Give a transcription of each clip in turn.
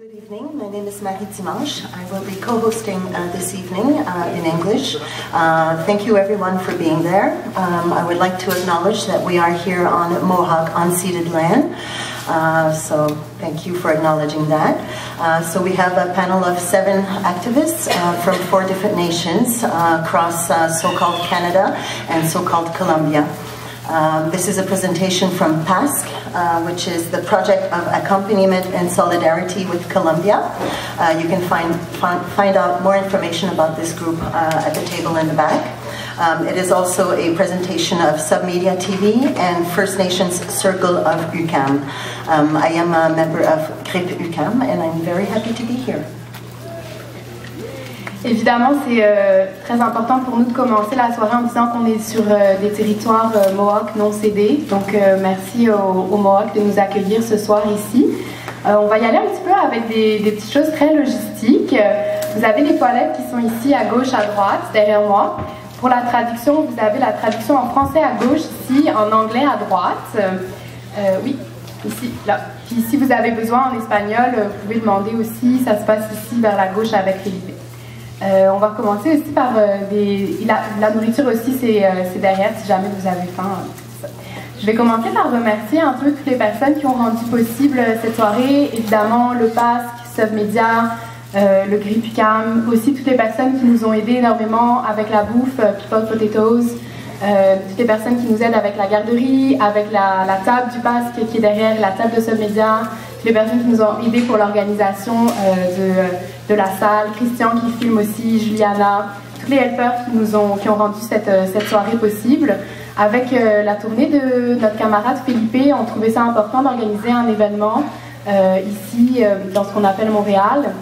Good evening, my name is Marie Dimanche. I will be co-hosting this evening in English. Thank you everyone for being there. I would like to acknowledge that we are here on Mohawk unceded land. So thank you for acknowledging that. So we have a panel of 7 activists from 4 different nations across so-called Canada and so-called Colombia. This is a presentation from PASC, which is the Project of Accompaniment and Solidarity with Colombia. You can find out more information about this group at the table in the back. It is also a presentation of Submedia TV and First Nations Circle of UQAM. I am a member of GRIP UQAM and I'm very happy to be here. Évidemment, c'est très important pour nous de commencer la soirée en disant qu'on est sur des territoires Mohawk non cédés. Donc, merci aux Mohawk de nous accueillir ce soir ici. On va y aller un petit peu avec des petites choses très logistiques. Vous avez les toilettes qui sont ici à gauche, à droite, derrière moi. Pour la traduction, vous avez la traduction en français à gauche, ici, en anglais à droite. Oui, ici, là. Puis si vous avez besoin en espagnol, vous pouvez demander aussi. Ça se passe ici, vers la gauche, avec Felipe. On va commencer aussi par la nourriture aussi, c'est derrière, si jamais vous avez faim. Je vais commencer par remercier un peu toutes les personnes qui ont rendu possible cette soirée. Évidemment, le PASC, Submedia, le GRIP UQAM, aussi toutes les personnes qui nous ont aidés énormément avec la bouffe, People Potatoes, toutes les personnes qui nous aident avec la garderie, avec la table du PASC qui est derrière, la table de Submedia, toutes les personnes qui nous ont aidés pour l'organisation de la salle, Christian qui filme aussi, Juliana, tous les helpers qui ont rendu cette soirée possible. Avec la tournée de notre camarade Felipe, on trouvait ça important d'organiser un événement ici, dans ce qu'on appelle Montréal,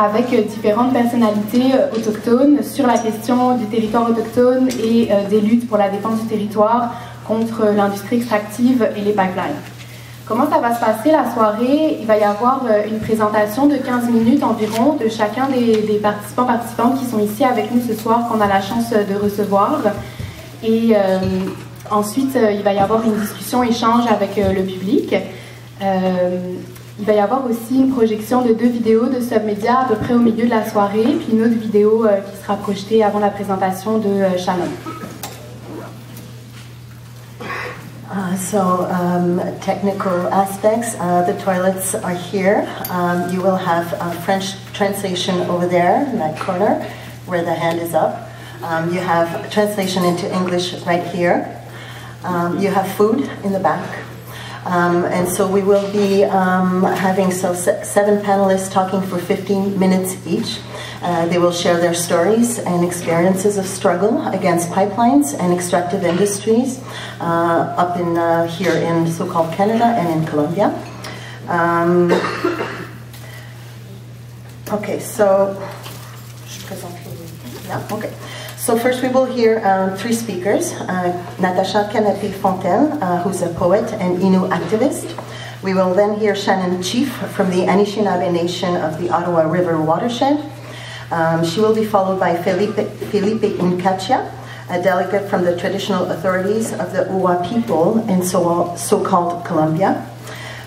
avec différentes personnalités autochtones sur la question du territoire autochtone et des luttes pour la défense du territoire contre l'industrie extractive et les pipelines. Comment ça va se passer la soirée? Il va y avoir une présentation de 15 minutes environ de chacun des participantes qui sont ici avec nous ce soir, qu'on a la chance de recevoir. Et ensuite, il va y avoir une discussion-échange avec le public. Il va y avoir aussi une projection de 2 vidéos de Submedia à peu près au milieu de la soirée, puis une autre vidéo qui sera projetée avant la présentation de Shannon. Technical aspects, the toilets are here. You will have a French translation over there in that corner where the hand is up. You have translation into English right here. You have food in the back. And so we will be having 7 panelists talking for 15 minutes each. They will share their stories and experiences of struggle against pipelines and extractive industries up in here in so-called Canada and in Colombia. Okay, so... Yeah, okay. So first we will hear 3 speakers, Natasha Kanapé Fontaine, who's a poet and Innu activist. We will then hear Shannon Chief from the Anishinaabe Nation of the Ottawa River watershed. She will be followed by Felipe Uncacia, a delegate from the traditional authorities of the U'wa people in so-called Colombia.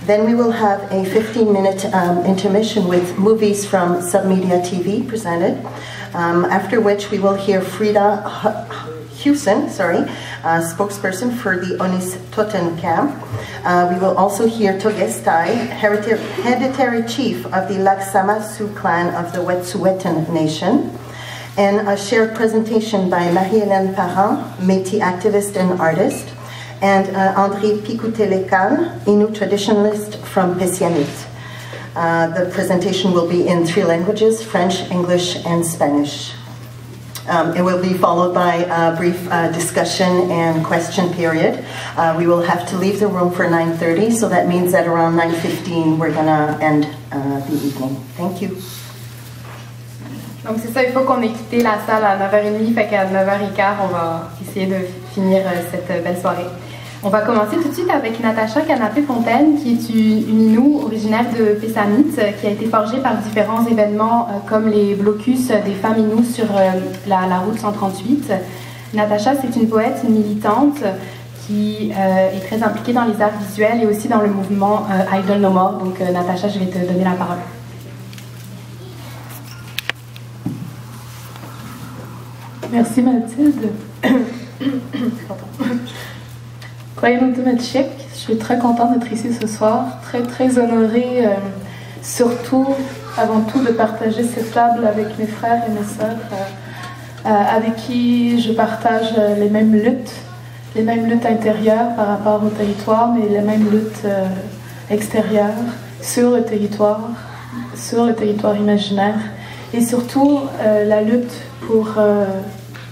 Then we will have a 15-minute intermission with movies from Submedia TV presented, after which we will hear Freda Huson, spokesperson for the Unist'ot'en camp. We will also hear Toghestiy, hereditary chief of the Likhts'amisyu clan of the Wet'suwet'en nation, and a shared presentation by Marie-Hélène Parent, Métis activist and artist, and André Pikutelekan, Innu traditionalist from Pessamit. The presentation will be in 3 languages, French, English, and Spanish. It will be followed by a brief discussion and question period. We will have to leave the room for 9:30, so that means that around 9:15 we're going to end the evening. Thank you. Donc c'est ça, il faut qu'on ait quitté la salle à 9h30, fait qu'à 9h15, on va essayer de finir cette belle soirée. On va commencer tout de suite avec Natasha Kanapé Fontaine, qui est une Innu originaire de Pessamit, qui a été forgée par différents événements comme les blocus des femmes Innu sur la route 138. Natasha, c'est une poète, une militante, qui est très impliquée dans les arts visuels et aussi dans le mouvement Idle No More. Donc Natasha, je vais te donner la parole. Merci Mathilde. Je suis très contente d'être ici ce soir, très honorée, surtout, avant tout, de partager cette table avec mes frères et mes sœurs, avec qui je partage les mêmes luttes intérieures par rapport au territoire, mais les mêmes luttes extérieures sur le territoire imaginaire, et surtout la lutte pour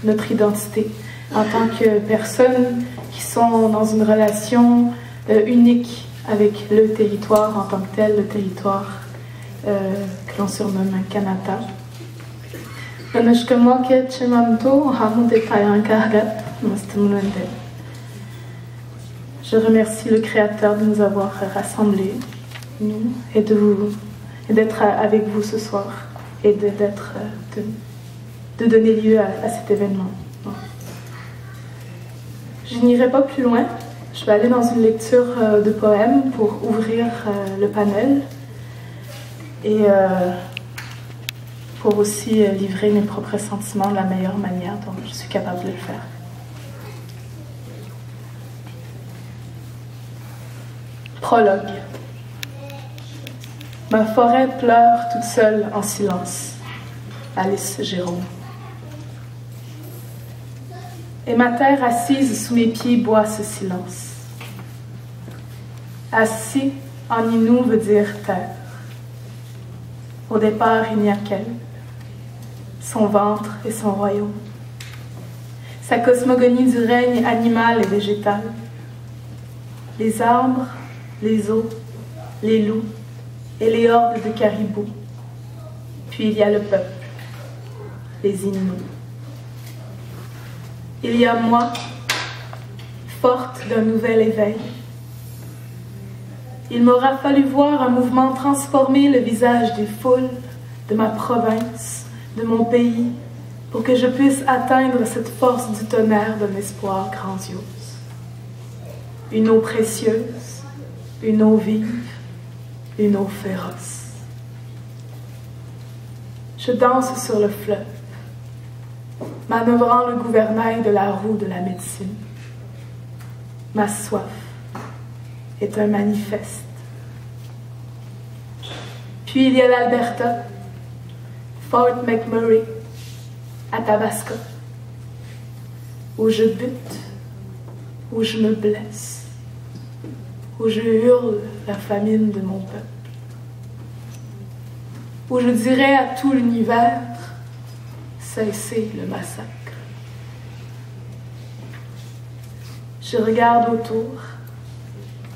notre identité en tant que personnes qui sont dans une relation unique avec le territoire en tant que tel, le territoire que l'on surnomme Kanata. Je remercie le Créateur de nous avoir rassemblés, nous, et d'être avec vous ce soir, et de donner lieu à cet événement. Je n'irai pas plus loin. Je vais aller dans une lecture de poèmes pour ouvrir le panel et pour aussi livrer mes propres sentiments de la meilleure manière dont je suis capable de le faire. Prologue. Ma forêt pleure toute seule en silence. Alice Jérôme. Et ma terre assise sous mes pieds boit ce silence. Assis en Innu veut dire terre. Au départ, il n'y a qu'elle, son ventre et son royaume. Sa cosmogonie du règne animal et végétal. Les arbres, les eaux, les loups et les hordes de caribous. Puis il y a le peuple, les Innus. Il y a moi, forte d'un nouvel éveil. Il m'aura fallu voir un mouvement transformer le visage des foules, de ma province, de mon pays, pour que je puisse atteindre cette force du tonnerre d'un espoir grandiose. Une eau précieuse, une eau vive, une eau féroce. Je danse sur le fleuve, manœuvrant le gouvernail de la roue de la médecine. Ma soif est un manifeste. Puis il y a l'Alberta, Fort McMurray, Athabasca, où je bute, où je me blesse, où je hurle la famine de mon peuple, où je dirai à tout l'univers: cessez le massacre. Je regarde autour.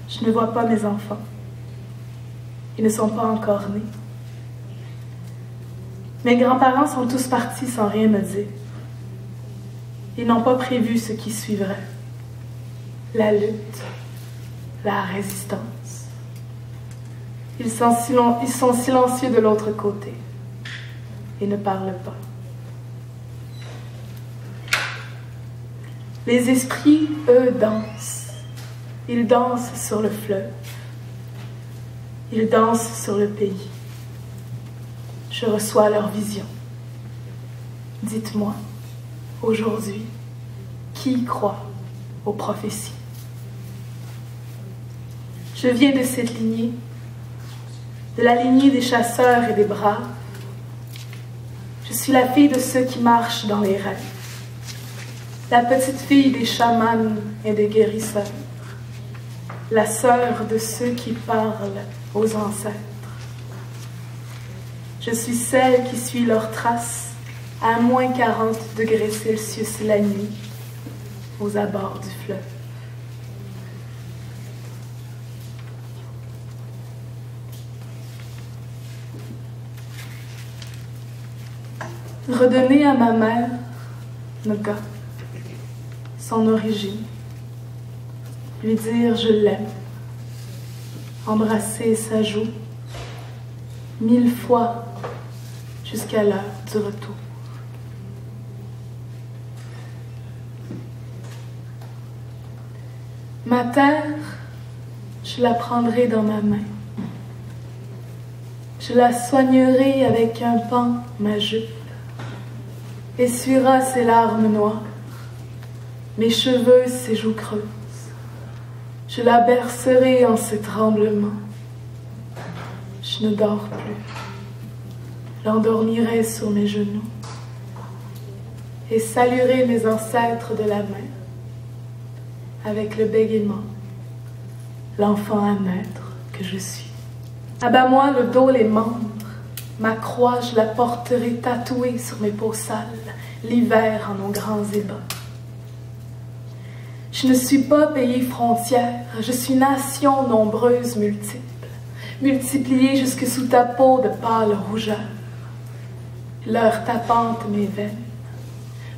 Je ne vois pas mes enfants. Ils ne sont pas encore nés. Mes grands-parents sont tous partis sans rien me dire. Ils n'ont pas prévu ce qui suivrait. La lutte, la résistance. Ils sont silencieux de l'autre côté et ne parlent pas. Les esprits, eux, dansent. Ils dansent sur le fleuve. Ils dansent sur le pays. Je reçois leur vision. Dites-moi, aujourd'hui, qui croit aux prophéties? Je viens de cette lignée, de la lignée des chasseurs et des braves. Je suis la fille de ceux qui marchent dans les rêves. La petite fille des chamans et des guérisseurs, la sœur de ceux qui parlent aux ancêtres. Je suis celle qui suit leurs traces à -40°C la nuit, aux abords du fleuve. Redonner à ma mère, Noga, son origine, lui dire je l'aime, embrasser sa joue 1000 fois jusqu'à l'heure du retour. Ma terre, je la prendrai dans ma main. Je la soignerai avec un pan, ma jupe, essuiera ses larmes noires, mes cheveux, ses joues creuses. Je la bercerai en ses tremblements. Je ne dors plus, l'endormirai sur mes genoux et saluerai mes ancêtres de la mer avec le bégaiement, l'enfant à naître que je suis. Abat-moi le dos, les membres, ma croix je la porterai tatouée sur mes peaux sales, l'hiver en nos grands ébats. Je ne suis pas pays frontière, je suis nation nombreuse, multiple, multipliée jusque sous ta peau de pâle rougeur. L'heure tapante mes veines,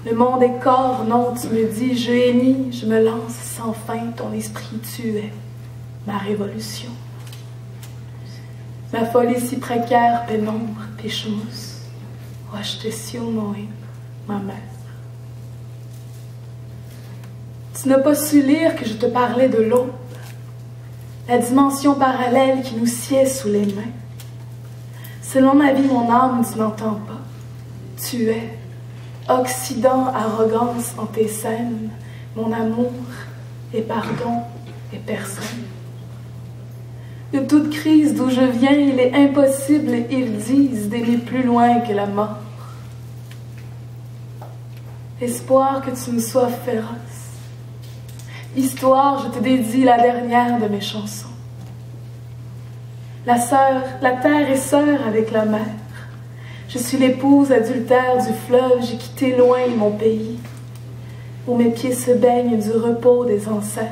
le monde est corps, non tu me dis, je hennis, je me lance sans fin, ton esprit tu es ma révolution. Ma folie si précaire, pénombre, péchemousse, Ouashtesio Moé, ma mère. Tu n'as pas su lire que je te parlais de l'aube, la dimension parallèle qui nous sied sous les mains. Selon ma vie, mon âme, tu n'entends pas. Tu es, Occident, arrogance en tes scènes, mon amour et pardon et personne. De toute crise d'où je viens, il est impossible, ils disent, d'aimer plus loin que la mort. Espoir que tu me sois féroce. Histoire, je te dédie la dernière de mes chansons. La terre est sœur avec la mer. Je suis l'épouse adultère du fleuve, j'ai quitté loin mon pays, où mes pieds se baignent du repos des ancêtres.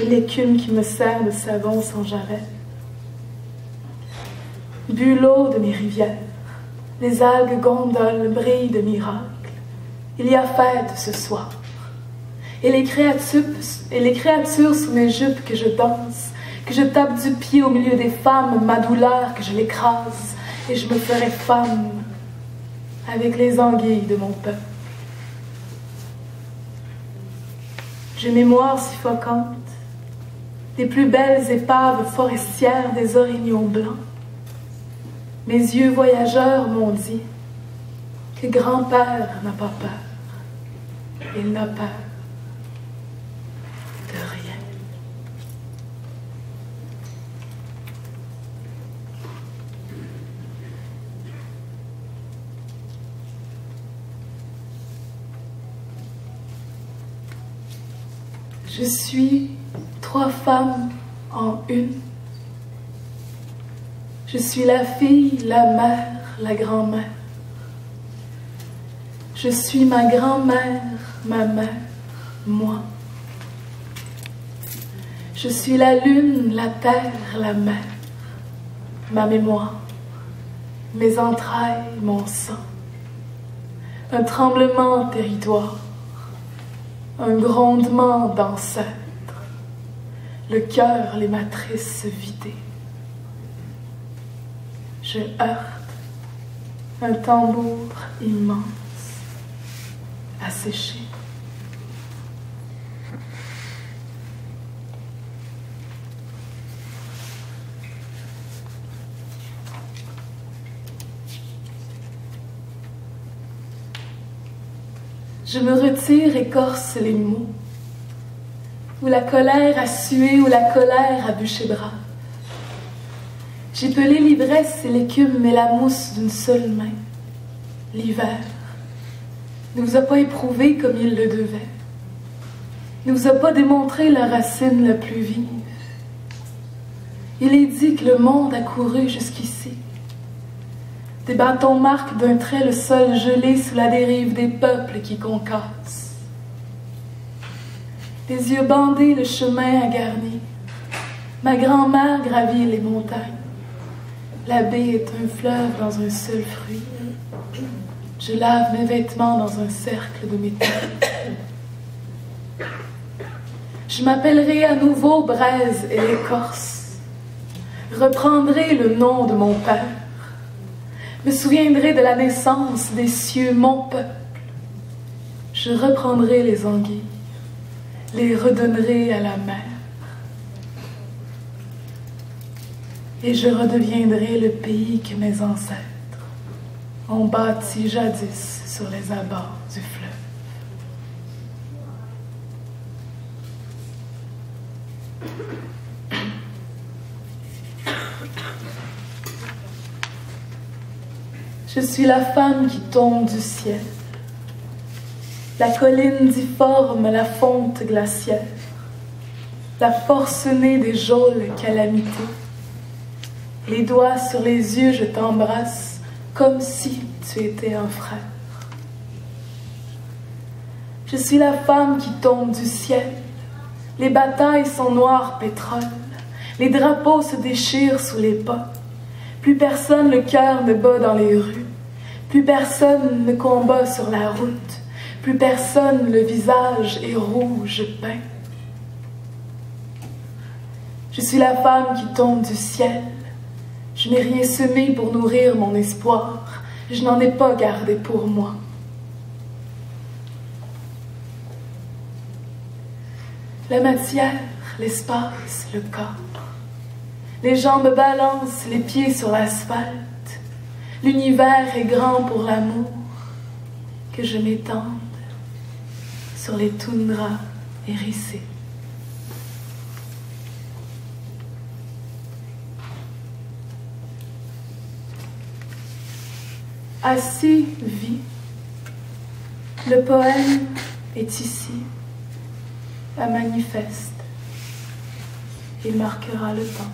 Et l'écume qui me sert de savon sans javel. Bu l'eau de mes rivières, les algues gondoles brillent de miracles. Il y a fête ce soir, et les créatures sous mes jupes que je danse, que je tape du pied au milieu des femmes, ma douleur que je l'écrase, et je me ferai femme avec les anguilles de mon peuple. J'ai mémoire suffocante des plus belles épaves forestières des orignaux blancs. Mes yeux voyageurs m'ont dit que grand-père n'a pas peur. Il n'a peur de rien. Je suis trois femmes en une. Je suis la fille, la mère, la grand-mère. Je suis ma grand-mère, ma mère, moi. Je suis la lune, la terre, la mer, ma mémoire, mes entrailles, mon sang. Un tremblement territoire, un grondement d'ancêtres, le cœur, les matrices vidées. Je heurte un tambour immense, asséché. Je me retire et corse les mots, où la colère a sué, où la colère a bûché brave. J'ai pelé l'ivresse et l'écume, mais la mousse d'une seule main, l'hiver, ne vous a pas éprouvé comme il le devait, ne vous a pas démontré la racine la plus vive. Il est dit que le monde a couru jusqu'ici. Des bâtons marquent d'un trait le sol gelé sous la dérive des peuples qui concassent. Les yeux bandés, le chemin a garni. Ma grand-mère gravit les montagnes. La baie est un fleuve dans un seul fruit. Je lave mes vêtements dans un cercle de métal. Je m'appellerai à nouveau Braise et l'Écorce. Reprendrai le nom de mon père. Me souviendrai de la naissance des cieux, mon peuple. Je reprendrai les anguilles, les redonnerai à la mer. Et je redeviendrai le pays que mes ancêtres ont bâti jadis sur les abords du fleuve. Je suis la femme qui tombe du ciel. La colline difforme la fonte glaciaire, la forcenée des geôles calamités. Les doigts sur les yeux, je t'embrasse comme si tu étais un frère. Je suis la femme qui tombe du ciel. Les batailles sont noires pétrole. Les drapeaux se déchirent sous les pas. Plus personne le cœur ne bat dans les rues. Plus personne ne combat sur la route. Plus personne le visage est rouge peint. Je suis la femme qui tombe du ciel. Je n'ai rien semé pour nourrir mon espoir. Je n'en ai pas gardé pour moi. La matière, l'espace, le corps. Les jambes balancent les pieds sur l'asphalte. L'univers est grand pour l'amour. Que je m'étende sur les toundras hérissées. Assez vit, le poème est ici, la manifeste, il marquera le temps.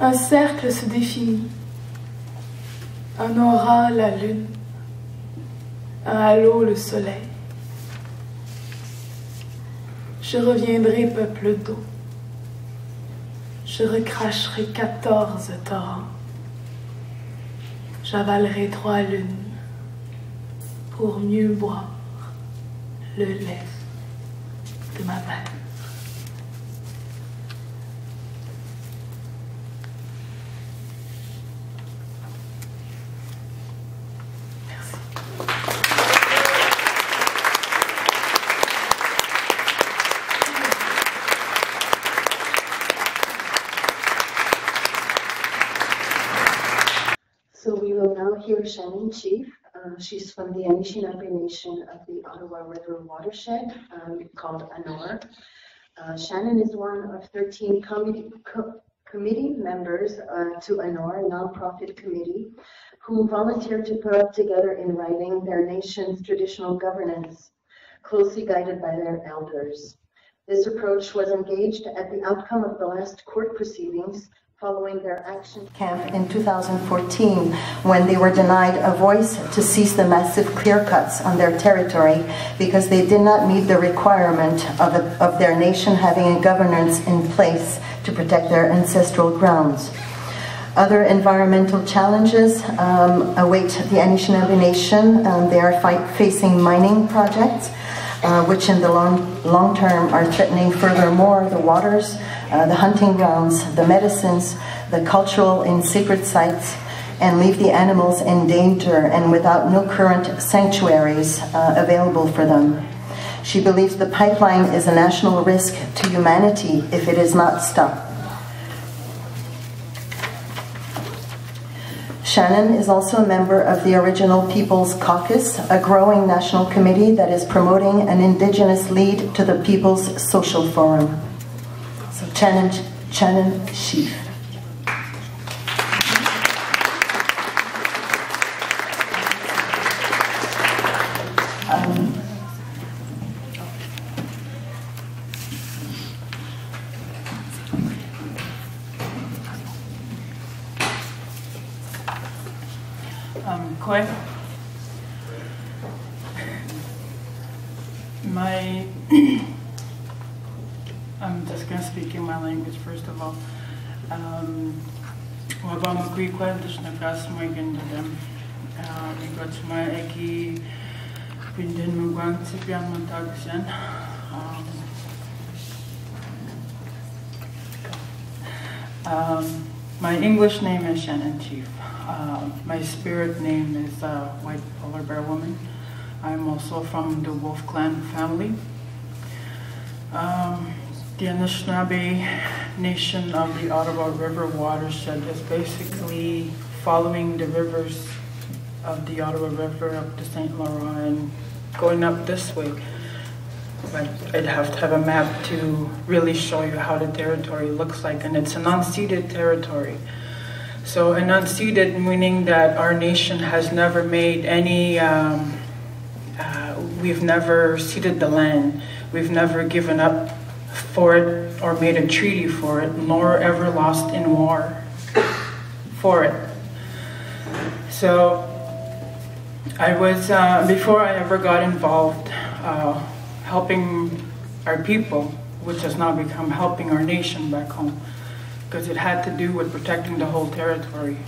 Un cercle se définit, un aura la lune, un halo le soleil. Je reviendrai peuple d'eau. Je recracherai 14 torrents. J'avalerai 3 lunes pour mieux boire le lait de ma mère. Here, Shannon Chief. She's from the Anishinaabe Nation of the Ottawa River watershed, called ANOR. Shannon is one of 13 committee members to ANOR, a nonprofit committee, who volunteered to put together in writing their nation's traditional governance, closely guided by their elders. This approach was engaged at the outcome of the last court proceedings following their action camp in 2014, when they were denied a voice to cease the massive clear-cuts on their territory because they did not meet the requirement of their nation having a governance in place to protect their ancestral grounds. Other environmental challenges await the Anishinaabe Nation. They are facing mining projects, which in the long term are threatening furthermore the waters, the hunting grounds, the medicines, the cultural and sacred sites, and leave the animals in danger and without no current sanctuaries available for them. She believes the pipeline is a national risk to humanity if it is not stopped. Shannon is also a member of the Original Peoples Caucus, a growing national committee that is promoting an Indigenous lead to the People's Social Forum. So Shannon Chief. I'm just going to speak in my language first of all. My English name is Shannon Chief. My spirit name is White Polar Bear Woman. I'm also from the Wolf Clan family. The Anishinaabe nation of the Ottawa River watershed is basically following the rivers of the Ottawa River up to St. Laurent and going up this way. But I'd have to have a map to really show you how the territory looks like, and it's an unceded territory. So an unceded meaning that our nation has never made any, we've never ceded the land, we've never given up for it or made a treaty for it, nor ever lost in war for it. So I was, before I ever got involved, helping our people, which has now become helping our nation back home, because it had to do with protecting the whole territory.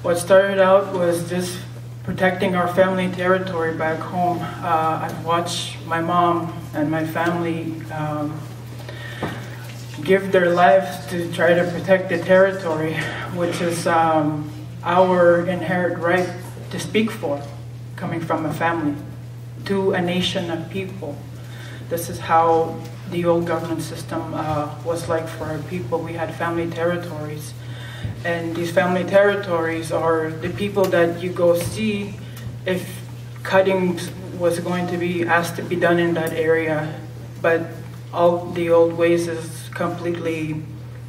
What started out was just protecting our family territory back home. I've watched my mom and my family give their lives to try to protect the territory, which is our inherent right to speak for, coming from a family, to a nation of people. This is how the old governance system was like for our people. We had family territories. And these family territories are the people that you go see if cutting was going to be asked to be done in that area. But all the old ways is completely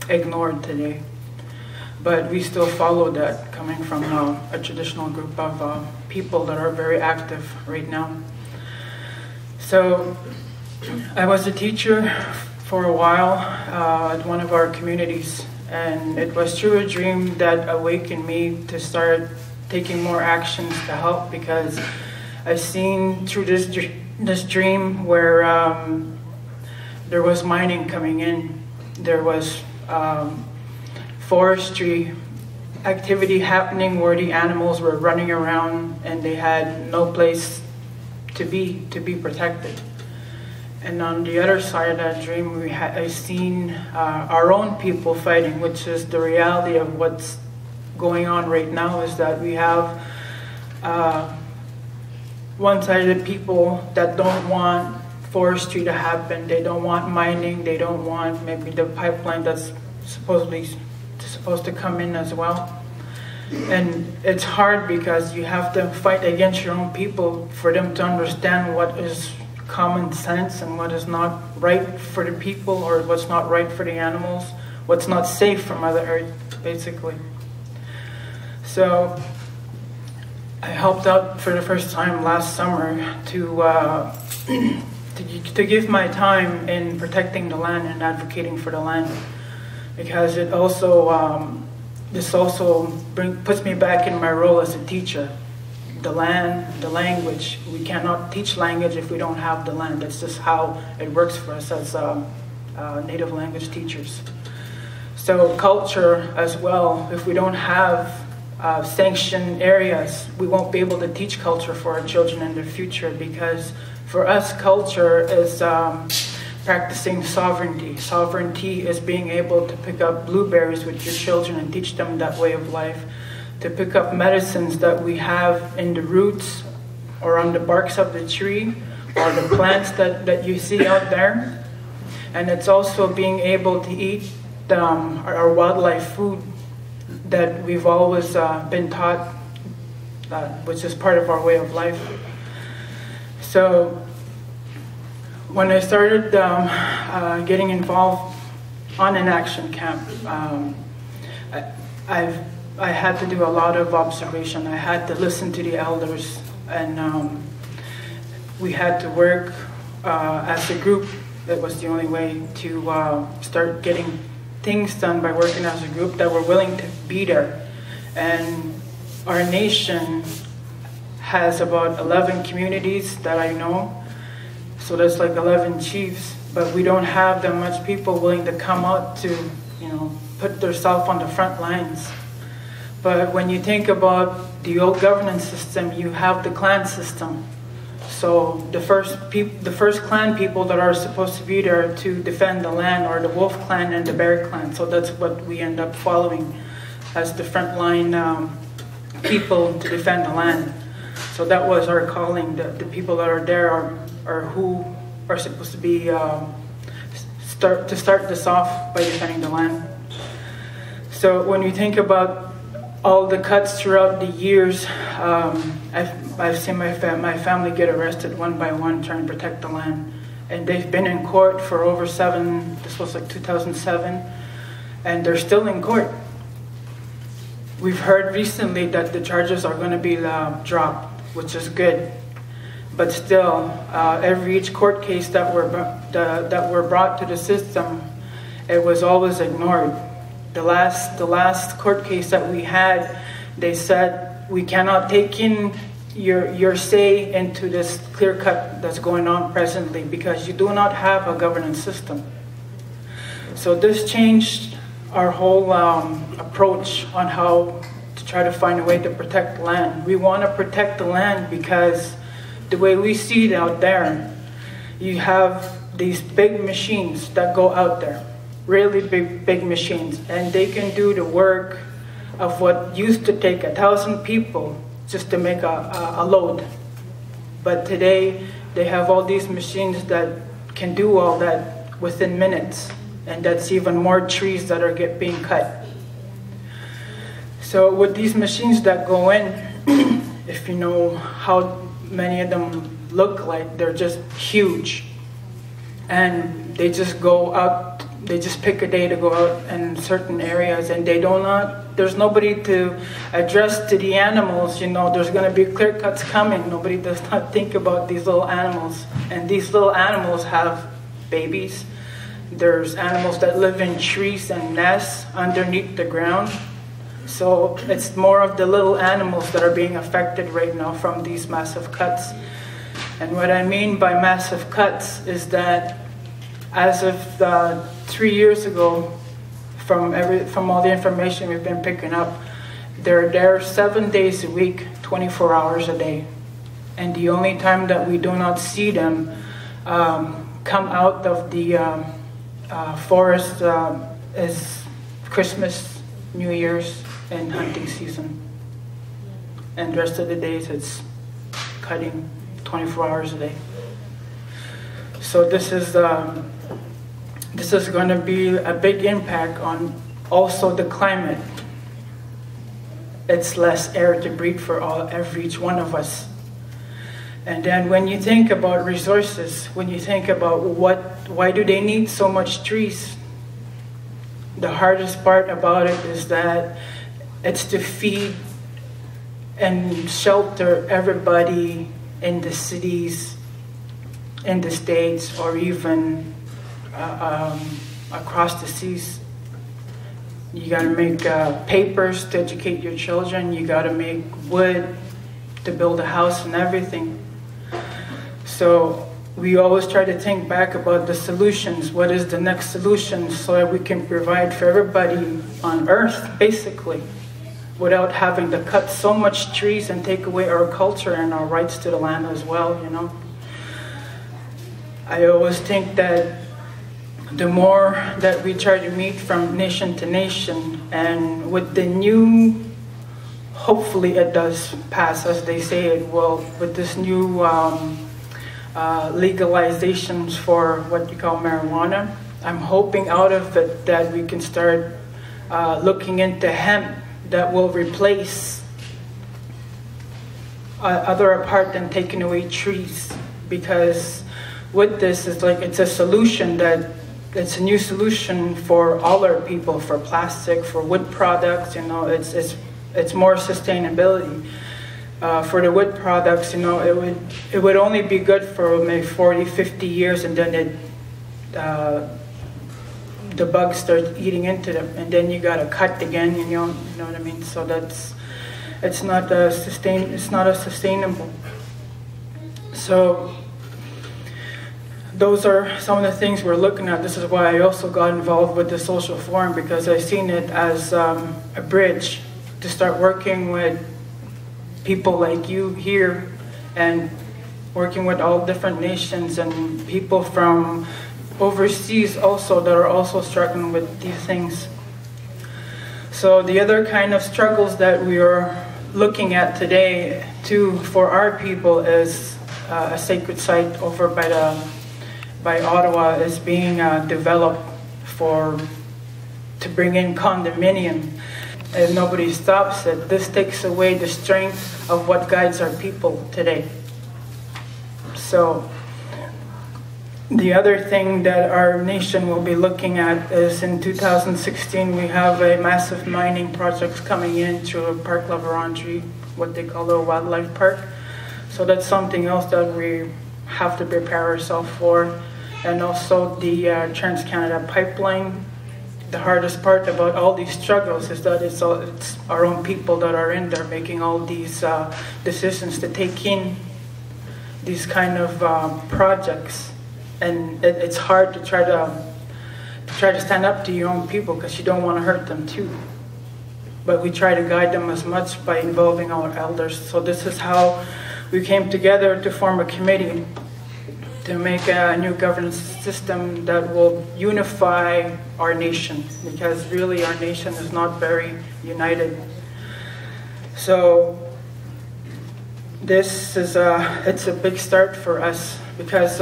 ignored today. But we still follow that, coming from a traditional group of people that are very active right now. So I was a teacher for a while at one of our communities, and it was through a dream that awakened me to start taking more actions to help, because I've seen through this dream where there was mining coming in, there was forestry activity happening where the animals were running around and they had no place to be protected. And on the other side of that dream, I seen our own people fighting, which is the reality of what's going on right now, is that we have one-sided people that don't want forestry to happen, they don't want mining, they don't want maybe the pipeline that's supposed to come in as well. And it's hard because you have to fight against your own people for them to understand what is common sense and what is not right for the people, or what's not right for the animals, what's not safe for Mother Earth, basically. So I helped out for the first time last summer to give my time in protecting the land and advocating for the land, because it also puts me back in my role as a teacher. The land, the language. We cannot teach language if we don't have the land. That's just how it works for us as native language teachers. So culture as well. If we don't have sanctioned areas, we won't be able to teach culture for our children in the future, because for us, culture is practicing sovereignty. Sovereignty is being able to pick up blueberries with your children and teach them that way of life, to pick up medicines that we have in the roots or on the barks of the tree or the plants that you see out there. And it's also being able to eat our wildlife food that we've always been taught, which is part of our way of life. So when I started getting involved on an action camp, I had to do a lot of observation. I had to listen to the elders, and we had to work as a group. That was the only way to start getting things done, by working as a group that were willing to be there. And our nation has about 11 communities that I know, so that's like 11 chiefs, but we don't have that much people willing to come out to, you know, put themselves on the front lines. But when you think about the old governance system, you have the clan system. So the first clan people that are supposed to be there to defend the land are the wolf clan and the bear clan. So that's what we end up following as the frontline people to defend the land. So that was our calling. The people that are there are who are supposed to be to start this off by defending the land. So when you think about all the cuts throughout the years, I've seen my family get arrested one by one trying to protect the land. And they've been in court for over seven, this was like 2007, and they're still in court. We've heard recently that the charges are going to be dropped, which is good. But still, each court case that were brought to the system, it was always ignored. The last court case that we had, they said, we cannot take in your say into this clear cut that's going on presently because you do not have a governance system. So this changed our whole approach on how to try to find a way to protect land. We want to protect the land because the way we see it out there, you have these big machines that go out there, really big machines, and they can do the work of what used to take 1,000 people just to make a load. But today, they have all these machines that can do all that within minutes, and that's even more trees that are being cut. So with these machines that go in, if you know how many of them look like, they're just huge. And they just go out, they just pick a day to go out in certain areas, and they do not, there's nobody to address to the animals, you know, there's gonna be clear cuts coming, nobody does not think about these little animals. And these little animals have babies. There's animals that live in trees and nests underneath the ground. So it's more of the little animals that are being affected right now from these massive cuts. And what I mean by massive cuts is that as of 3 years ago, from all the information we've been picking up, they're there 7 days a week, 24 hours a day. And the only time that we do not see them come out of the forest is Christmas, New Year's, and hunting season. And the rest of the days it's cutting 24 hours a day. So this is going to be a big impact on also the climate. It's less air to breathe for each one of us. And then when you think about resources, when you think about why do they need so much trees? The hardest part about it is that it's to feed and shelter everybody in the cities, in the states, or even across the seas. You gotta make papers to educate your children, you gotta make wood to build a house and everything. So we always try to think back about the solutions. What is the next solution so that we can provide for everybody on Earth, basically, without having to cut so much trees and take away our culture and our rights to the land as well, you know? I always think that the more that we try to meet from nation to nation, and with the new, hopefully it does pass, as they say it will, with this new legalizations for what you call marijuana. I'm hoping out of it that we can start looking into hemp that will replace other apart than taking away trees. Because with this, it's like it's a solution that it's a new solution for all our people, for plastic, for wood products. You know, it's more sustainability. For the wood products, you know, it would only be good for maybe 40, 50 years, and then the bugs start eating into them, and then you gotta cut again. You know what I mean. So it's not sustainable. So those are some of the things we're looking at. This is why I also got involved with the social forum, because I seen it as a bridge to start working with people like you here and working with all different nations and people from overseas also that are also struggling with these things. So the other kind of struggles that we are looking at today too for our people is a sacred site over by the by Ottawa is being developed to bring in condominium. And nobody stops it. This takes away the strength of what guides our people today. So the other thing that our nation will be looking at is in 2016 we have a massive mining projects coming in through Parc La Vérendrye, what they call the wildlife park. So that's something else that we have to prepare ourselves for. And also the TransCanada pipeline. The hardest part about all these struggles is that it's our own people that are in there making all these decisions to take in these kind of projects, and it's hard to try to stand up to your own people because you don't want to hurt them too. But we try to guide them as much by involving our elders. So this is how we came together to form a committee to make a new governance system that will unify our nation, because really our nation is not very united. So this is it's a big start for us, because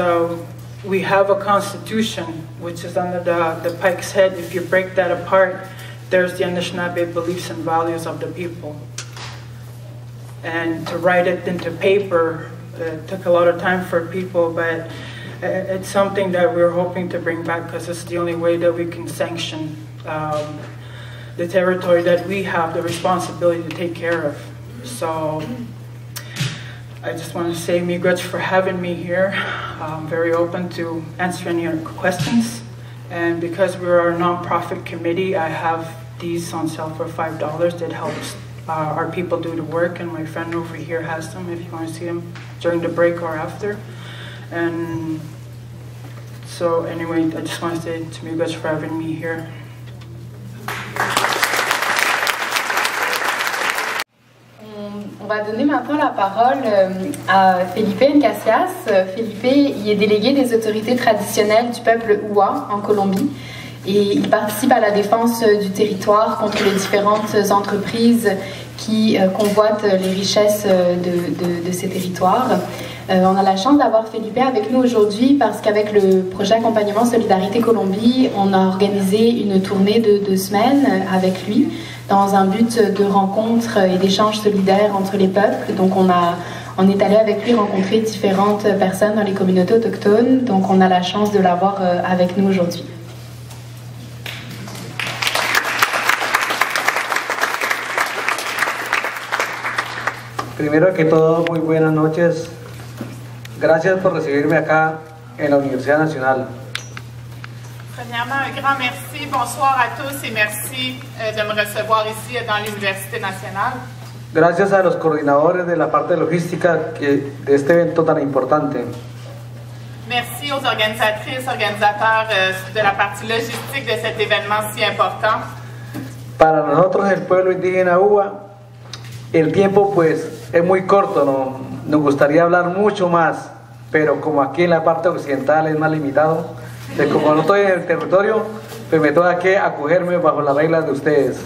we have a constitution which is under the Pike's Head. If you break that apart, there's the Anishinaabe beliefs and values of the people. And to write it into paper, it took a lot of time for people, but it's something that we're hoping to bring back because it's the only way that we can sanction the territory that we have the responsibility to take care of. So I just want to say miigwech for having me here. I'm very open to answering your questions. And because we're a nonprofit committee, I have these on sale for $5 that helps our people do the work, and my friend over here has them if you want to see them during the break or after. And so anyway, I just want to say to you guys for having me here. On va donner maintenant la parole à Felipe Uncacia. Felipe y est délégué des autorités traditionnelles du peuple U'wa en Colombie. Et il participe à la défense du territoire contre les différentes entreprises qui convoitent les richesses de ces territoires. On a la chance d'avoir Felipe avec nous aujourd'hui parce qu'avec le projet Accompagnement Solidarité Colombie, on a organisé une tournée de 2 semaines avec lui dans un but de rencontre et d'échange solidaire entre les peuples. Donc on est allé avec lui rencontrer différentes personnes dans les communautés autochtones. Donc on a la chance de l'avoir avec nous aujourd'hui. Primero que todo, muy buenas noches. Gracias por recibirme acá en la Universidad Nacional. Premièrement, un grand merci. Bonsoir à tous et merci de me recevoir ici dans l'Université Nationale. Gracias a los coordinadores de la parte logística de este evento tan importante. Merci aux organisatrices, organisateurs de la partie logistique de cet événement si important. Para nosotros, el pueblo indígena U'wa, el tiempo pues es muy corto, ¿no? Nos gustaría hablar mucho más, pero como aquí en la parte occidental es más limitado, de como no estoy en el territorio, pues me tengo que acogerme bajo las reglas de ustedes.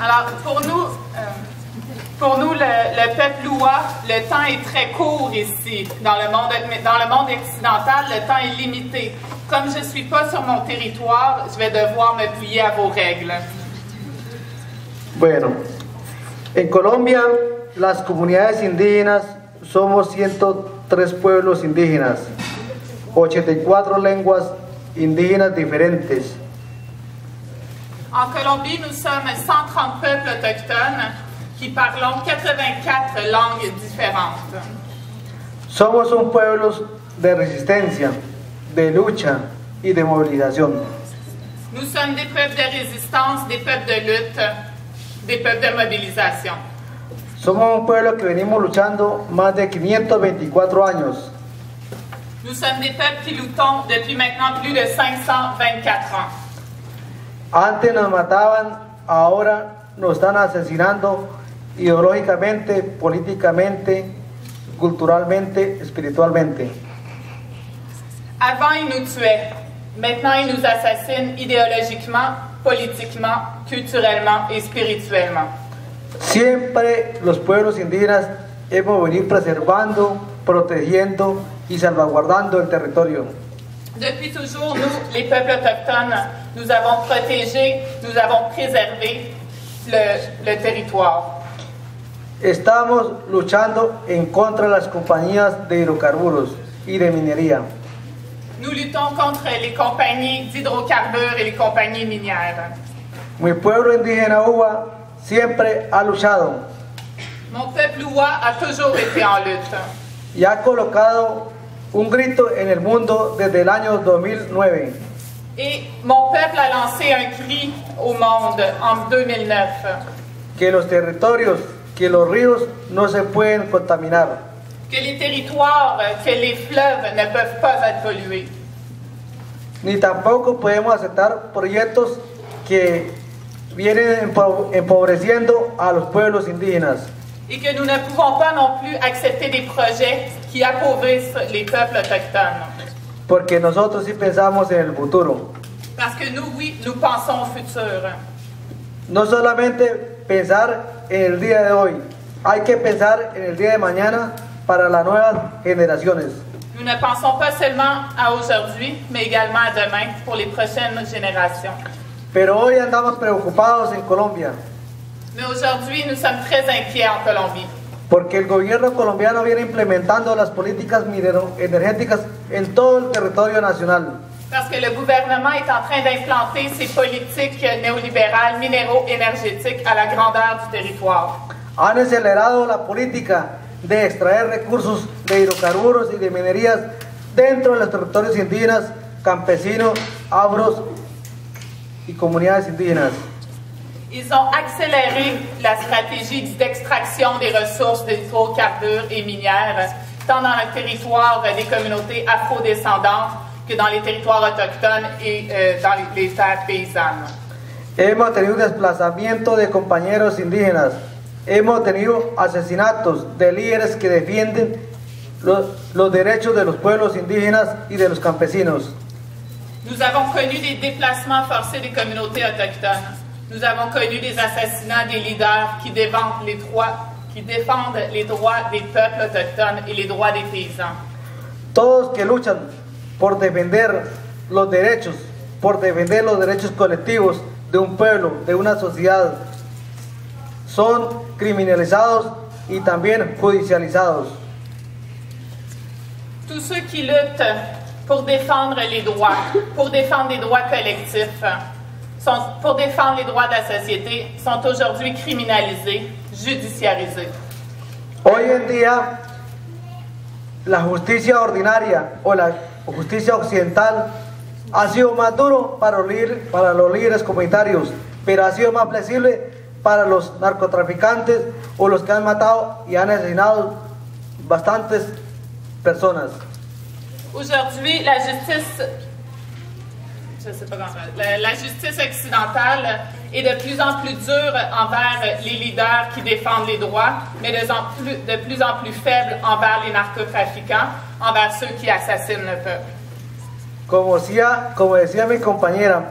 Alors, pour nous le peuple U'wa, le temps est très court ici. Dans le monde occidental, le temps est limité. Comme je ne suis pas sur mon territoire, je vais devoir me plier à vos règles. Bueno, en Colombia las comunidades indígenas somos 103 pueblos indígenas, 84 lenguas indígenas diferentes. En Colombie, nous sommes 130 peuples autochtones qui parlons 84 langues différentes. Somos un pueblo de resistencia, de lucha y de movilización. Nous sommes des peuples de résistance, des peuples de lutte. Des peuples de mobilisation. Somos un pueblo que venimos luchando más de 524 años. Nous sommes des peuples qui luttons depuis maintenant plus de 524 ans. Antes nos mataban, ahora nos están asesinando ideológicamente, políticamente, culturalmente, espiritualmente. Avant ils nous tuaient, maintenant ils nous assassinent idéologiquement, politiquement, culturellement et spirituellement. Siempre los pueblos indígenas hemos venido preservando, protegiendo y salvaguardando el territorio. Depuis toujours, nous, les peuples autochtones, nous avons protégé, nous avons préservé le territoire. Estamos luchando en contra de las compañías de hidrocarburos y de minería. Nous luttons contre les compagnies d'hydrocarbures et les compagnies minières. Mi pueblo indígena U'wa siempre ha luchado. Mon peuple U'wa a toujours été en lutte. Y ha colocado un grito en el mundo desde el año 2009. Et mon peuple a lancé un cri au monde en 2009. Que los territorios, que los ríos no se pueden contaminar. Que les territoires, que les fleuves ne peuvent pas être pollués. Ni tampoco podemos aceptar proyectos que vienen empobreciendo a los pueblos indígenas. Et que nous ne pouvons pas non plus accepter des projets qui appauvrissent les peuples autochtones. Porque nosotros sí pensamos en el futuro. Parce que nous, oui, nous pensons au futur. No solamente pensar en el día de hoy, hay que pensar en el día de mañana para las nuevas generaciones. Nous ne pensons pas seulement à aujourd'hui, mais également à demain pour les prochaines générations. Pero hoy andamos preocupados en Colombia. Mais aujourd'hui, nous sommes très inquiets en Colombie. Porque el gobierno colombiano viene implementando las políticas minero-energéticas en todo el territorio nacional. Parce que le gouvernement est en train d'implanter ses politiques néolibérales minéraux-énergétiques à la grandeur du territoire. Han acelerado la política de extraer recursos de hidrocarburos y de minerías dentro de los territorios indígenas, campesinos, afros y comunidades indígenas. Ils ont accéléré la stratégie d'extraction des ressources des hydrocarbures et minières, tant dans le territoire des communautés afrodescendantes que dans les territoires autochtones et dans les terres paysannes. Hemos tenido desplazamiento de compañeros indígenas. Hemos tenido asesinatos de líderes que defienden los derechos de los pueblos indígenas y de los campesinos. Nous avons connu des déplacements forcés des communautés autochtones. Nous avons connu des assassinats des leaders qui défendent les droits des peuples autochtones et les droits des paysans. Todos que luchan por defender los derechos, por defender los derechos colectivos de un pueblo, de una sociedad, son criminalizados y también judicializados. Tous ceux qui luttent pour défendre les droits, pour défendre les droits collectifs, pour défendre les droits de la société, sont aujourd'hui criminalisés, judiciarisés. Hoy en día, la justicia ordinaria o la justicia occidental ha sido más duro para los líderes comunitarios, pero ha sido más flexible para los narcotraficantes o los que han matado y han asesinado bastantes personas. Aujourd'hui, la justice, je sais pas comment ça va, la justice occidentale est de plus en plus dure envers les leaders qui défendent les droits, mais de plus en plus faible envers les narcotrafiquants, envers ceux qui assassinent le peuple. Como decía mi compañera,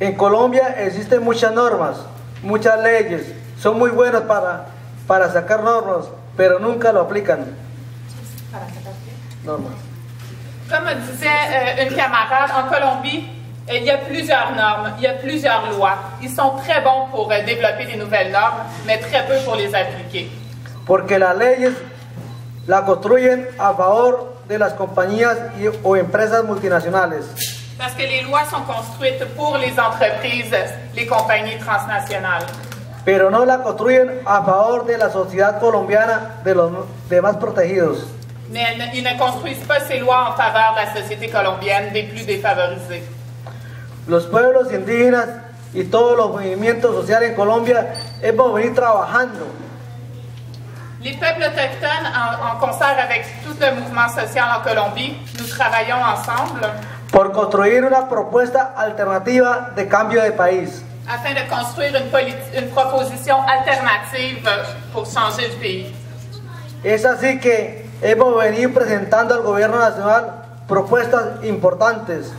en Colombia existen muchas normas, muchas leyes, son muy buenos para sacar normas, pero nunca lo aplican. Normas. Comme disait une camarade, en Colombie, il y a plusieurs normes, il y a plusieurs lois. Ils sont très bons pour développer des nouvelles normes, mais très peu pour les appliquer. Porque las leyes la construyen a favor de las compañías o empresas multinacionales. Parce que les lois sont construites pour les entreprises, les compagnies transnationales. Pero no la construyen a favor de la sociedad colombiana, de los demás protegidos. Mais ils ne construisent pas ces lois en faveur de la société colombienne des plus défavorisés. Los pueblos indígenas y todos los movimientos sociales en Colombia hemos venido trabajando. Les peuples autochtones, en concert avec tout le mouvement social en Colombie, nous travaillons ensemble por construir una propuesta alternativa de cambio de país. Afin de construire une proposition alternative pour changer le pays. Es así que hemos venido presentando al gobierno nacional propuestas importantes.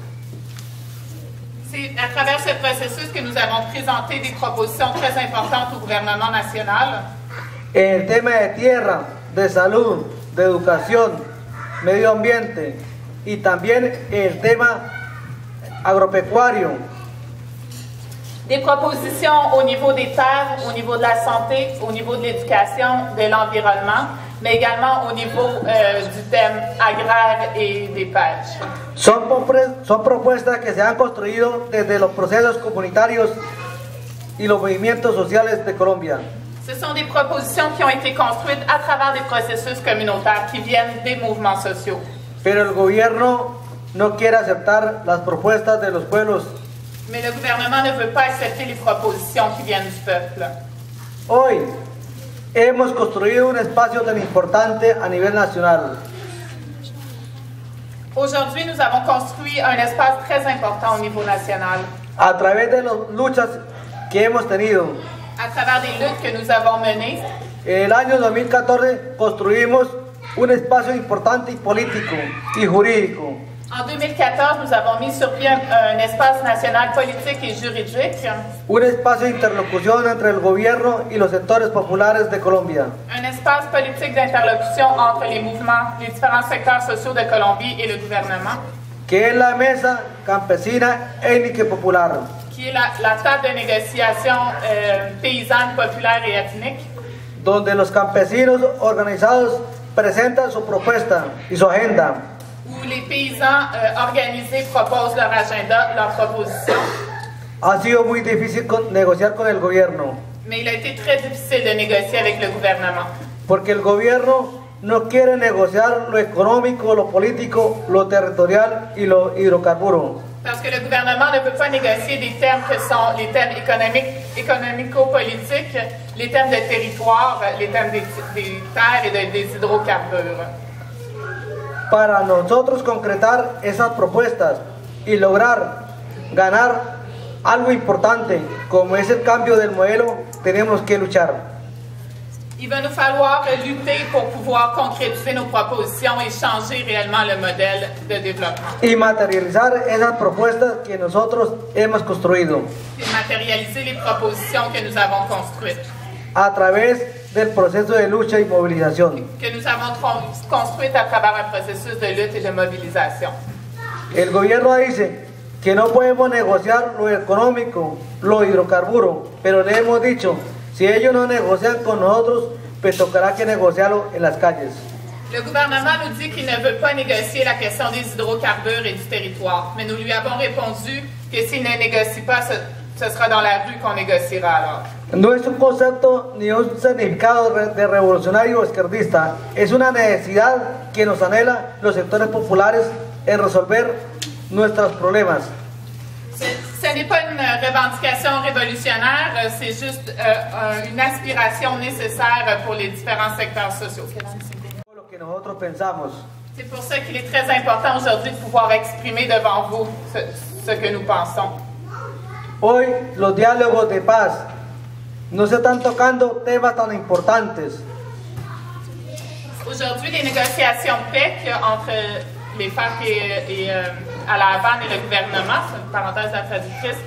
C'est à travers ce processus que nous avons présenté des propositions très importantes au gouvernement national. En el tema de tierra, de salud, de educación, medio ambiente y también el tema agropecuario. Des propositions au niveau des terres, au niveau de la santé, au niveau de l'éducation, de l'environnement, mais également au niveau du thème agraire et des pêches. Son propuestas que se han construido desde los procesos comunitarios y los movimientos sociales de Colombia. Ce sont des propositions qui ont été construites à travers des processus communautaires qui viennent des mouvements sociaux. Pero el gobierno no quiere aceptar las propuestas de los pueblos. Mais le gouvernement ne veut pas accepter les propositions qui viennent du peuple. Hoy hemos construido un espacio tan importante a nivel nacional. Aujourd'hui, nous avons construit un espace très important au niveau national. A través de las luchas que hemos tenido. À travers des luttes que nous avons menées. El año 2014 construimos un espacio importante y político y jurídico. En 2014, nous avons mis sur pied un espace national politique et juridique. Un espace d'interlocution entre le gouvernement et les secteurs populaires de Colombie. Un espace politique d'interlocution entre les mouvements, les différents secteurs sociaux de Colombie et le gouvernement. Que es la mesa campesina étnica popular. Qui est la table de négociation paysanne, populaire et ethnique. Donde los campesinos organizados presentan su propuesta y su agenda. Où les paysans organisés proposent leur agenda, leurs propositions. Ha sido muy difícil negociar con el gobierno. Mais il a été très difficile de négocier avec le gouvernement. Porque el gobierno no quiere negociar lo económico, lo político, lo territorial y lo hidrocarburo. Parce que le gouvernement ne peut pas négocier des thèmes que sont les thèmes économiques, économico-politiques, les thèmes de territoire, les thèmes des terres et des hydrocarbures. Para nosotros concretar esas propuestas y lograr ganar algo importante como es el cambio del modelo, tenemos que luchar. Il va nous falloir lutter pour pouvoir concrétiser nos propositions et changer réellement le modèle de développement. Y materializar esas propuestas que nosotros hemos construido. Et matérialiser les propositions que nous avons construites. A través del proceso de lucha y movilización. Que nous avons construite à travers un processus de lutte et de mobilisation. El gobierno dice que no podemos negociar lo económico, lo hidrocarburo, pero le hemos dicho, si ellos no negocian con nosotros, pues tocará que negociarlo en las calles. Le gouvernement nous dit qu'il ne veut pas négocier la question des hydrocarbures et du territoire, mais nous lui avons répondu que s'il ne négocie pas, ce sera dans la rue qu'on négociera alors. No es un concepto ni un significado de revolucionario o izquierdista. Es una necesidad que nos anhela los sectores populares en resolver nuestros problemas. Ce n'est pas une revendication révolutionnaire, c'est juste une aspiration nécessaire pour les différents secteurs sociaux. C'est pour ça qu'il est très important aujourd'hui de pouvoir exprimer devant vous ce que nous pensons. Hoy los diálogos de paz nos están tocando temas tan importantes. Aujourd'hui, les négociations PEC entre les FARC à la Havane et le gouvernement, c'est une parenthèse de la traductrice,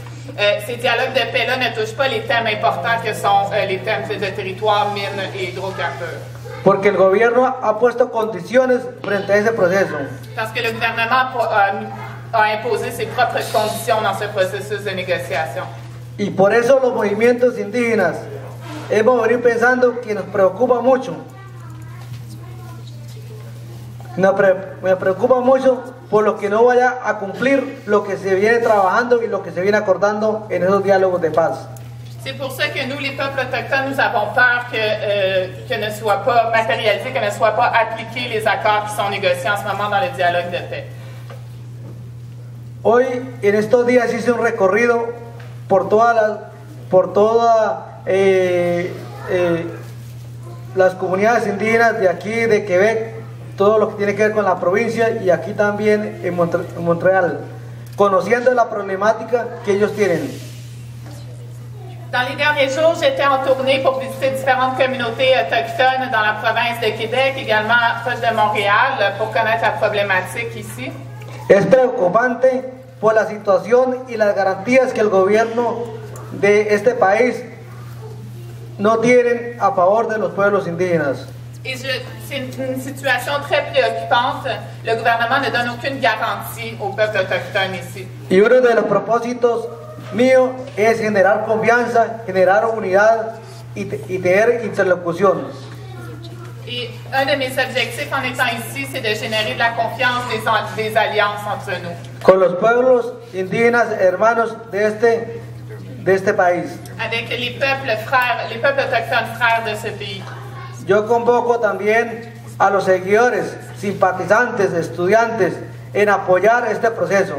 ces dialogues de paix-là ne touchent pas les thèmes importants que sont les thèmes de territoire, mines et hydrocarbures. Parce que le gouvernement a imposé ses propres conditions dans ce processus de négociation. Y por eso los movimientos indígenas hemos venido pensando que nos preocupa mucho. Me preocupa mucho por lo que no vaya a cumplir lo que se viene trabajando y lo que se viene acordando en esos diálogos de paz. C'est pour ça que nous, les peuples autochtones, nous avons peur que ne soit pas matérialisé, que ne soit pas appliqué les accords qui sont négociés en ce moment dans le dialogue de paix. Hoy, en estos días, hice un recorrido por todas las comunidades indígenas de aquí, de Quebec, todo lo que tiene que ver con la provincia y aquí también en Montreal, conociendo la problemática que ellos tienen. Dans les derniers jours, j'étais en tournée pour visiter différentes communautés autochtones dans la province de Québec, également proche de Montréal, pour connaître la problématique ici. Es preocupante por la situación y las garantías que el gobierno de este país no tienen a favor de los pueblos indígenas. Et c'est une situation très préoccupante. Le gouvernement ne donne aucune garantie au peuple autochtone ici. Y uno de los propósitos míos es generar confianza, generar unidad y tener interlocución. Et un de mes objectifs en étant ici, c'est de générer de la confiance, des alliances entre nous. Con los pueblos indígenas hermanos de este país. Avec les peuples autochtones frères de ce pays. Yo convoco también a los seguidores, simpatizantes, estudiantes en apoyar este proceso.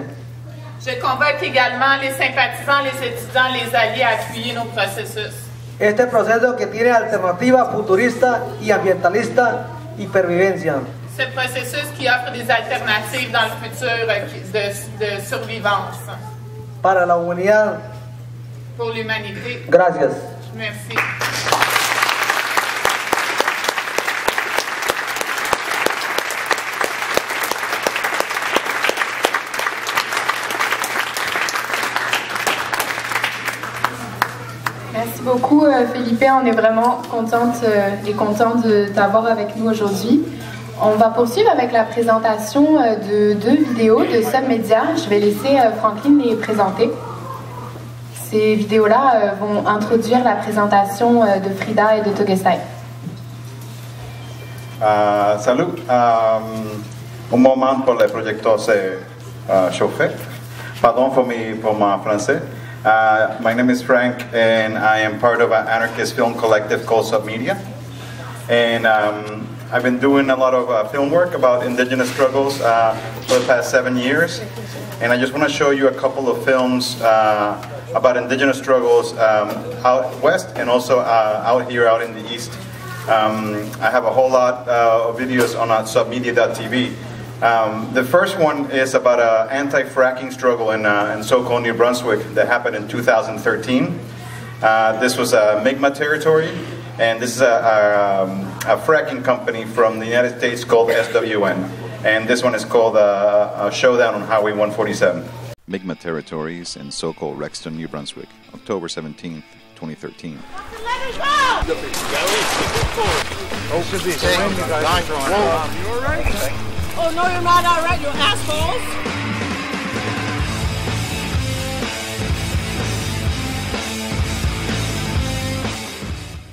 Je convoque également les sympathisants, les étudiants, les alliés à appuyer nos processus. Este proceso que tiene alternativa futurista y ambientalista y pervivencia. Ce processus qui offre des alternatives dans le futur de survivance. Para la humanidad. Pour l'humanité. Gracias. Merci. Merci beaucoup, Felipe. On est vraiment contente et content de t'avoir avec nous aujourd'hui. On va poursuivre avec la présentation de deux vidéos de Submedia. Je vais laisser Franklin les présenter. Ces vidéos-là vont introduire la présentation de Frida et de Toghestiy. Salut. Un moment pour le projecteur s'est chauffé. Pardon pour mon français. My name is Frank, and I am part of an anarchist film collective called Submedia. And I've been doing a lot of film work about indigenous struggles for the past 7 years. And I just want to show you a couple of films about indigenous struggles out west and also out here, out in the east. I have a whole lot of videos on Submedia.tv. The first one is about an anti-fracking struggle in so-called New Brunswick that happened in 2013. This was a Mi'kmaq territory, and this is a fracking company from the United States called SWN. And this one is called a Showdown on Highway 147. Mi'kmaq territories in so-called Rexton, New Brunswick, October 17th, 2013. Oh, no, you're not all right, you assholes!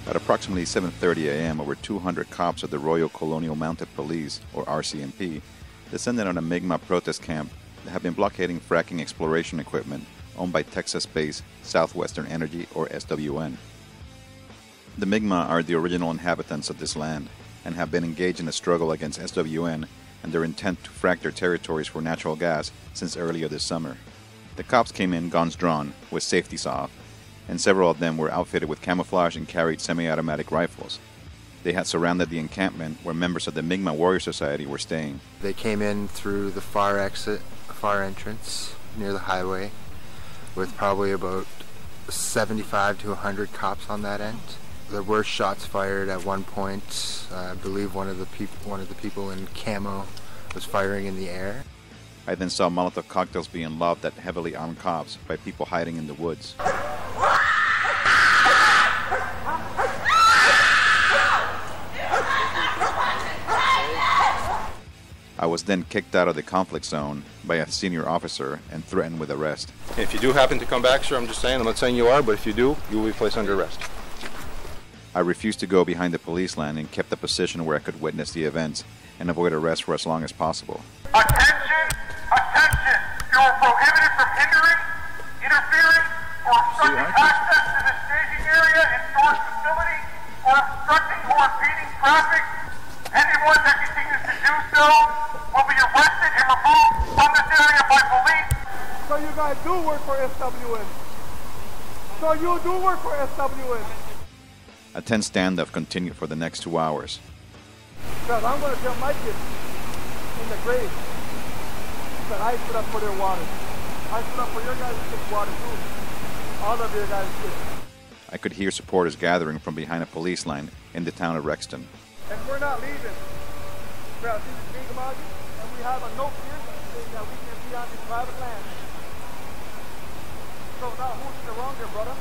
At approximately 7:30 a.m., over 200 cops of the Royal Colonial Mounted Police, or RCMP, descended on a Mi'kmaq protest camp that had been blockading fracking exploration equipment owned by Texas-based Southwestern Energy, or SWN. The Mi'kmaq are the original inhabitants of this land and have been engaged in a struggle against SWN and their intent to frack their territories for natural gas since earlier this summer. The cops came in guns drawn with safeties off, and several of them were outfitted with camouflage and carried semi-automatic rifles. They had surrounded the encampment where members of the Mi'kmaq Warrior Society were staying. They came in through the far entrance near the highway with probably about 75 to 100 cops on that end. There were shots fired at one point. I believe one of the people in camo was firing in the air. I then saw Molotov cocktails being lobbed at heavily armed cops by people hiding in the woods. I was then kicked out of the conflict zone by a senior officer and threatened with arrest. If you do happen to come back, sir, I'm just saying, I'm not saying you are, but if you do, you will be placed under arrest. I refused to go behind the police line and kept a position where I could witness the events and avoid arrest for as long as possible. Attention! Attention! You are prohibited from hindering, interfering, or obstructing access to the staging area and storage facility, or obstructing or impeding traffic. Anyone that continues to do so will be arrested and removed from this area by police. So you guys do work for SWN. So you do work for SWN. A tense standoff continued for the next 2 hours. God, I'm going to tell my kids in the grave that I stood up for their water. I stood up for your guys' kids' water too. All of your guys' kids. I could hear supporters gathering from behind a police line in the town of Rexton. And we're not leaving. God, this is Mi'kmaq, and we have a no fear thing that we can be on this private land. So now who's in the wrong there, brother?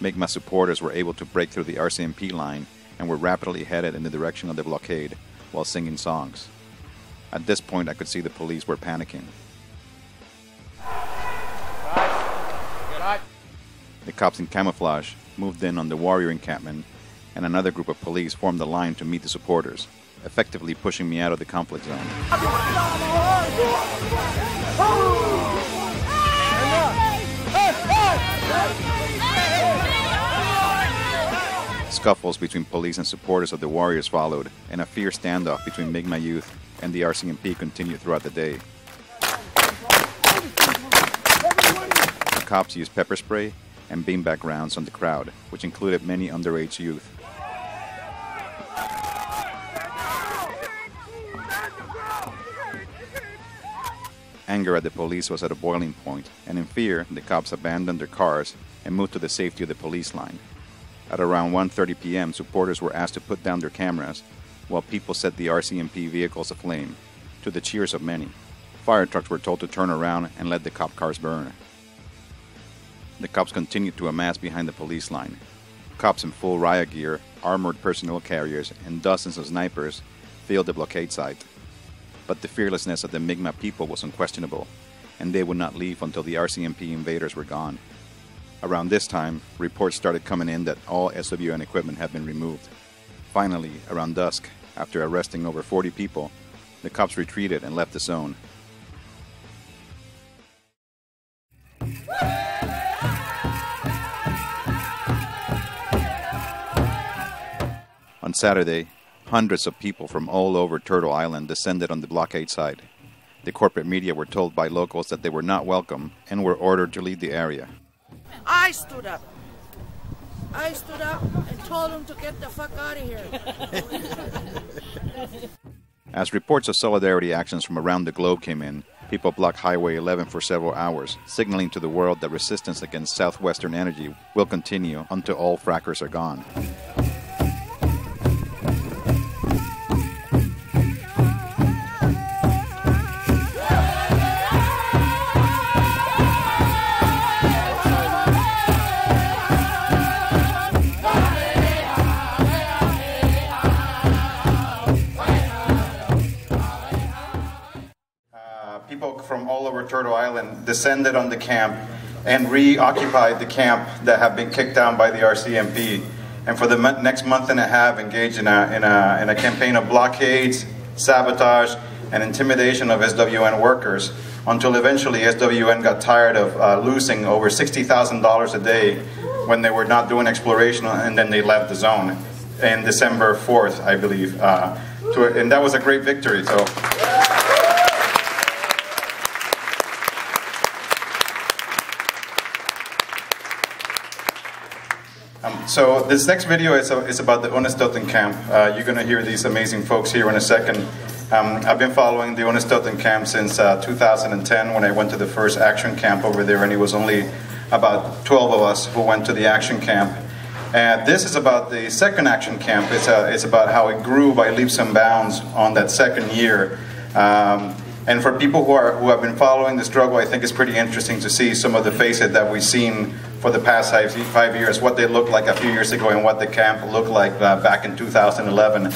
Mi'kmaq supporters were able to break through the RCMP line and were rapidly headed in the direction of the blockade while singing songs. At this point, I could see the police were panicking. The cops in camouflage moved in on the warrior encampment, and another group of police formed a line to meet the supporters, effectively pushing me out of the conflict zone. Scuffles between police and supporters of the warriors followed, and a fierce standoff between Mi'kmaq youth and the RCMP continued throughout the day. The cops used pepper spray and beanbag rounds on the crowd, which included many underage youth. Anger at the police was at a boiling point, and in fear, the cops abandoned their cars and moved to the safety of the police line. At around 1:30 p.m., supporters were asked to put down their cameras while people set the RCMP vehicles aflame, to the cheers of many. Fire trucks were told to turn around and let the cop cars burn. The cops continued to amass behind the police line. Cops in full riot gear, armored personnel carriers, and dozens of snipers filled the blockade site. But the fearlessness of the Mi'kmaq people was unquestionable, and they would not leave until the RCMP invaders were gone. Around this time, reports started coming in that all SWN equipment had been removed. Finally, around dusk, after arresting over 40 people, the cops retreated and left the zone. On Saturday, hundreds of people from all over Turtle Island descended on the blockade site. The corporate media were told by locals that they were not welcome and were ordered to leave the area. I stood up. I stood up and told them to get the fuck out of here. As reports of solidarity actions from around the globe came in, people blocked Highway 11 for several hours, signaling to the world that resistance against Southwestern Energy will continue until all frackers are gone. From all over Turtle Island descended on the camp and reoccupied the camp that had been kicked down by the RCMP, and for the next month and a half engaged in a campaign of blockades, sabotage, and intimidation of SWN workers, until eventually SWN got tired of losing over $60,000 a day when they were not doing exploration, and then they left the zone in December 4th, I believe, and that was a great victory. So. So this next video is about the Unist'ot'en camp. You're going to hear these amazing folks here in a second. I've been following the Unist'ot'en camp since 2010 when I went to the first action camp over there, and it was only about 12 of us who went to the action camp. And this is about the second action camp. It's about how it grew by leaps and bounds on that second year. And for people who have been following the struggle, I think it's pretty interesting to see some of the faces that we've seen for the past 5 years, what they looked like a few years ago and what the camp looked like back in 2011.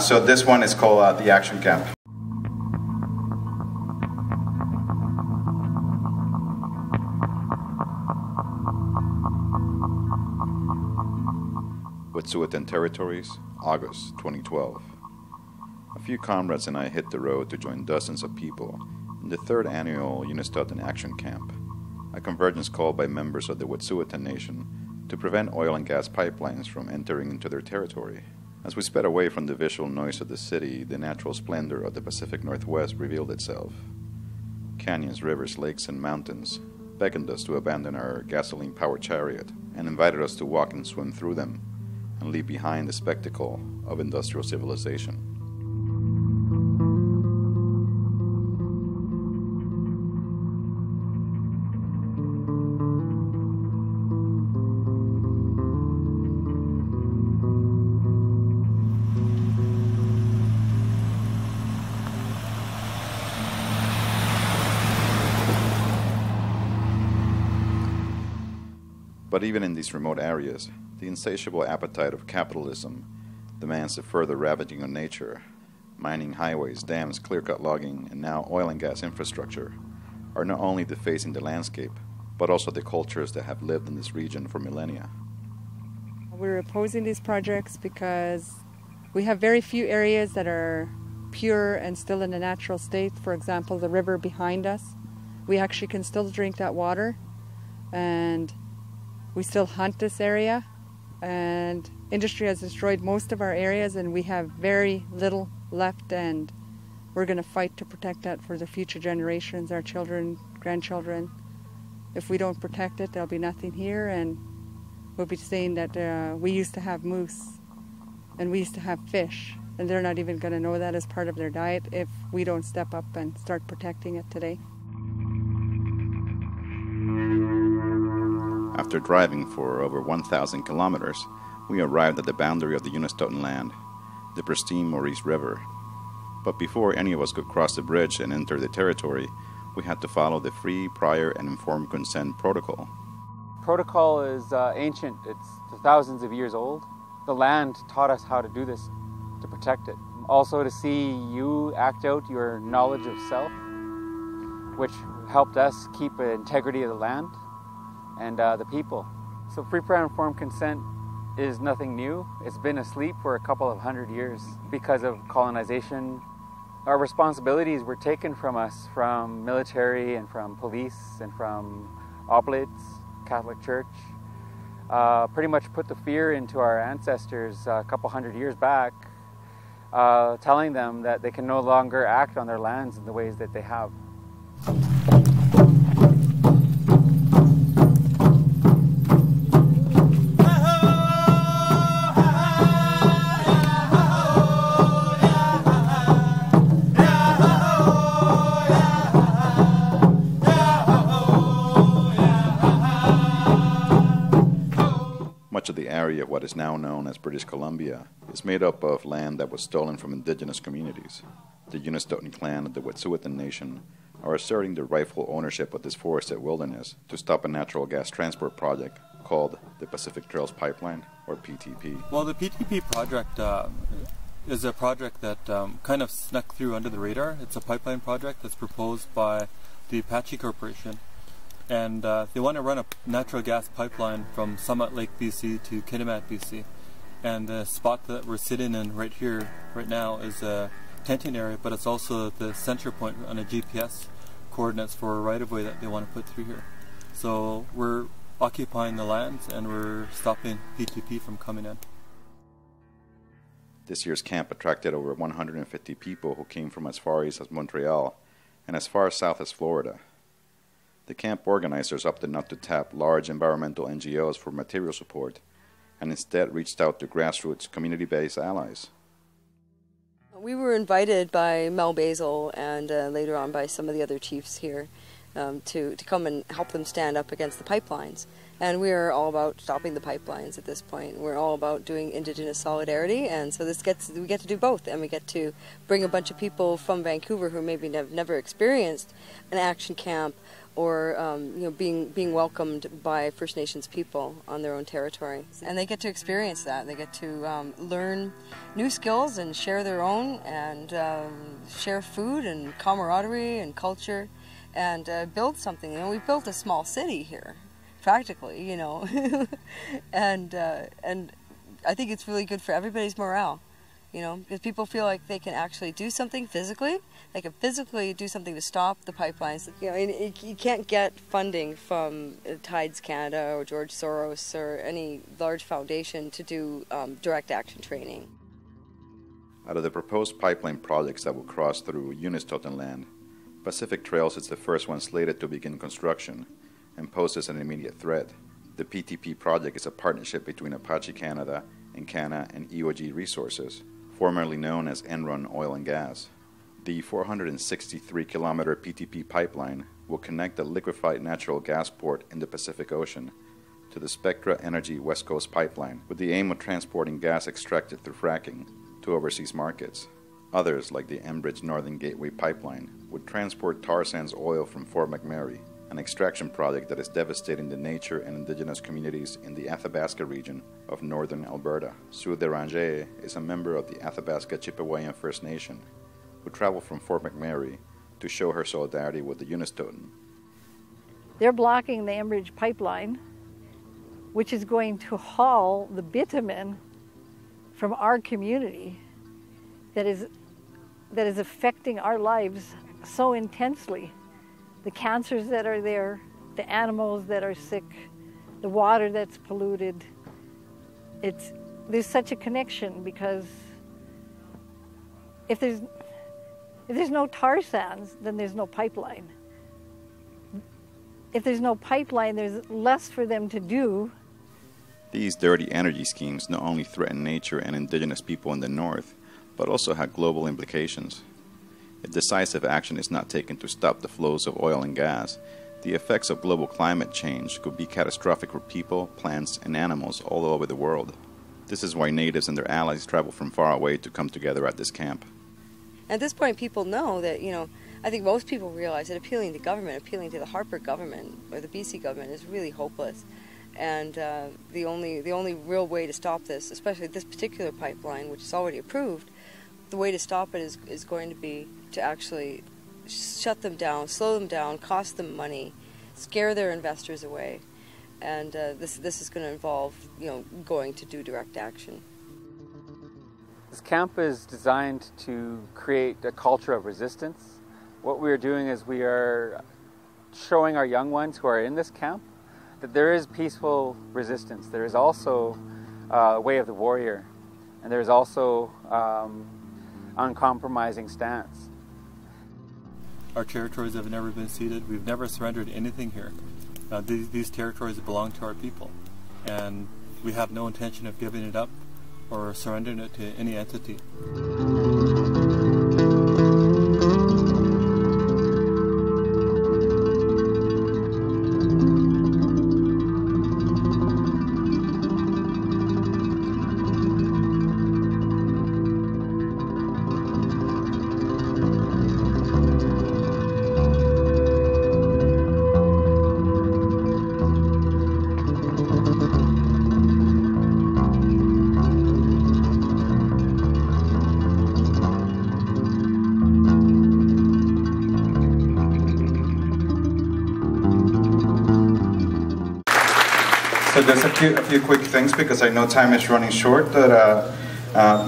So this one is called the Action Camp. Wet'suwet'en Territories, August 2012. A few comrades and I hit the road to join dozens of people in the third annual Unist'ot'en Action Camp, a convergence call by members of the Wet'suwet'en Nation to prevent oil and gas pipelines from entering into their territory. As we sped away from the visual noise of the city, the natural splendor of the Pacific Northwest revealed itself. Canyons, rivers, lakes, and mountains beckoned us to abandon our gasoline-powered chariot and invited us to walk and swim through them and leave behind the spectacle of industrial civilization. But even in these remote areas, the insatiable appetite of capitalism demands of further ravaging of nature, mining highways, dams, clear-cut logging, and now oil and gas infrastructure, are not only defacing the landscape, but also the cultures that have lived in this region for millennia. We're opposing these projects because we have very few areas that are pure and still in a natural state. For example, the river behind us, we actually can still drink that water, and we still hunt this area, and industry has destroyed most of our areas, and we have very little left, and we're going to fight to protect that for the future generations, our children, grandchildren. If we don't protect it, there'll be nothing here, and we'll be saying that we used to have moose and we used to have fish, and they're not even going to know that as part of their diet if we don't step up and start protecting it today. After driving for over 1,000 kilometers, we arrived at the boundary of the Unist'ot'en land, the pristine Maurice River. But before any of us could cross the bridge and enter the territory, we had to follow the free, prior, and informed consent protocol. Protocol is ancient. It's thousands of years old. The land taught us how to do this, to protect it. Also to see you act out your knowledge of self, which helped us keep the integrity of the land and the people. So free, prior, and informed consent is nothing new. It's been asleep for a couple of hundred years because of colonization. Our responsibilities were taken from us, from military and from police and from oblates, Catholic Church. Pretty much put the fear into our ancestors a couple hundred years back, telling them that they can no longer act on their lands in the ways that they have. Much of the area of what is now known as British Columbia is made up of land that was stolen from indigenous communities. The Unist'ot'en clan of the Wet'suwet'en Nation are asserting their rightful ownership of this forested wilderness to stop a natural gas transport project called the Pacific Trails Pipeline, or PTP. Well, the PTP project is a project that kind of snuck through under the radar. It's a pipeline project that's proposed by the Apache Corporation. And they want to run a natural gas pipeline from Summit Lake, BC to Kitimat, BC. And the spot that we're sitting in right here, right now, is a tenting area, but it's also the center point on a GPS coordinates for a right-of-way that they want to put through here. So we're occupying the lands and we're stopping PTP from coming in. This year's camp attracted over 150 people who came from as far east as Montreal and as far south as Florida. The camp organizers opted not to tap large environmental NGOs for material support and instead reached out to grassroots, community-based allies. We were invited by Mel Basil and later on by some of the other chiefs here to come and help them stand up against the pipelines. And we are all about stopping the pipelines at this point. We're all about doing Indigenous solidarity, and so we get to do both, and we get to bring a bunch of people from Vancouver who maybe have never experienced an action camp or you know, being welcomed by First Nations people on their own territory. And they get to experience that. They get to learn new skills and share their own, and share food and camaraderie and culture, and build something. You know, we built a small city here, practically, you know, and I think it's really good for everybody's morale. You know, because people feel like they can actually do something physically. They can physically do something to stop the pipelines. You know, and you can't get funding from Tides Canada or George Soros or any large foundation to do direct action training. Out of the proposed pipeline projects that will cross through Unist'ot'en land, Pacific Trails is the first one slated to begin construction and poses an immediate threat. The PTP project is a partnership between Apache Canada and CANA and EOG Resources, formerly known as Enron Oil and Gas. The 463-kilometer PTP pipeline will connect the liquefied natural gas port in the Pacific Ocean to the Spectra Energy West Coast Pipeline, with the aim of transporting gas extracted through fracking to overseas markets. Others, like the Enbridge Northern Gateway Pipeline, would transport tar sands oil from Fort McMurray an extraction project that is devastating the nature and indigenous communities in the Athabasca region of northern Alberta. Sue Deranger is a member of the Athabasca Chipewyan First Nation who traveled from Fort McMurray to show her solidarity with the Unist'ot'en. They're blocking the Enbridge pipeline, which is going to haul the bitumen from our community that is affecting our lives so intensely. The cancers that are there, the animals that are sick, the water that's polluted. There's such a connection, because if there's no tar sands, then there's no pipeline. If there's no pipeline, there's less for them to do. These dirty energy schemes not only threaten nature and indigenous people in the north, but also have global implications. If decisive action is not taken to stop the flows of oil and gas, the effects of global climate change could be catastrophic for people, plants, and animals all over the world. This is why natives and their allies travel from far away to come together at this camp. At this point, people know that, you know, I think most people realize that appealing to government, appealing to the Harper government or the BC government is really hopeless. And the only real way to stop this, especially this particular pipeline, which is already approved, the way to stop it is going to be to actually shut them down, slow them down, cost them money, scare their investors away. And this is going to involve, you know, going to do direct action. This camp is designed to create a culture of resistance. What we are doing is we are showing our young ones who are in this camp that there is peaceful resistance. There is also a way of the warrior, and there is also uncompromising stance. Our territories have never been ceded. We've never surrendered anything here. These territories belong to our people, and we have no intention of giving it up or surrendering it to any entity. Just a few quick things, because I know time is running short. That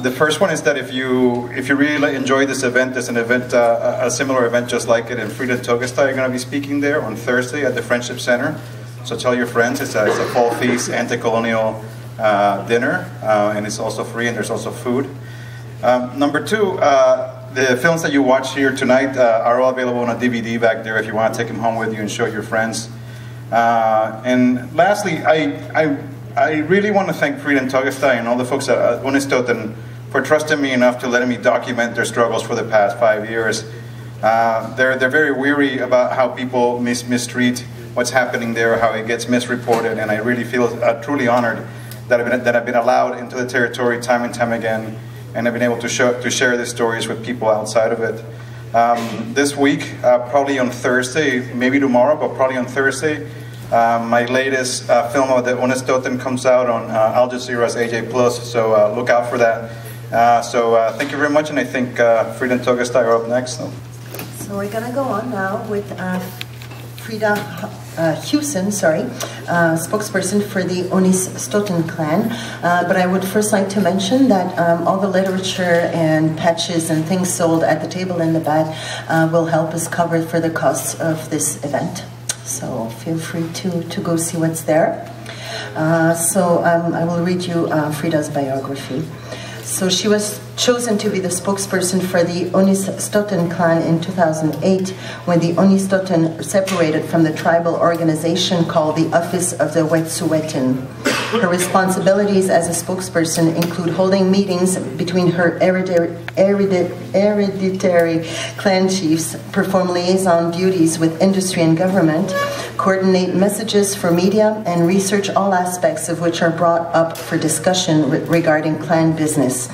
the first one is that if you really enjoy this event, there's an event, a similar event just like it in Freda and Toghestiy. You're going to be speaking there on Thursday at the Friendship Center. So tell your friends. It's a fall feast, anti-colonial dinner, and it's also free, and there's also food. Number two, the films that you watch here tonight are all available on a DVD back there if you want to take them home with you and show your friends. And lastly, I really want to thank Freda and Toghestiy and all the folks at Unist'ot'en for trusting me enough to letting me document their struggles for the past 5 years. They're very weary about how people mistreat what's happening there, how it gets misreported, and I really feel truly honored that I've been allowed into the territory time and time again, and I've been able to share these stories with people outside of it. This week, probably on Thursday, maybe tomorrow, but probably on Thursday, my latest film of the Unist'ot'en comes out on Al Jazeera's AJ+, so look out for that. So thank you very much, and I think Freda and Toghestiy are up next. So we're going to go on now with Freda Huson, spokesperson for the Unist'ot'en clan. But I would first like to mention that all the literature and patches and things sold at the table in the back will help us cover for the costs of this event. So feel free to go see what's there. I will read you Freda's biography. So she was chosen to be the spokesperson for the Unist'ot'en clan in 2008 when the Unist'ot'en separated from the tribal organization called the Office of the Wet'suwet'en. Her responsibilities as a spokesperson include holding meetings between her hereditary clan chiefs, perform liaison duties with industry and government, coordinate messages for media, and research all aspects of which are brought up for discussion regarding clan business.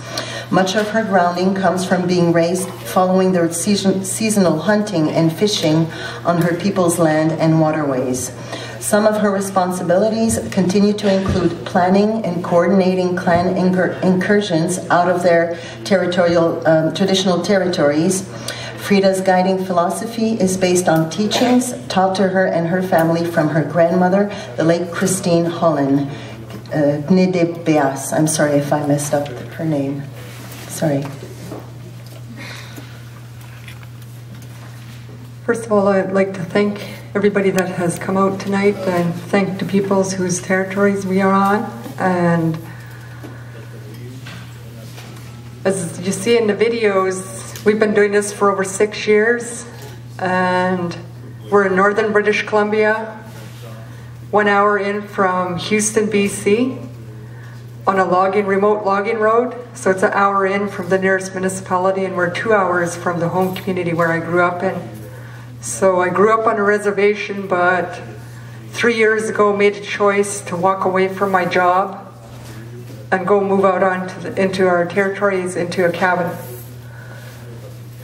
Much of her grounding comes from being raised following their seasonal hunting and fishing on her people's land and waterways. Some of her responsibilities continue to include planning and coordinating clan incursions out of their traditional territories. Freda's guiding philosophy is based on teachings taught to her and her family from her grandmother, the late Christine Holland. Gnedebeas. I'm sorry if I messed up her name. Sorry. First of all, I'd like to thank everybody that has come out tonight and thank the peoples whose territories we are on. And as you see in the videos, we've been doing this for over 6 years, and we're in northern British Columbia, 1 hour in from Houston, BC, on a remote logging road. So it's 1 hour in from the nearest municipality, and we're 2 hours from the home community where I grew up in. So I grew up on a reservation, but 3 years ago made a choice to walk away from my job and go move out into our territories, into a cabin.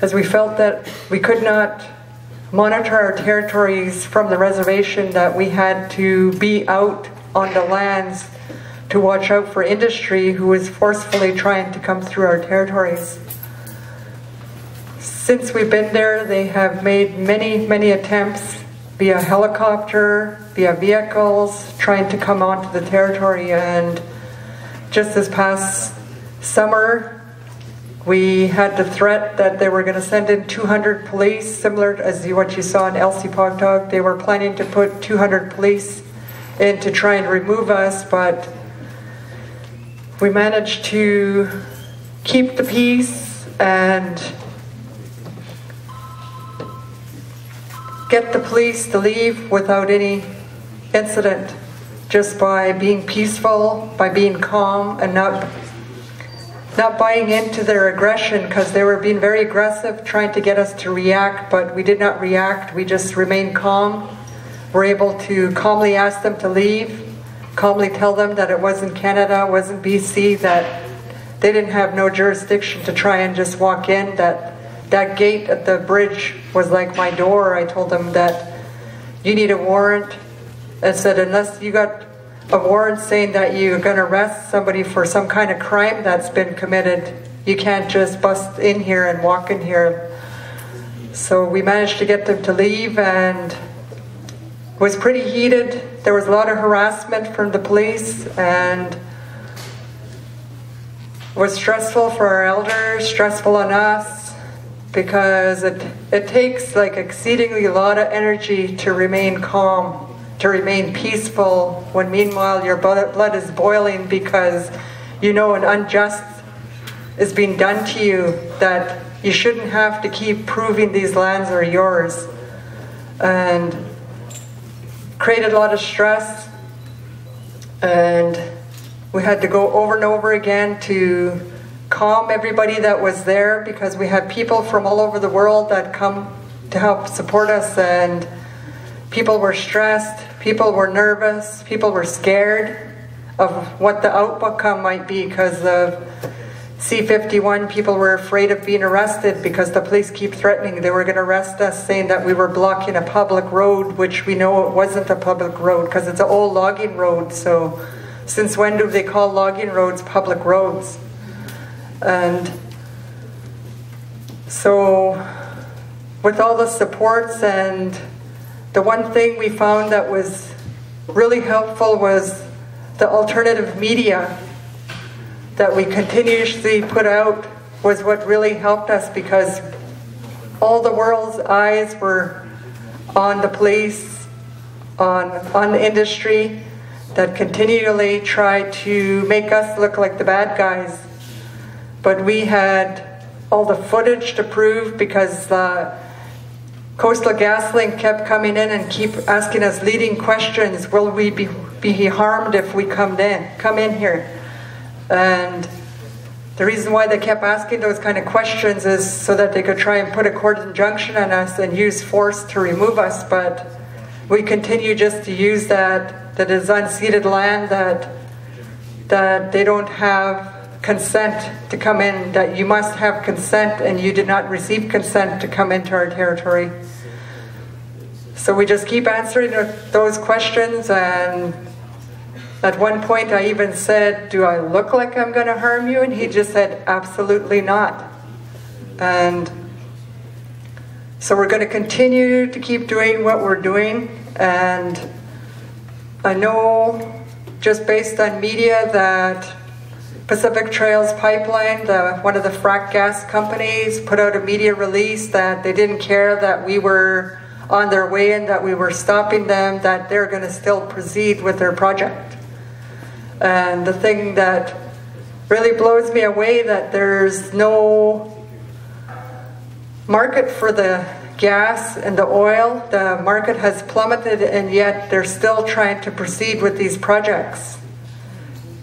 As we felt that we could not monitor our territories from the reservation, that we had to be out on the lands to watch out for industry who was forcefully trying to come through our territories. Since we've been there, they have made many, many attempts via helicopter, via vehicles, trying to come onto the territory. And just this past summer, we had the threat that they were going to send in 200 police, similar as what you saw in Elsipogtog. They were planning to put 200 police in to try and remove us, but we managed to keep the peace and get the police to leave without any incident, just by being peaceful, by being calm, and not buying into their aggression, because they were being very aggressive, trying to get us to react, but we did not react. We just remained calm. We're able to calmly ask them to leave, calmly tell them that it wasn't Canada, wasn't BC, that they didn't have no jurisdiction to try and just walk in, that gate at the bridge was like my door. I told them that you need a warrant. I said, unless you got a warrant saying that you're going to arrest somebody for some kind of crime that's been committed, you can't just bust in here and walk in here. So we managed to get them to leave, and it was pretty heated. There was a lot of harassment from the police, and it was stressful for our elders, stressful on us, because it takes like exceedingly a lot of energy to remain calm, to remain peaceful, when meanwhile your blood is boiling because you know an unjust is being done to you, that you shouldn't have to keep proving these lands are yours. And created a lot of stress, and we had to go over and over again to calm everybody that was there, because we had people from all over the world that come to help support us, and people were stressed, people were nervous, people were scared of what the outcome might be because of C-51. People were afraid of being arrested because the police keep threatening. They were going to arrest us saying that we were blocking a public road, which we know it wasn't a public road because it's an old logging road. So since when do they call logging roads public roads? And so with all the supports, and the one thing we found that was really helpful was the alternative media that we continuously put out was what really helped us, because all the world's eyes were on the police, on the industry that continually tried to make us look like the bad guys. But we had all the footage to prove, because Coastal GasLink kept coming in and keep asking us leading questions. Will we be harmed if we come in here? And the reason why they kept asking those kind of questions is so that they could try and put a court injunction on us and use force to remove us. But we continue just to use that is unceded land that they don't have consent to come in, that you must have consent, and you did not receive consent to come into our territory. So we just keep answering those questions, and at one point I even said, do I look like I'm going to harm you? And he just said, absolutely not. And so we're going to continue to keep doing what we're doing, and I know just based on media that Pacific Trails Pipeline, one of the frack gas companies, put out a media release that they didn't care that we were on their way in, that we were stopping them, that they're going to still proceed with their project. And the thing that really blows me away, that there's no market for the gas and the oil. The market has plummeted, and yet they're still trying to proceed with these projects.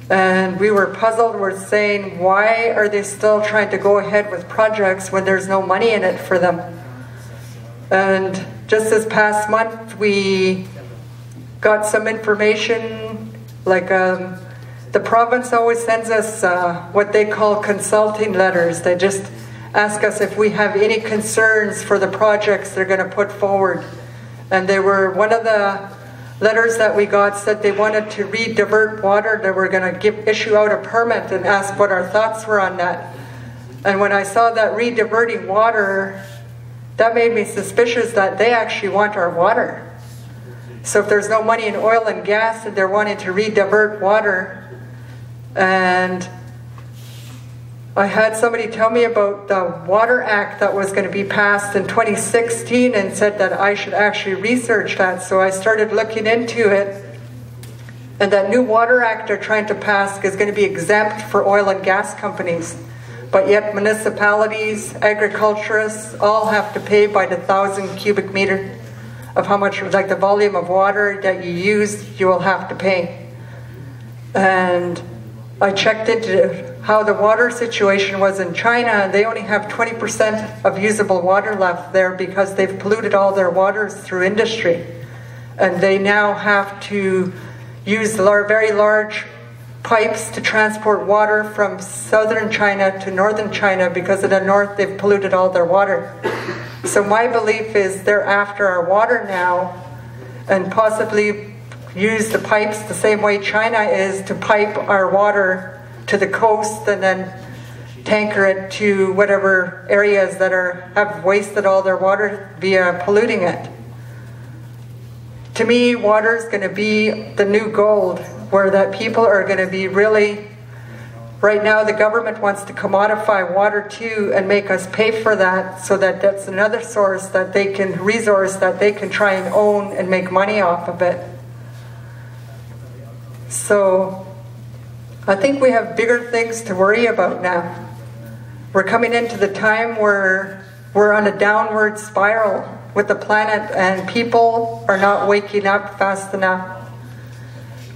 And we were puzzled. We're saying, why are they still trying to go ahead with projects when there's no money in it for them? And just this past month, we got some information, like the province always sends us what they call consulting letters. They just ask us if we have any concerns for the projects they're going to put forward. And they were, one of the letters that we got said they wanted to re-divert water. They were going to issue out a permit and ask what our thoughts were on that. And when I saw that re-diverting water, that made me suspicious that they actually want our water. So if there's no money in oil and gas and they're wanting to re-divert water, and I had somebody tell me about the Water Act that was going to be passed in 2016 and said that I should actually research that. So I started looking into it, and that new Water Act they're trying to pass is going to be exempt for oil and gas companies. But yet municipalities, agriculturists, all have to pay by the 1,000 cubic meter of how much, like the volume of water that you use, you will have to pay. And I checked into how the water situation was in China. They only have 20% of usable water left there because they've polluted all their waters through industry. And they now have to use very large pipes to transport water from southern China to northern China because in the north they've polluted all their water. So my belief is they're after our water now, and possibly use the pipes the same way China is to pipe our water to the coast and then tanker it to whatever areas that have wasted all their water via polluting it. To me, water is going to be the new gold, where that people are going to be really, right now the government wants to commodify water too and make us pay for that, so that that's another source that they can, resource that they can try and own and make money off of it. So I think we have bigger things to worry about now. We're coming into the time where we're on a downward spiral with the planet, and people are not waking up fast enough.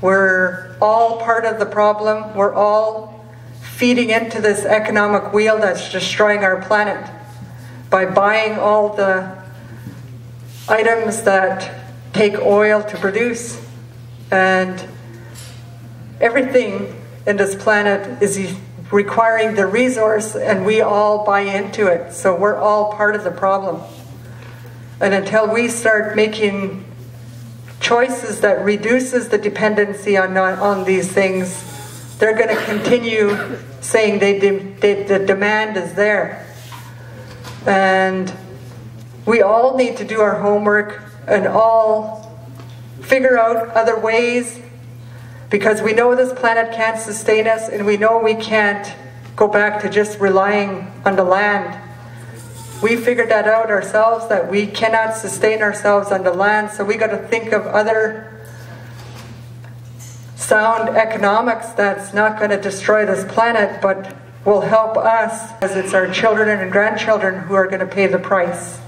We're all part of the problem. We're all feeding into this economic wheel that's destroying our planet by buying all the items that take oil to produce. And everything in this planet is requiring the resource, and we all buy into it. So we're all part of the problem. And until we start making choices that reduces the dependency on these things, they're going to continue saying the demand is there. And we all need to do our homework and all figure out other ways, because we know this planet can't sustain us, and we know we can't go back to just relying on the land. We figured that out ourselves, that we cannot sustain ourselves on the land, so we got to think of other sound economics that's not going to destroy this planet, but will help us, as it's our children and grandchildren who are going to pay the price.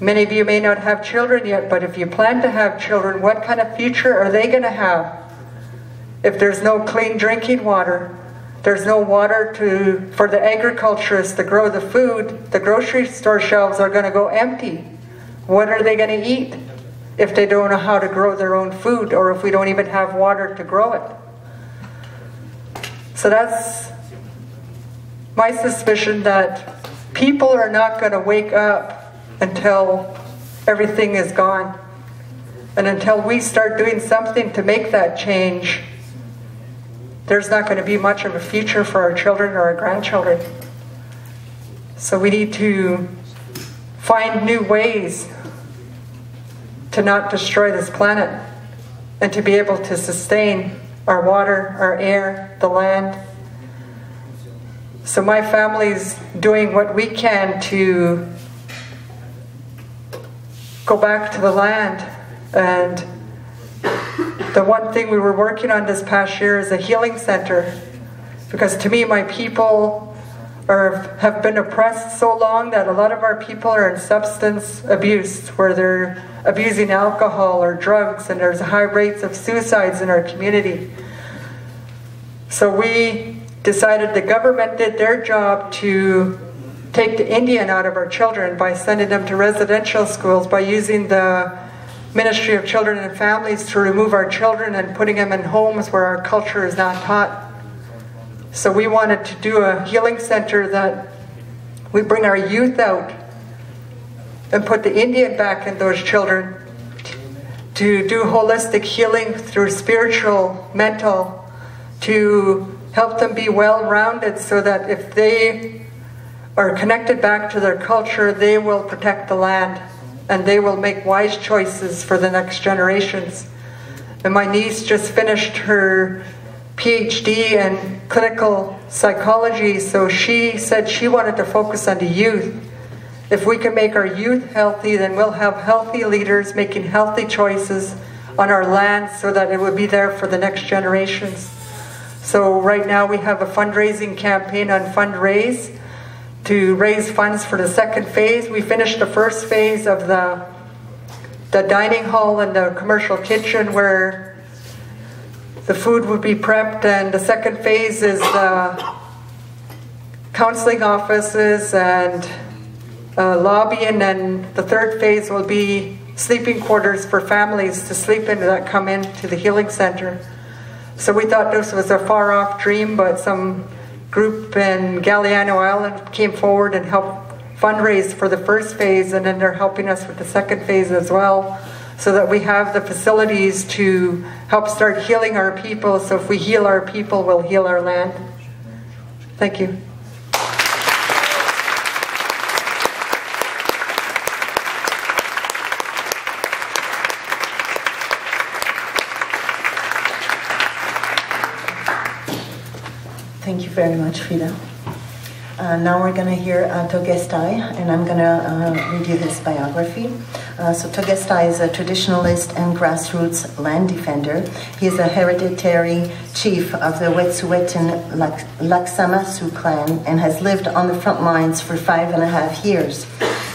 Many of you may not have children yet, but if you plan to have children, what kind of future are they going to have? If there's no clean drinking water, there's no water for the agriculturists to grow the food, the grocery store shelves are going to go empty. What are they going to eat if they don't know how to grow their own food, or if we don't even have water to grow it? So that's my suspicion that people are not going to wake up until everything is gone. And until we start doing something to make that change, there's not going to be much of a future for our children or our grandchildren. So we need to find new ways to not destroy this planet and to be able to sustain our water, our air, the land. So my family's doing what we can to go back to the land. And the one thing we were working on this past year is a healing center, because to me, my people have been oppressed so long that a lot of our people are in substance abuse, where they're abusing alcohol or drugs, and there's high rates of suicides in our community. So we decided the government did their job to take the Indian out of our children by sending them to residential schools, by using the Ministry of Children and Families to remove our children and putting them in homes where our culture is not taught. So we wanted to do a healing center that we bring our youth out and put the Indian back in those children to do holistic healing through spiritual, mental, to help them be well-rounded so that if they are connected back to their culture, they will protect the land and they will make wise choices for the next generations. And my niece just finished her PhD in clinical psychology, so she said she wanted to focus on the youth. If we can make our youth healthy, then we'll have healthy leaders making healthy choices on our land so that it will be there for the next generations. So right now we have a fundraising campaign on Fundraise to raise funds for the second phase. We finished the first phase of the dining hall and the commercial kitchen where the food would be prepped, and the second phase is the counseling offices and lobbying, and the third phase will be sleeping quarters for families to sleep in that come into the healing center. So we thought this was a far-off dream, but some group in Galliano Island came forward and helped fundraise for the first phase, and then they're helping us with the second phase as well, so that we have the facilities to help start healing our people. So if we heal our people, we'll heal our land. Thank you. Thank you very much, Freda. Now we're going to hear Toghestiy, and I'm going to review his biography. So Toghestiy is a traditionalist and grassroots land defender. He is a hereditary chief of the Wet'suwet'en Likhts'amisyu clan and has lived on the front lines for 5.5 years.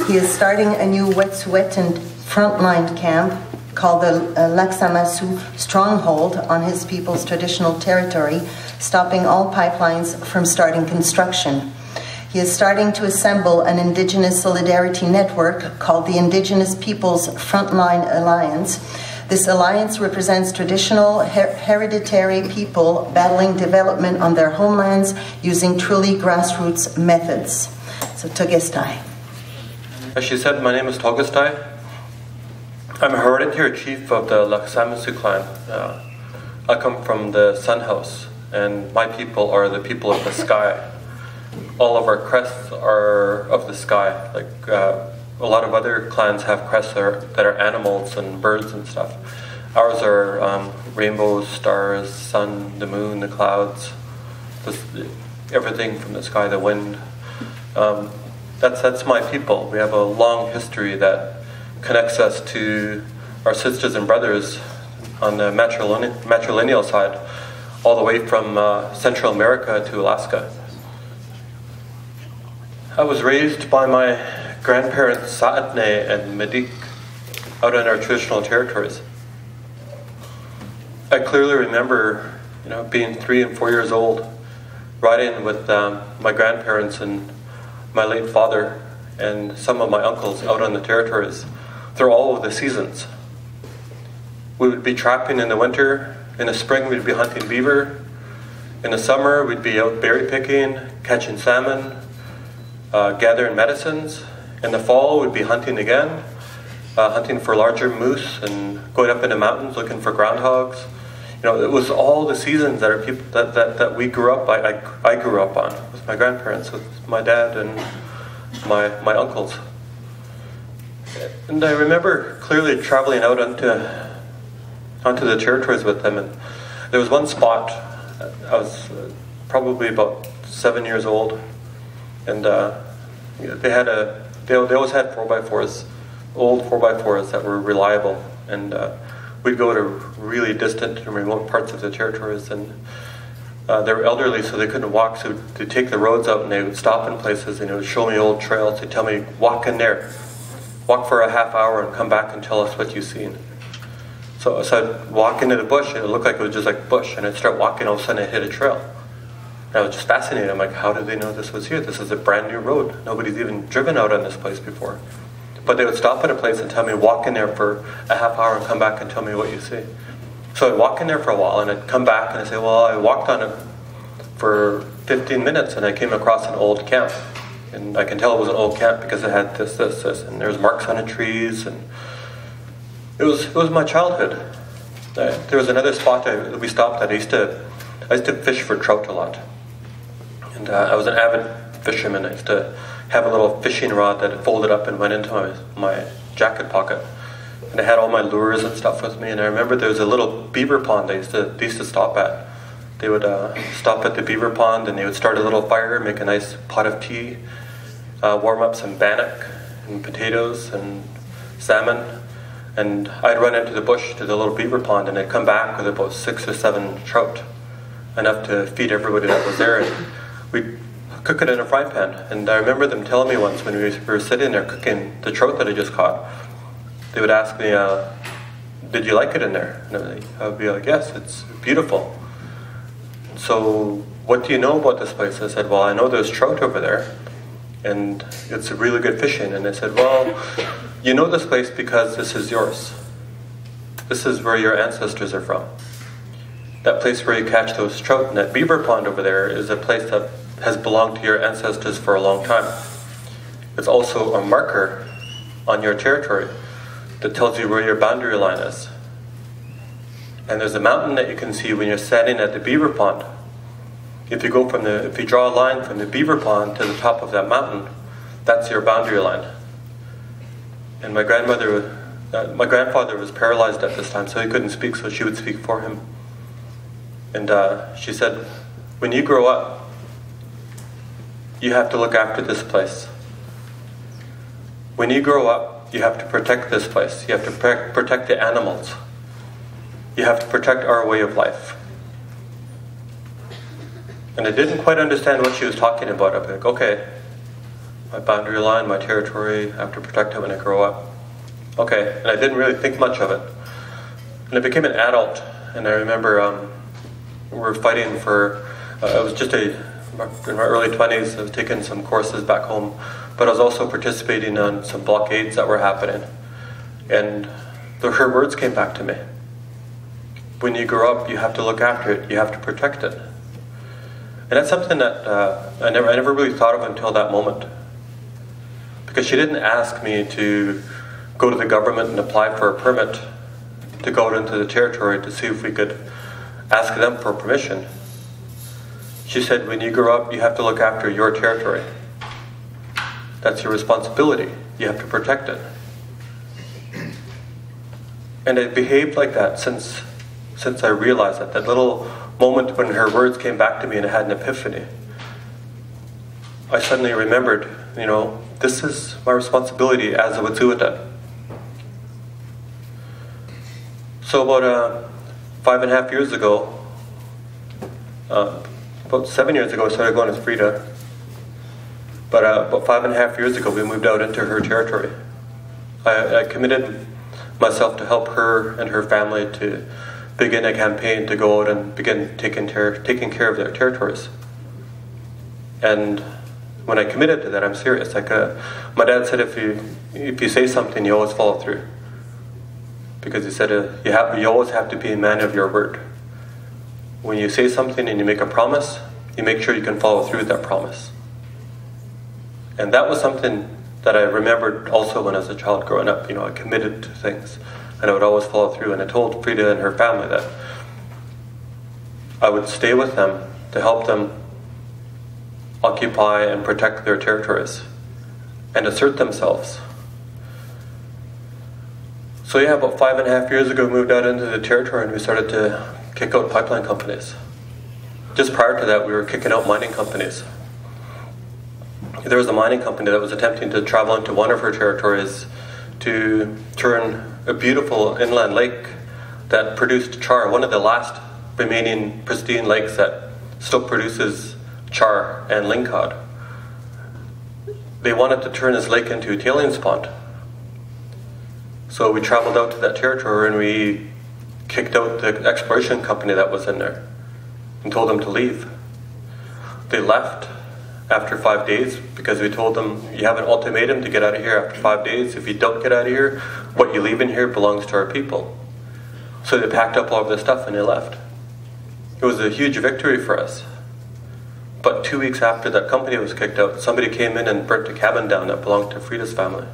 He is starting a new Wet'suwet'en frontline camp called the Likhts'amisyu stronghold on his people's traditional territory, stopping all pipelines from starting construction. He is starting to assemble an Indigenous solidarity network called the Indigenous Peoples Frontline Alliance. This alliance represents traditional hereditary people battling development on their homelands using truly grassroots methods. So Toghestiy. As she said, my name is Toghestiy. I'm a hereditary chief of the Likhts'amisyu clan. I come from the Sun House, and my people are the people of the sky. All of our crests are of the sky. Like a lot of other clans have crests that are animals and birds and stuff. Ours are rainbows, stars, sun, the moon, the clouds, everything from the sky, the wind. That's my people. We have a long history that connects us to our sisters and brothers on the matrilineal side, all the way from Central America to Alaska. I was raised by my grandparents Sa'atne and Medik out on our traditional territories. I clearly remember, being 3 and 4 years old, riding with my grandparents and my late father and some of my uncles out on the territories through all of the seasons. We would be trapping in the winter. In the spring, we'd be hunting beaver. In the summer, we'd be out berry picking, catching salmon, gathering medicines. In the fall, we'd be hunting again, hunting for larger moose and going up into mountains looking for groundhogs. You know, it was all the seasons that that we grew up. I grew up on with my grandparents, with my dad and my uncles. And I remember clearly traveling out onto the territories with them. And there was one spot. I was probably about 7 years old, and they always had 4x4s, old 4x4s that were reliable, and we'd go to really distant and remote parts of the territories, and they were elderly, so they couldn't walk, so they'd take the roads out, and they would stop in places, and it would show me old trails. They'd tell me, walk in there, walk for a half hour, and come back and tell us what you've seen. So I'd walk into the bush, and it looked like it was just like bush, and I'd start walking, all of a sudden I'd hit a trail. And I was just fascinated. I'm like, how did they know this was here? This is a brand new road. Nobody's even driven out on this place before. But they would stop at a place and tell me, walk in there for a half hour and come back and tell me what you see. So I'd walk in there for a while, and I'd come back, and I'd say, well, I walked on it for 15 minutes, and I came across an old camp. And I can tell it was an old camp because it had this, this, this, and there's marks on the trees, and it was my childhood. There was another spot that we stopped at. I used to fish for trout a lot, and I was an avid fisherman. I used to have a little fishing rod that folded up and went into my jacket pocket, and I had all my lures and stuff with me. And I remember there was a little beaver pond they used to stop at. They would stop at the beaver pond, and they would start a little fire, make a nice pot of tea, warm up some bannock and potatoes and salmon. And I'd run into the bush to the little beaver pond, and I'd come back with about 6 or 7 trout, enough to feed everybody that was there. And we'd cook it in a frying pan. And I remember them telling me once when we were sitting there cooking the trout that I just caught, they would ask me, did you like it in there? And I'd be like, yes, it's beautiful. So what do you know about this place? I said, well, I know there's trout over there, and it's really good fishing. And they said, well, you know this place because this is yours. This is where your ancestors are from. That place where you catch those trout and that beaver pond over there is a place that has belonged to your ancestors for a long time. It's also a marker on your territory that tells you where your boundary line is. And there's a mountain that you can see when you're standing at the beaver pond. If you draw a line from the beaver pond to the top of that mountain, that's your boundary line. And my grandfather was paralyzed at this time, so he couldn't speak, so she would speak for him. And she said, when you grow up, you have to look after this place. When you grow up, you have to protect this place. You have to protect the animals. You have to protect our way of life. And I didn't quite understand what she was talking about. I'd be like, okay, my boundary line, my territory, I have to protect it when I grow up. Okay, and I didn't really think much of it. And I became an adult, and I remember we were fighting for, I was just in my early 20s, I was taking some courses back home, but I was also participating on some blockades that were happening. And her words came back to me. When you grow up, you have to look after it, you have to protect it. And that's something that I never really thought of until that moment. Because she didn't ask me to go to the government and apply for a permit to go into the territory to see if we could ask them for permission. She said, when you grow up, you have to look after your territory. That's your responsibility. You have to protect it. And it behaved like that since I realized that little moment when her words came back to me and I had an epiphany. I suddenly remembered, you know, this is my responsibility as a Wet'suwet'en. So about 5.5 years ago, about 7 years ago I started going as Freda, but about 5.5 years ago we moved out into her territory. I committed myself to help her and her family to begin a campaign to go out and begin taking care of their territories. And when I committed to that, I'm serious. Like my dad said, if you say something, you always follow through. Because he said you always have to be a man of your word. When you say something and you make a promise, you make sure you can follow through with that promise. And that was something that I remembered also when I was a child growing up. You know, I committed to things and I would always follow through. And I told Freda and her family that I would stay with them to help them occupy and protect their territories and assert themselves. So yeah, about 5.5 years ago, we moved out into the territory and we started to kick out pipeline companies. Just prior to that, we were kicking out mining companies. There was a mining company that was attempting to travel into one of her territories to turn a beautiful inland lake that produced char, one of the last remaining pristine lakes that still produces char and lingcod. They wanted to turn this lake into a tailings pond. So we traveled out to that territory and we kicked out the exploration company that was in there and told them to leave. They left after 5 days because we told them, you have an ultimatum to get out of here after 5 days. If you don't get out of here, what you leave in here belongs to our people. So they packed up all of their stuff and they left. It was a huge victory for us. But 2 weeks after that company was kicked out, somebody came in and burnt a cabin down that belonged to Freda's family.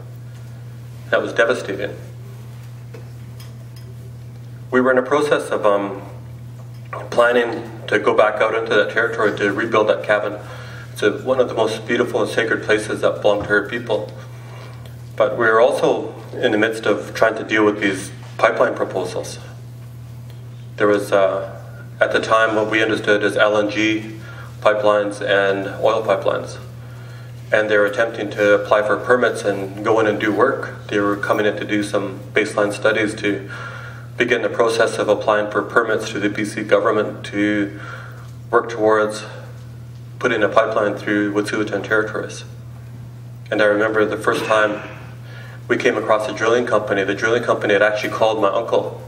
That was devastating. We were in a process of planning to go back out into that territory to rebuild that cabin. It's one of the most beautiful and sacred places that belong to her people. But we were also in the midst of trying to deal with these pipeline proposals. There was, at the time, what we understood as LNG pipelines and oil pipelines. And they were attempting to apply for permits and go in and do work. They were coming in to do some baseline studies to begin the process of applying for permits to the BC government to work towards putting a pipeline through Wet'suwet'en territories. And I remember the first time we came across a drilling company. The drilling company had actually called my uncle.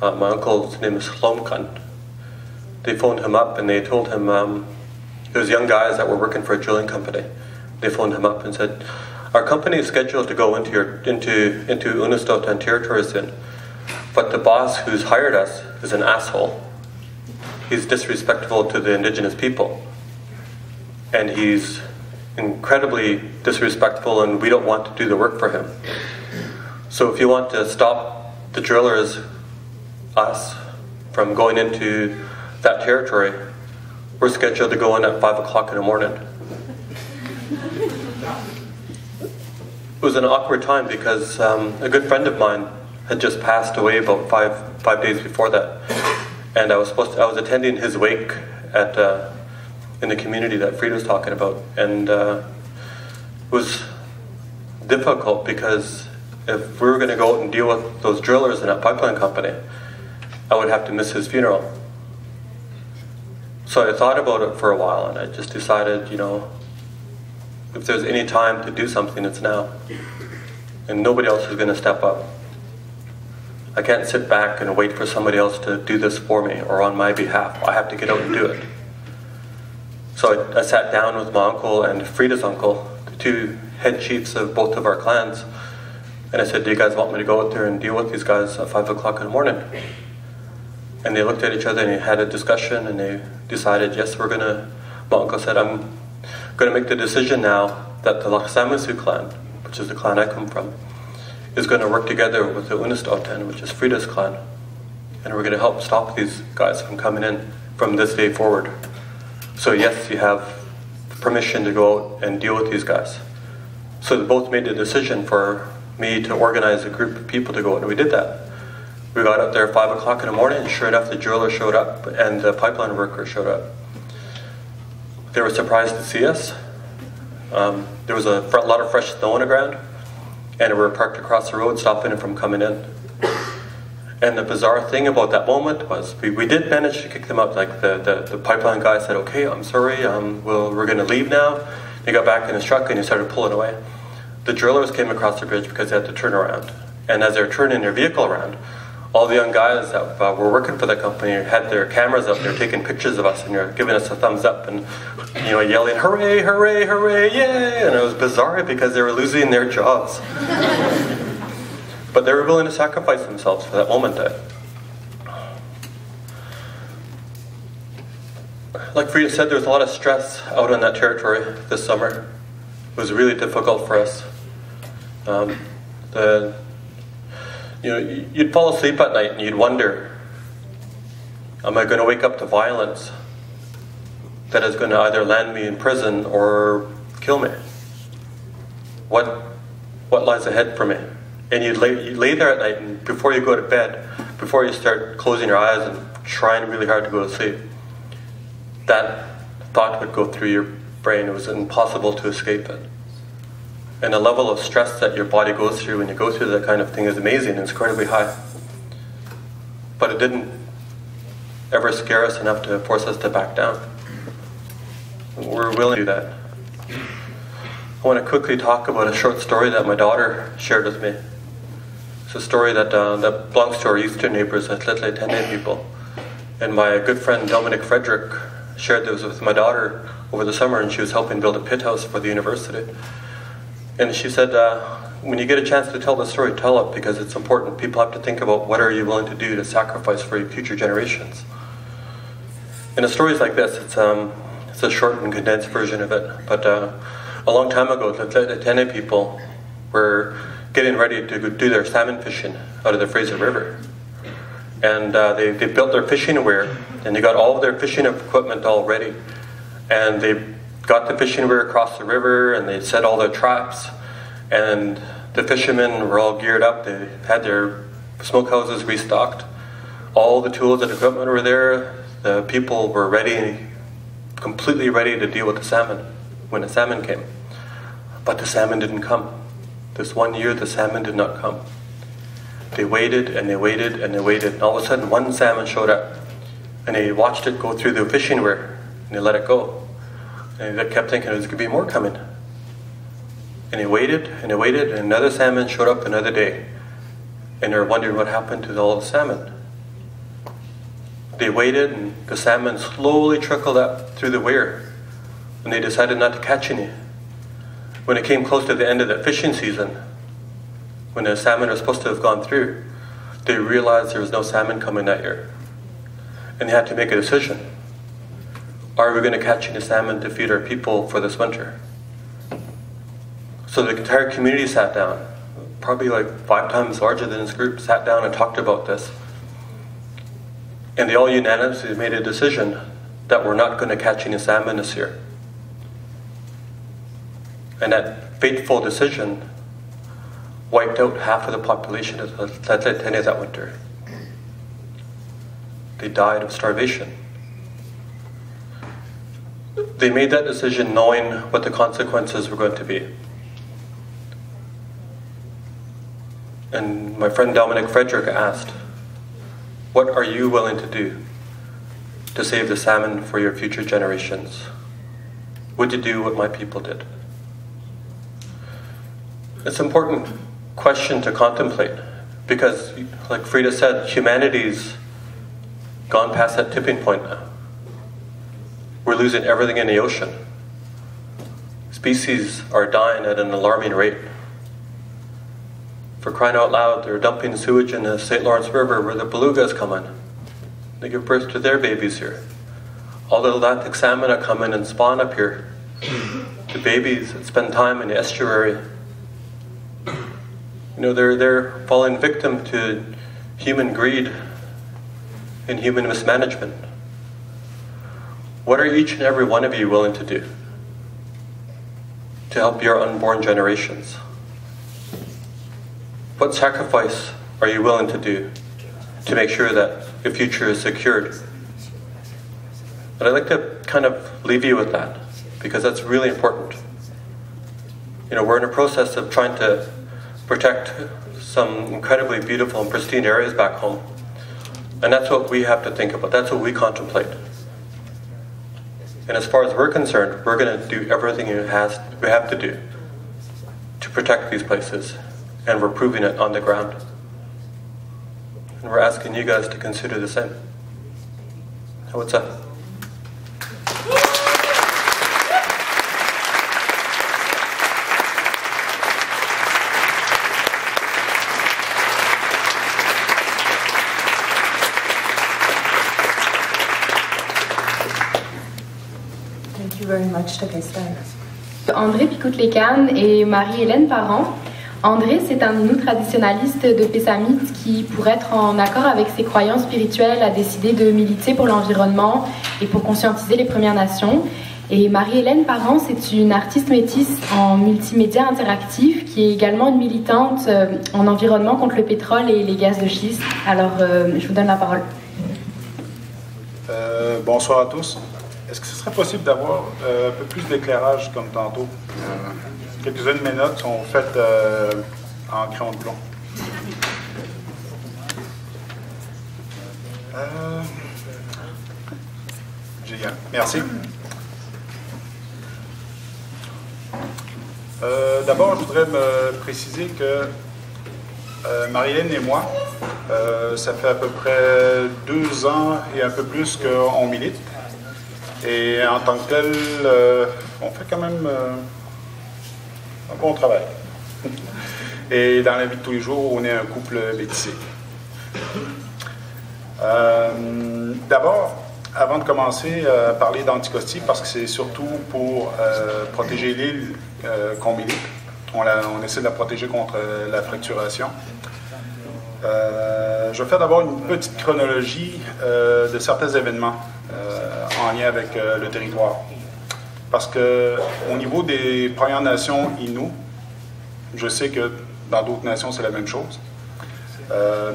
My uncle's name is Hlomkan. They phoned him up and they told him, there was young guys that were working for a drilling company. They phoned him up and said, our company is scheduled to go into Unist'ot'en territory soon, but the boss who's hired us is an asshole. He's disrespectful to the indigenous people. And he's incredibly disrespectful and we don't want to do the work for him. So if you want to stop the drillers, us, from going into that territory, we're scheduled to go in at 5 o'clock in the morning. It was an awkward time because a good friend of mine had just passed away about five days before that. And I was attending his wake at in the community that Freda was talking about, and it was difficult because if we were going to go out and deal with those drillers in that pipeline company, I would have to miss his funeral. So I thought about it for a while and I just decided, you know, if there's any time to do something, it's now. And nobody else is going to step up. I can't sit back and wait for somebody else to do this for me or on my behalf. I have to get out and do it. So I sat down with my uncle and Freda's uncle, the two head chiefs of both of our clans, and I said, do you guys want me to go out there and deal with these guys at 5 o'clock in the morning? And they looked at each other and they had a discussion and they decided, yes, we're gonna, my uncle said, I'm gonna make the decision now that the Likhts'amisyu clan, which is the clan I come from, is gonna work together with the Unist'ot'en, which is Freda's clan. And we're gonna help stop these guys from coming in from this day forward. So yes, you have permission to go out and deal with these guys. So they both made the decision for me to organize a group of people to go out, and we did that. We got up there at 5 o'clock in the morning, and sure enough, the driller showed up and the pipeline worker showed up. They were surprised to see us. There was a lot of fresh snow on the ground, and we were parked across the road, stopping them from coming in. And the bizarre thing about that moment was we did manage to kick them up. Like the pipeline guy said, okay, I'm sorry, we're gonna leave now. He got back in his truck and he started pulling away. The drillers came across the bridge because they had to turn around. And as they were turning their vehicle around, all the young guys that were working for the company had their cameras up, they were taking pictures of us and they were giving us a thumbs up and, you know, yelling, hooray, hooray, hooray, yay! And it was bizarre because they were losing their jobs. But they were willing to sacrifice themselves for that moment. Like Freda said, there was a lot of stress out on that territory this summer. It was really difficult for us. You'd fall asleep at night and you'd wonder, am I going to wake up to violence that is going to either land me in prison or kill me? What lies ahead for me? And you'd lay there at night, and before you go to bed, before you start closing your eyes and trying really hard to go to sleep, that thought would go through your brain. It was impossible to escape it. And the level of stress that your body goes through when you go through that kind of thing is amazing. It's incredibly high. But it didn't ever scare us enough to force us to back down. We're willing to do that. I want to quickly talk about a short story that my daughter shared with me. It's a story that belongs to our eastern neighbors, the Tlatlatene people. And my good friend Dominic Frederick shared this with my daughter over the summer, and she was helping build a pit house for the university. And she said, when you get a chance to tell the story, tell it, because it's important. People have to think about what are you willing to do to sacrifice for your future generations. And the story's like this. It's a short and condensed version of it. But a long time ago, the Tlatlatene people were getting ready to do their salmon fishing out of the Fraser River. And they built their fishing weir, and they got all of their fishing equipment all ready. And they got the fishing weir across the river, and they set all their traps, and the fishermen were all geared up. They had their smokehouses restocked. All the tools and equipment were there. The people were ready, completely ready to deal with the salmon when the salmon came. But the salmon didn't come. This one year, the salmon did not come. They waited and they waited and they waited, and all of a sudden one salmon showed up, and they watched it go through the fishing weir, and they let it go. And they kept thinking there's going to be more coming. And they waited, and they waited, and another salmon showed up another day. And they were wondering what happened to all the salmon. They waited, and the salmon slowly trickled up through the weir. And they decided not to catch any. When it came close to the end of the fishing season, when the salmon were supposed to have gone through, they realized there was no salmon coming that year. And they had to make a decision. Are we going to catch any salmon to feed our people for this winter? So the entire community sat down, probably like 5 times larger than this group, sat down and talked about this. And they all unanimously made a decision that we're not going to catch any salmon this year. And that fateful decision wiped out half of the population of the Tlatlatene that winter. They died of starvation. They made that decision knowing what the consequences were going to be. And my friend Dominic Frederick asked, what are you willing to do to save the salmon for your future generations? Would you do what my people did? It's an important question to contemplate because, like Freda said, humanity's gone past that tipping point now. We're losing everything in the ocean. Species are dying at an alarming rate. For crying out loud, they're dumping sewage in the St. Lawrence River where the belugas come in. They give birth to their babies here. All the Atlantic salmon are coming and spawn up here. The babies that spend time in the estuary. They're falling victim to human greed and human mismanagement. What are each and every one of you willing to do to help your unborn generations? What sacrifice are you willing to do to make sure that your future is secured? But I'd like to kind of leave you with that because that's really important. We're in a process of trying to protect some incredibly beautiful and pristine areas back home. And that's what we have to think about. That's what we contemplate. And as far as we're concerned, we're going to do everything we have to do to protect these places. And we're proving it on the ground. And we're asking you guys to consider the same. What's up? very much to this day. André Pikutelekan et Marie-Hélène Parent. André, c'est un Innu traditionaliste de Pessamit qui, pour être en accord avec ses croyances spirituelles, a décidé de militer pour l'environnement et pour conscientiser les Premières Nations. Et Marie-Hélène Parent, c'est une artiste métisse en multimédia interactif qui est également une militante en environnement contre le pétrole et les gaz de schiste. Alors, je vous donne la parole. Bonsoir à tous. Est-ce que ce serait possible d'avoir un peu plus d'éclairage comme tantôt? Quelques-unes de mes notes sont faites en crayon de plomb. Génial, merci. D'abord, je voudrais me préciser que Marie-Hélène et moi, ça fait à peu près 2 ans et un peu plus qu'on milite. Et en tant que tel, on fait quand même un bon travail. Et dans la vie de tous les jours, on est un couple métissé. D'abord, avant de commencer à parler d'Anticosti, parce que c'est surtout pour protéger l'île qu'on milite. On essaie de la protéger contre la fracturation. Je vais faire d'abord une petite chronologie de certains événements en lien avec le territoire. Parce qu'au niveau des Premières Nations Innu, je sais que dans d'autres nations c'est la même chose,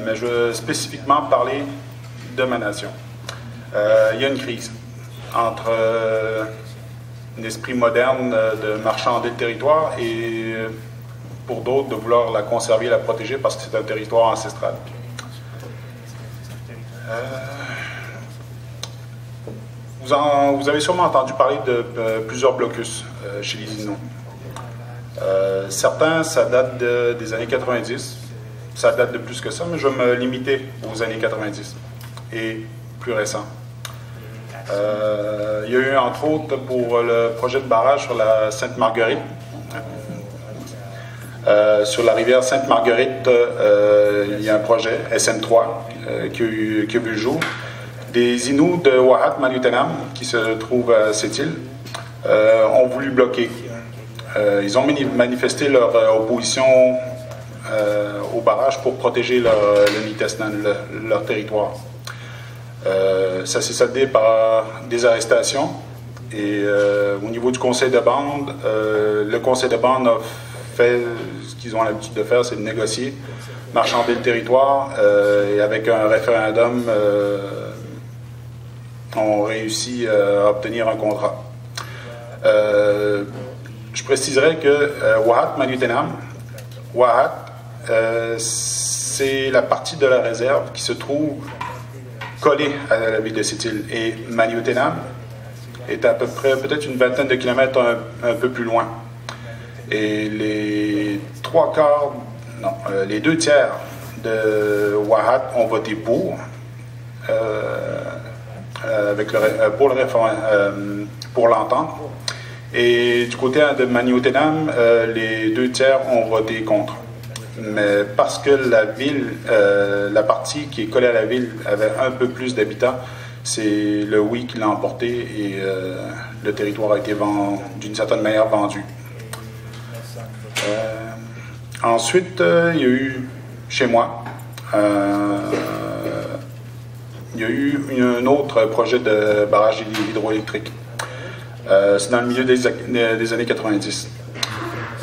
mais je veux spécifiquement parler de ma nation. Il y a une crise entre l'esprit moderne de marchander le territoire et pour d'autres de vouloir la conserver et la protéger parce que c'est un territoire ancestral. Vous avez sûrement entendu parler de plusieurs blocus chez les Innu. Certains, ça date des années 90, ça date de plus que ça, mais je vais me limiter aux années 90 et plus récents. Il y a eu, entre autres, pour le projet de barrage sur la Sainte-Marguerite, sur la rivière Sainte-Marguerite, il y a un projet SM3 qui a vu le jour. Des Innus de Uashat Mani-Utenam, qui se trouvent à cette île, ont voulu bloquer. Ils ont manifesté leur opposition au barrage pour protéger leur territoire. Ça s'est soldé par des arrestations. Et au niveau du conseil de bande, le conseil de bande a fait ce qu'ils ont l'habitude de faire, c'est de négocier, marchander le territoire, et avec un référendum, on réussit à obtenir un contrat. Je préciserai que Uashat Mani-Utenam, c'est la partie de la réserve qui se trouve collée à la ville de cette île. Et Mani-Utenam est à peu près, peut-être une vingtaine de kilomètres un peu plus loin. Et les 2 tiers de Uashat ont voté pour l'entente. Et du côté de Mani-Utenam, les 2 tiers ont voté contre. Mais parce que la ville, la partie qui est collée à la ville avait un peu plus d'habitants, c'est le oui qui l'a emporté et le territoire a été d'une certaine manière vendu. Ensuite, il y a eu, chez moi, il y a eu un autre projet de barrage hydroélectrique. C'est dans le milieu des années 90.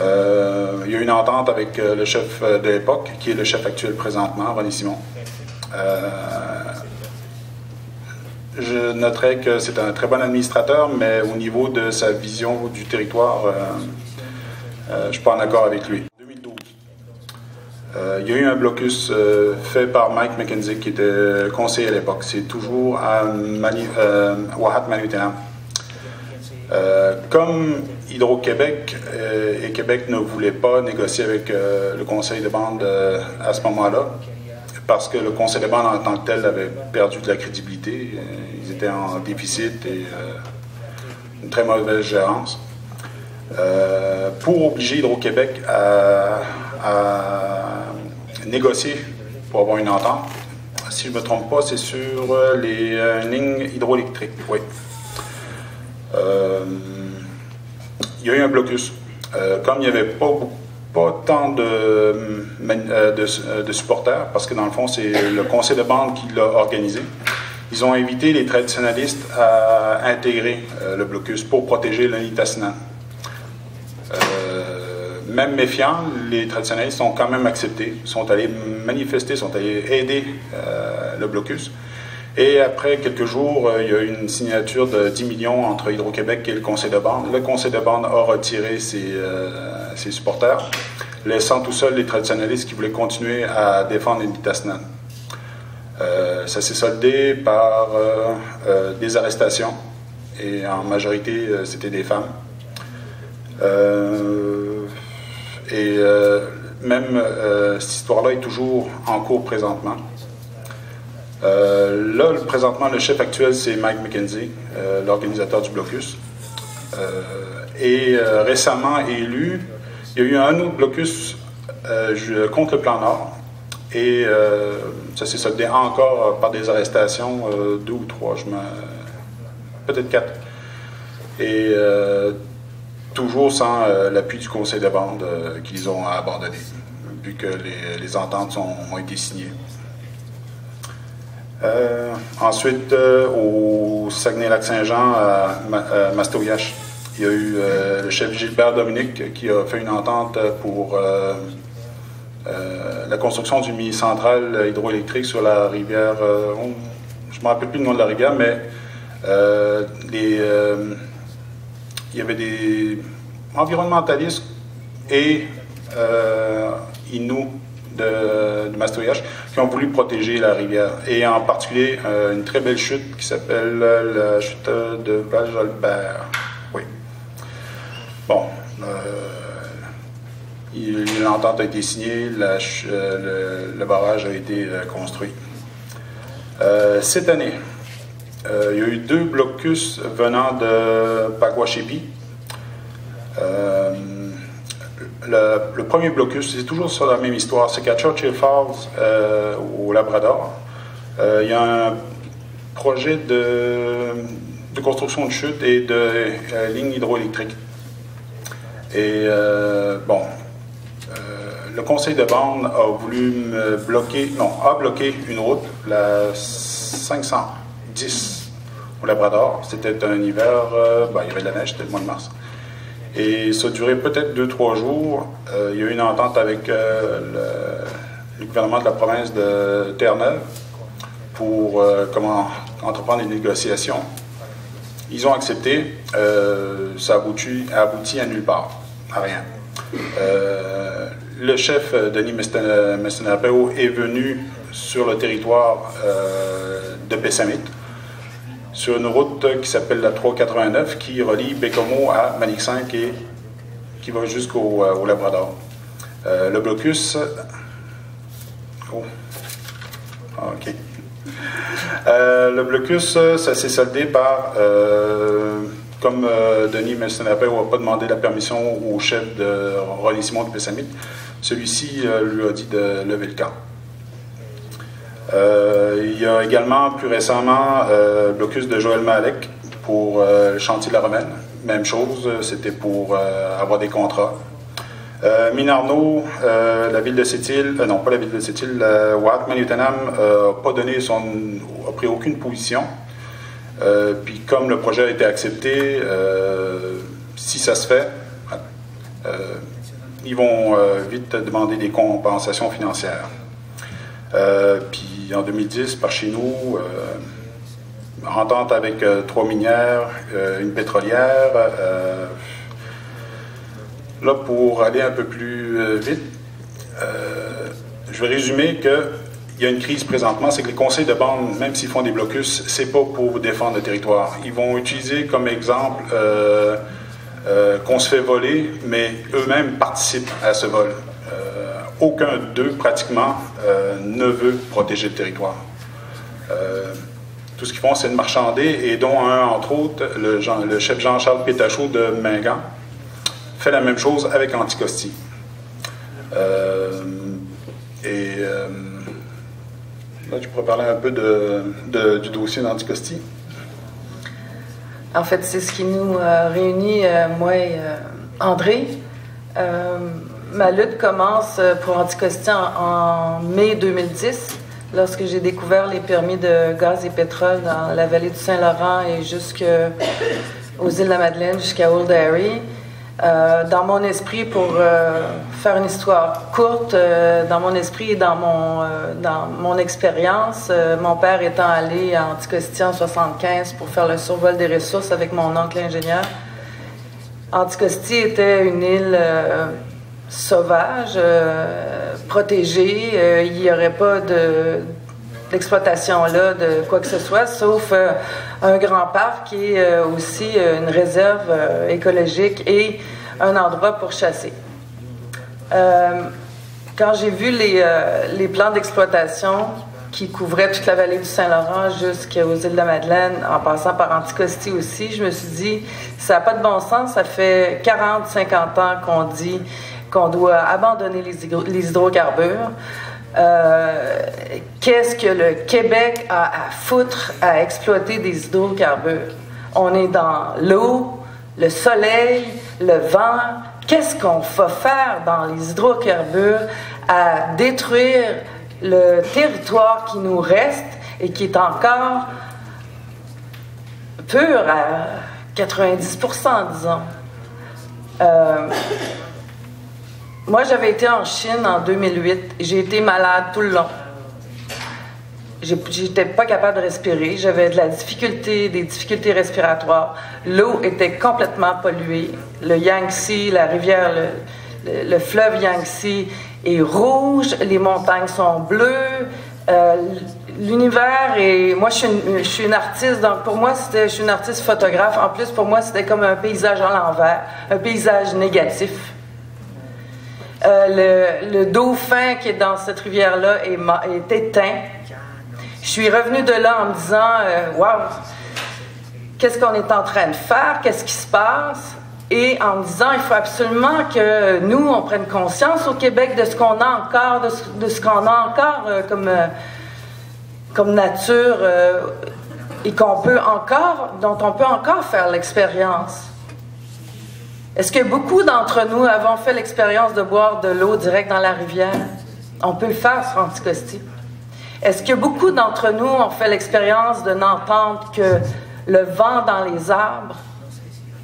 Il y a eu une entente avec le chef de l'époque, qui est le chef actuel présentement, René Simon. Je noterai que c'est un très bon administrateur, mais au niveau de sa vision du territoire, je ne suis pas en accord avec lui. Il y a eu un blocus fait par Mike McKenzie, qui était conseiller à l'époque. C'est toujours à Uashat Mani-Utenam. Comme Hydro-Québec et Québec ne voulaient pas négocier avec le conseil de bande à ce moment-là, parce que le conseil de bande en tant que tel avait perdu de la crédibilité, ils étaient en déficit et une très mauvaise gérance, pour obliger Hydro-Québec à négocier pour avoir une entente. Si je ne me trompe pas, c'est sur les lignes hydroélectriques. Oui. il y a eu un blocus. Comme il n'y avait pas tant de supporters, parce que dans le fond, c'est le conseil de bande qui l'a organisé, ils ont invité les traditionalistes à intégrer le blocus pour protéger l'Nitassinan. Même méfiants, les traditionalistes ont quand même accepté, sont allés manifester, sont allés aider le blocus. Et après quelques jours, il y a eu une signature de 10 millions entre Hydro-Québec et le conseil de bande. Le conseil de bande a retiré ses supporters, laissant tout seul les traditionalistes qui voulaient continuer à défendre l'Nitassinan. Ça s'est soldé par des arrestations, et en majorité, c'était des femmes. Cette histoire-là est toujours en cours présentement. Présentement, le chef actuel, c'est Mike McKenzie, l'organisateur du blocus. Récemment élu, il y a eu un autre blocus contre le plan Nord. Et ça s'est soldé encore par des arrestations, deux ou trois, peut-être quatre. Et toujours sans l'appui du conseil de bande qu'ils ont abandonné, vu que les ententes ont été signées. Ensuite, au Saguenay-Lac-Saint-Jean, à Mastoyache, il y a eu le chef Gilbert Dominic qui a fait une entente pour la construction d'une mini-centrale hydroélectrique sur la rivière, je ne me rappelle plus le nom de la rivière, mais il y avait des environnementalistes et Innu de Mastoyache qui ont voulu protéger la rivière. Et en particulier, une très belle chute qui s'appelle la chute de Val-Jalbert. Oui. Bon. L'entente a été signée, le barrage a été construit. Cette année, il y a eu deux blocus venant de Paguashépi. Le premier blocus, c'est toujours sur la même histoire, c'est qu'à Churchill Falls, au Labrador, il y a un projet de construction de chutes et de lignes hydroélectriques. Et le conseil de bande a voulu bloquer une route, la 510 au Labrador. C'était un hiver, il y avait de la neige, c'était le mois de mars. Et ça durait peut-être 2-3 jours. Il y a eu une entente avec le gouvernement de la province de Terre-Neuve pour entreprendre des négociations. Ils ont accepté. Ça aboutit à nulle part, à rien. Le chef Denis Mestinapeo est venu sur le territoire de Pessamit, sur une route qui s'appelle la 389, qui relie Bécomo à Manic-5 et qui va jusqu'au Labrador. Le blocus... le blocus, ça s'est soldé par... comme Denis Mestinapeo n'a pas demandé la permission au chef de relâchement de Pessamit, celui-ci lui a dit de lever le camp. Il y a également, plus récemment, blocus de Joël Malek pour le chantier de la Romaine. Même chose, c'était pour avoir des contrats. Minarno, la ville de Sept-Îles, non pas la ville de Sept-Îles, U'wa, Mani-Utenam, n'a pas donné a pris aucune position. Puis comme le projet a été accepté, si ça se fait, ils vont vite demander des compensations financières. Puis en 2010, par chez nous, entente avec trois minières, une pétrolière. Là, pour aller un peu plus vite, je vais résumer que il y a une crise présentement, c'est que les conseils de bande, même s'ils font des blocus, c'est pas pour défendre le territoire. Ils vont utiliser comme exemple qu'on se fait voler, mais eux-mêmes participent à ce vol. Aucun d'eux, pratiquement, ne veut protéger le territoire. Tout ce qu'ils font, c'est de marchander, et dont un, entre autres, le chef Jean-Charles Pétachaud de Mingan, fait la même chose avec Anticosti. Là, je pourrais parler un peu du dossier d'Anticosti. En fait, c'est ce qui nous réunit, moi et André. Ma lutte commence pour Anticosti en mai 2010, lorsque j'ai découvert les permis de gaz et pétrole dans la vallée du Saint-Laurent et jusqu'aux îles de la Madeleine, jusqu'à Old-Harry. Dans mon esprit, pour faire une histoire courte, dans mon esprit et dans mon expérience, mon père étant allé à Anticosti en 1975 pour faire le survol des ressources avec mon oncle ingénieur. Anticosti était une île sauvage, protégée. Il n'y aurait pas d'exploitation là, de quoi que ce soit, sauf un grand parc et aussi une réserve écologique et un endroit pour chasser. Quand j'ai vu les plans d'exploitation qui couvraient toute la vallée du Saint-Laurent jusqu'aux îles de la Madeleine, en passant par Anticosti aussi, je me suis dit, ça n'a pas de bon sens, ça fait 40-50 ans qu'on dit qu'on doit abandonner les hydrocarbures. Qu'est-ce que le Québec a à foutre à exploiter des hydrocarbures? On est dans l'eau, le soleil, le vent. Qu'est-ce qu'on va faire dans les hydrocarbures à détruire le territoire qui nous reste et qui est encore pur à 90%, disons? Moi, j'avais été en Chine en 2008. J'ai été malade tout le long. J'étais pas capable de respirer. J'avais de la difficulté, des difficultés respiratoires. L'eau était complètement polluée. Le Yangtze, la rivière, le fleuve Yangtze est rouge. Les montagnes sont bleues. L'univers est... Moi, je suis une artiste. Donc, pour moi, c'était... Je suis une artiste photographe. En plus, pour moi, c'était comme un paysage à l'envers. Un paysage négatif. Le dauphin qui est dans cette rivière-là est éteint. Je suis revenue de là en me disant « Wow, qu'est-ce qu'on est en train de faire? Qu'est-ce qui se passe? » Et en me disant « Il faut absolument que nous, on prenne conscience au Québec de ce qu'on a encore, de ce qu'on a encore comme nature et dont on peut encore faire l'expérience. » Est-ce que beaucoup d'entre nous avons fait l'expérience de boire de l'eau directe dans la rivière? On peut le faire sur Anticosti. Est-ce que beaucoup d'entre nous ont fait l'expérience de n'entendre que le vent dans les arbres?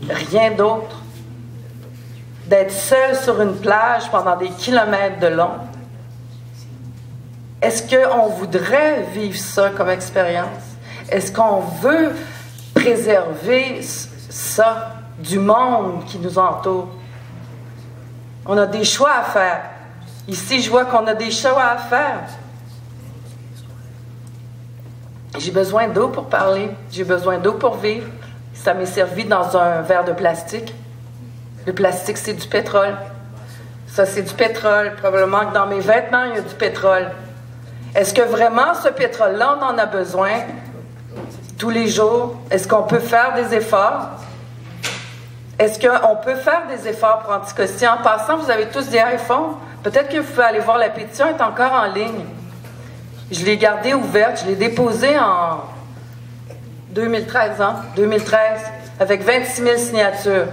Rien d'autre. D'être seul sur une plage pendant des kilomètres de long? Est-ce qu'on voudrait vivre ça comme expérience? Est-ce qu'on veut préserver ça du monde qui nous entoure? On a des choix à faire. Ici, je vois qu'on a des choix à faire. J'ai besoin d'eau pour parler. J'ai besoin d'eau pour vivre. Ça m'est servi dans un verre de plastique. Le plastique, c'est du pétrole. Ça, c'est du pétrole. Probablement que dans mes vêtements, il y a du pétrole. Est-ce que vraiment ce pétrole-là, on en a besoin tous les jours? Est-ce qu'on peut faire des efforts? Est-ce qu'on peut faire des efforts pour Anticosti? En passant, vous avez tous des iPhones. Peut-être que vous pouvez aller voir, la pétition est encore en ligne. Je l'ai gardée ouverte, je l'ai déposée en 2013, hein? 2013, avec 26 000 signatures.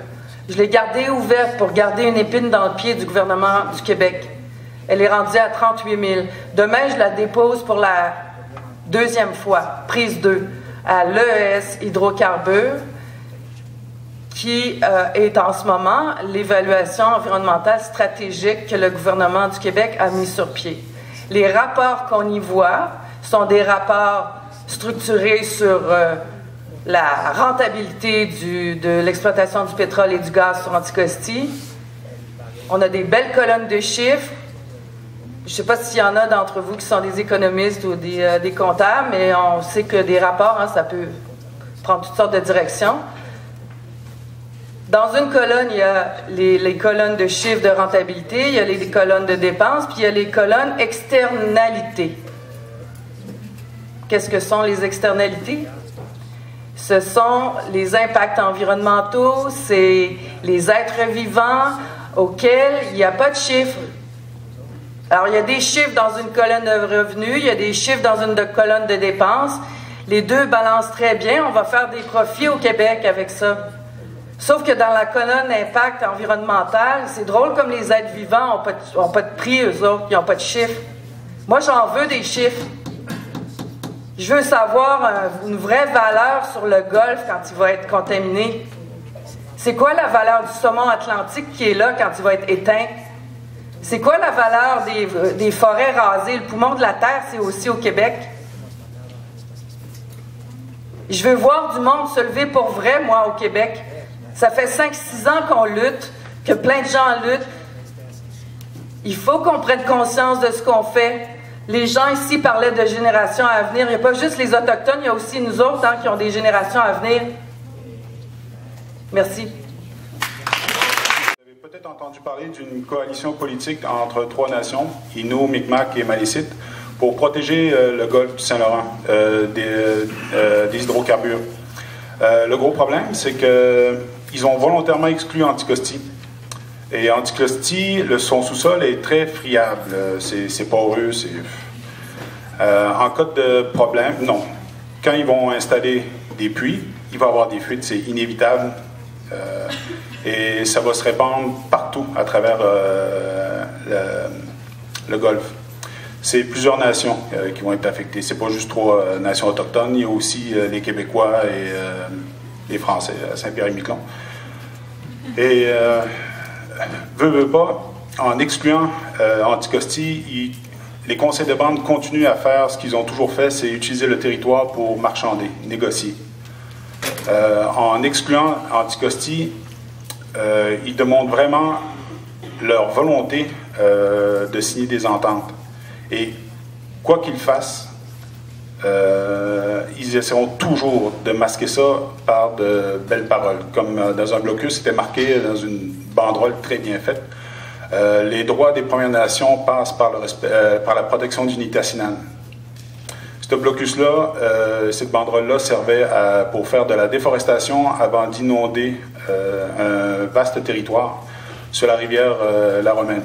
Je l'ai gardée ouverte pour garder une épine dans le pied du gouvernement du Québec. Elle est rendue à 38 000. Demain, je la dépose pour la deuxième fois, prise 2, à l'ES Hydrocarbures, qui est en ce moment l'évaluation environnementale stratégique que le gouvernement du Québec a mis sur pied. Les rapports qu'on y voit sont des rapports structurés sur la rentabilité de l'exploitation du pétrole et du gaz sur Anticosti. On a des belles colonnes de chiffres. Je ne sais pas s'il y en a d'entre vous qui sont des économistes ou des comptables, mais on sait que des rapports, hein, ça peut prendre toutes sortes de directions. Dans une colonne, il y a les colonnes de chiffres de rentabilité, il y a les colonnes de dépenses, puis il y a les colonnes externalités. Qu'est-ce que sont les externalités? Ce sont les impacts environnementaux, c'est les êtres vivants auxquels il n'y a pas de chiffres. Alors, il y a des chiffres dans une colonne de revenus, il y a des chiffres dans une colonne de dépenses, Les deux balancent très bien. On va faire des profits au Québec avec ça. Sauf que dans la colonne impact environnemental, c'est drôle comme les êtres vivants n'ont pas de prix, eux autres, ils n'ont pas de chiffres. Moi, j'en veux des chiffres. Je veux savoir une vraie valeur sur le golfe quand il va être contaminé. C'est quoi la valeur du saumon atlantique qui est là quand il va être éteint? C'est quoi la valeur des forêts rasées? Le poumon de la terre, c'est aussi au Québec. Je veux voir du monde se lever pour vrai, moi, au Québec. Ça fait 5-6 ans qu'on lutte, que plein de gens luttent. Il faut qu'on prenne conscience de ce qu'on fait. Les gens ici parlaient de générations à venir. Il n'y a pas juste les Autochtones, il y a aussi nous autres qui ont des générations à venir. Merci. Vous avez peut-être entendu parler d'une coalition politique entre trois nations, Innu, Mi'kmaq et Malécite, pour protéger le golfe du Saint-Laurent des hydrocarbures. Le gros problème, c'est qu'ils ont volontairement exclu Anticosti. Et Anticosti, son sous-sol est très friable. C'est poreux. En cas de problème, non. Quand ils vont installer des puits, il va y avoir des fuites, c'est inévitable. Et ça va se répandre partout à travers le golfe. C'est plusieurs nations qui vont être affectées. C'est pas juste trois nations autochtones. Il y a aussi les Québécois et les Français à Saint-Pierre-et-Miquelon. Et veut pas, en excluant Anticosti, les conseils de bande continuent à faire ce qu'ils ont toujours fait, c'est utiliser le territoire pour marchander, négocier. En excluant Anticosti, ils demandent vraiment leur volonté de signer des ententes. Et quoi qu'ils fassent, ils essaieront toujours de masquer ça par de belles paroles. Comme dans un blocus, c'était marqué dans une banderole très bien faite. Les droits des Premières Nations passent par, par la protection du Nitassinan. Ce blocus-là, cette banderole-là servait pour faire de la déforestation avant d'inonder un vaste territoire sur la rivière La Romaine.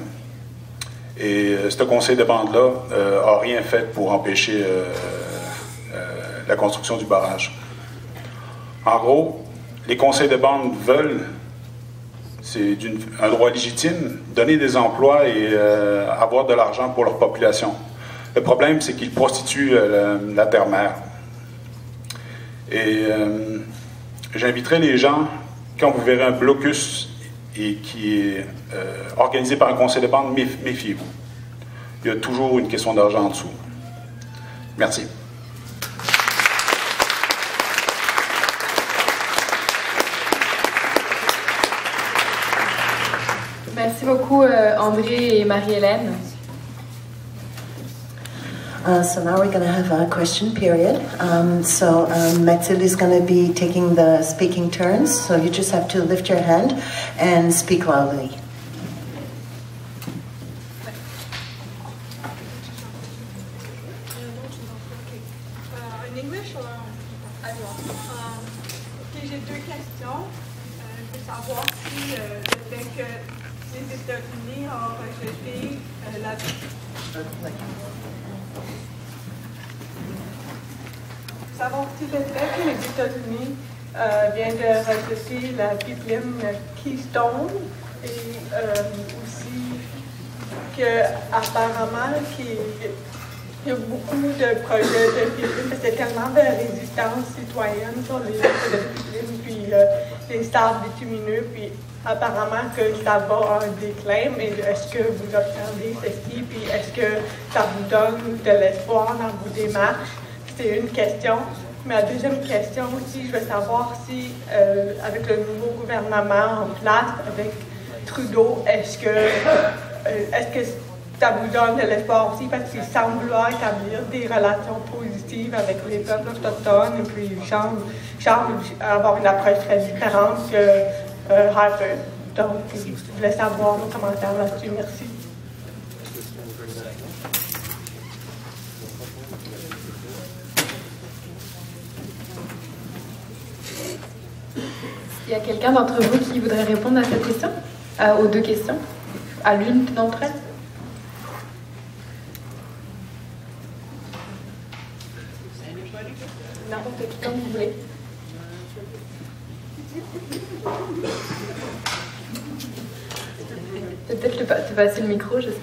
Et ce conseil de bande-là n'a rien fait pour empêcher la construction du barrage. En gros, les conseils de bande veulent, c'est un droit légitime, donner des emplois et avoir de l'argent pour leur population. Le problème, c'est qu'ils prostituent la terre-mère. Et j'inviterai les gens, quand vous verrez un blocus et qui est organisé par un conseil de bande, méfiez-vous. Il y a toujours une question d'argent en dessous. Merci. Merci beaucoup, André et Marie-Hélène. So now we're going to have a question period. Mathilde is going to be taking the speaking turns, so you just have to lift your hand and speak loudly. In English or j'ai deux questions. Je veux savoir si le fait que les États-Unis ont rejeté la... Savoir si le fait que les États-Unis viennent de rejeter la pipeline Keystone et aussi qu'apparemment qu'il y a beaucoup de projets de pipeline parce qu'il y a tellement de résistance citoyenne sur les pipelines puis les sables bitumineux puis apparemment que ça va en déclin, mais est-ce que vous observez ceci puis est-ce que ça vous donne de l'espoir dans vos démarches? C'est une question. Ma deuxième question aussi, je veux savoir si, avec le nouveau gouvernement en place, avec Trudeau, est-ce que ça vous donne de l'espoir aussi, parce qu'il semble vouloir établir des relations positives avec les peuples autochtones, et puis il semble avoir une approche très différente que Harper. Donc, je voulais savoir vos commentaires là-dessus. Merci. Il y a quelqu'un d'entre vous qui voudrait répondre à cette question, aux deux questions, à l'une d'entre elles? Non. peut-être te passer le micro, je sais.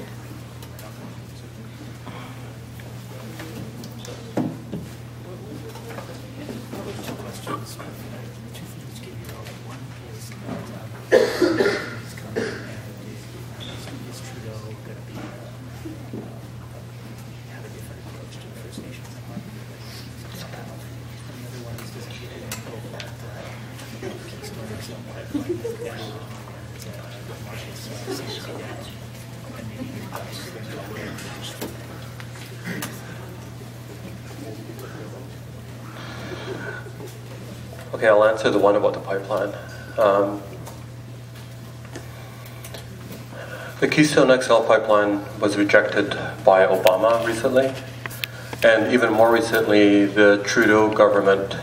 Okay, I'll answer the one about the pipeline. The Keystone XL pipeline was rejected by Obama recently, and even more recently, the Trudeau government,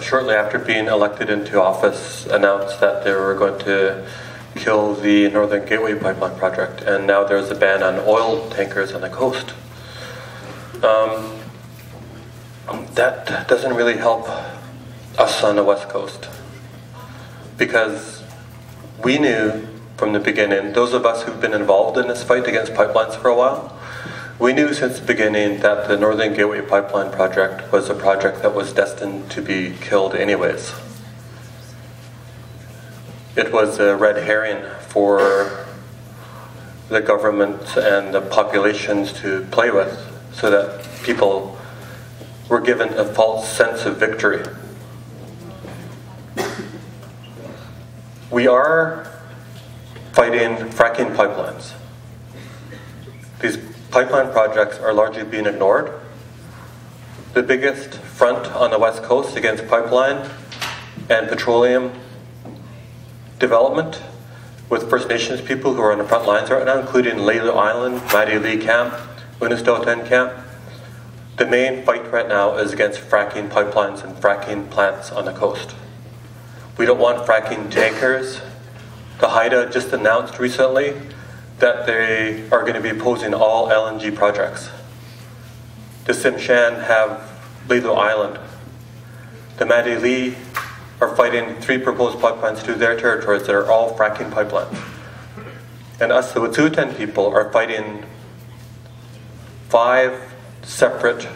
shortly after being elected into office, announced that they were going to kill the Northern Gateway Pipeline project, and now there's a ban on oil tankers on the coast. That doesn't really help us on the West Coast, because we knew from the beginning, those of us who've been involved in this fight against pipelines for a while, we knew since the beginning that the Northern Gateway Pipeline project was a project that was destined to be killed anyways. It was a red herring for the government and the populations to play with, so that people were given a false sense of victory. We are fighting fracking pipelines. These pipeline projects are largely being ignored. The biggest front on the West Coast against pipeline and petroleum development with First Nations people who are on the front lines right now, including Lalou Island, Madeleine Camp, Unist'ot'en Camp. The main fight right now is against fracking pipelines and fracking plants on the coast. We don't want fracking tankers. The HIDA just announced recently that they are going to be opposing all LNG projects. The Tsimshan have Lalou Island. The Madili are fighting 3 proposed pipelines through their territories that are all fracking pipelines. And us, the Wet'suwet'en people, are fighting 5 separate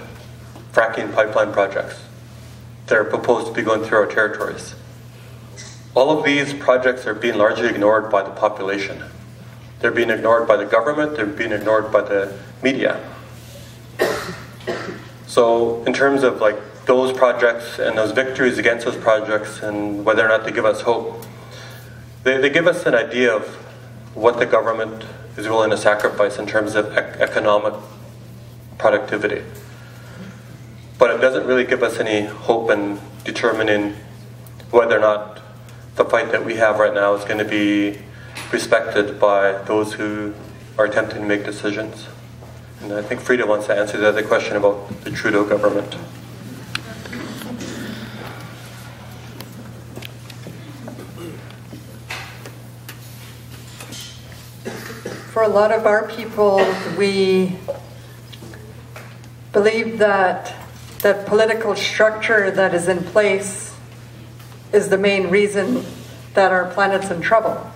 fracking pipeline projects that are proposed to be going through our territories. All of these projects are being largely ignored by the population. They're being ignored by the government, they're being ignored by the media. So in terms of like those projects and those victories against those projects and whether or not they give us hope, they give us an idea of what the government is willing to sacrifice in terms of economic productivity. But it doesn't really give us any hope in determining whether or not the fight that we have right now is going to be respected by those who are attempting to make decisions. And I think Freda wants to answer the other question about the Trudeau government. For a lot of our people, we believe that the political structure that is in place is the main reason that our planet's in trouble.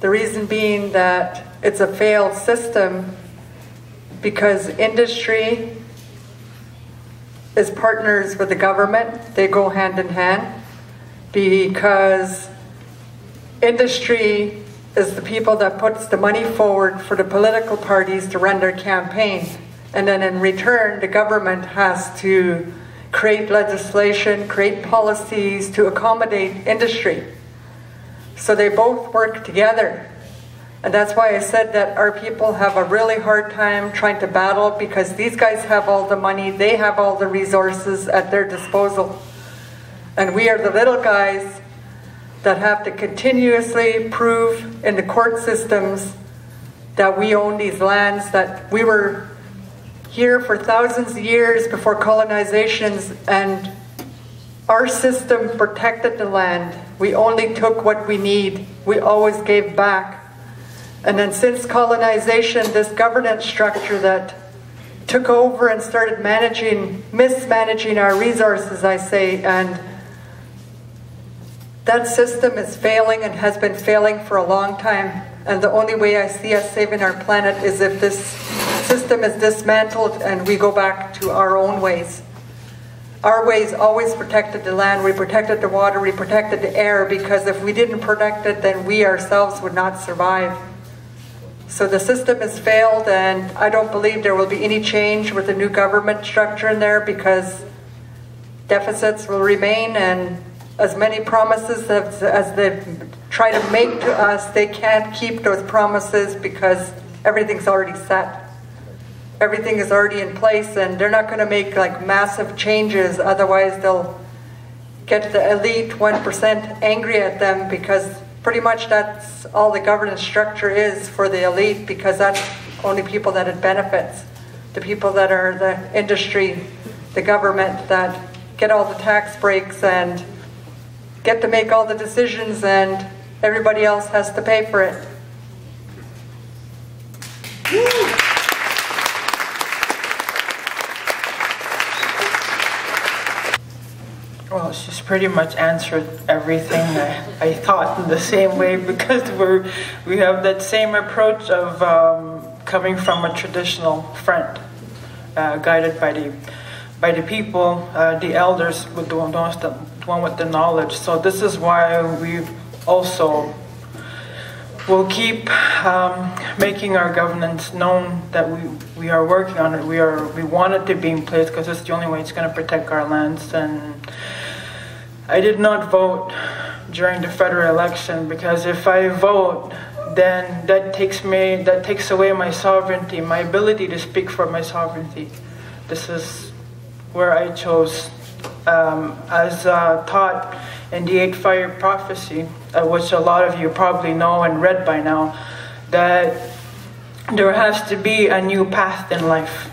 The reason being that it's a failed system because industry is partners with the government. They go hand in hand because industry is the people that puts the money forward for the political parties to run their campaign. And then in return, the government has to create legislation, create policies to accommodate industry. So they both work together. And that's why I said that our people have a really hard time trying to battle because these guys have all the money, they have all the resources at their disposal. And we are the little guys that have to continuously prove in the court systems that we own these lands, that we were here for thousands of years before colonizations, and our system protected the land. We only took what we need. We always gave back. And then since colonization, this governance structure that took over and started mismanaging our resources, I say, and that system is failing and has been failing for a long time. And the only way I see us saving our planet is if this system is dismantled and we go back to our own ways. Our ways always protected the land, we protected the water, we protected the air, because if we didn't protect it, then we ourselves would not survive. So the system has failed, and I don't believe there will be any change with the new government structure in there, because deficits will remain, and as many promises as they try to make to us, they can't keep those promises because everything's already set. Everything is already in place, and they're not going to make like massive changes, otherwise they'll get the elite 1% angry at them, because pretty much that's all the governance structure is for the elite, because that's only people that it benefits. The people that are the industry, the government, that get all the tax breaks and get to make all the decisions, and everybody else has to pay for it. Woo. Well, she's pretty much answered everything I thought in the same way, because we have that same approach of coming from a traditional front, guided by the people, the elders, with the one with the knowledge. So this is why we also will keep making our governance known that we are working on it. We want it to be in place because it's the only way it's going to protect our lands. And I did not vote during the federal election, because if I vote, then that takes away my sovereignty, my ability to speak for my sovereignty. This is where I chose, as taught in the 8-Fire Prophecy, which a lot of you probably know and read by now, that there has to be a new path in life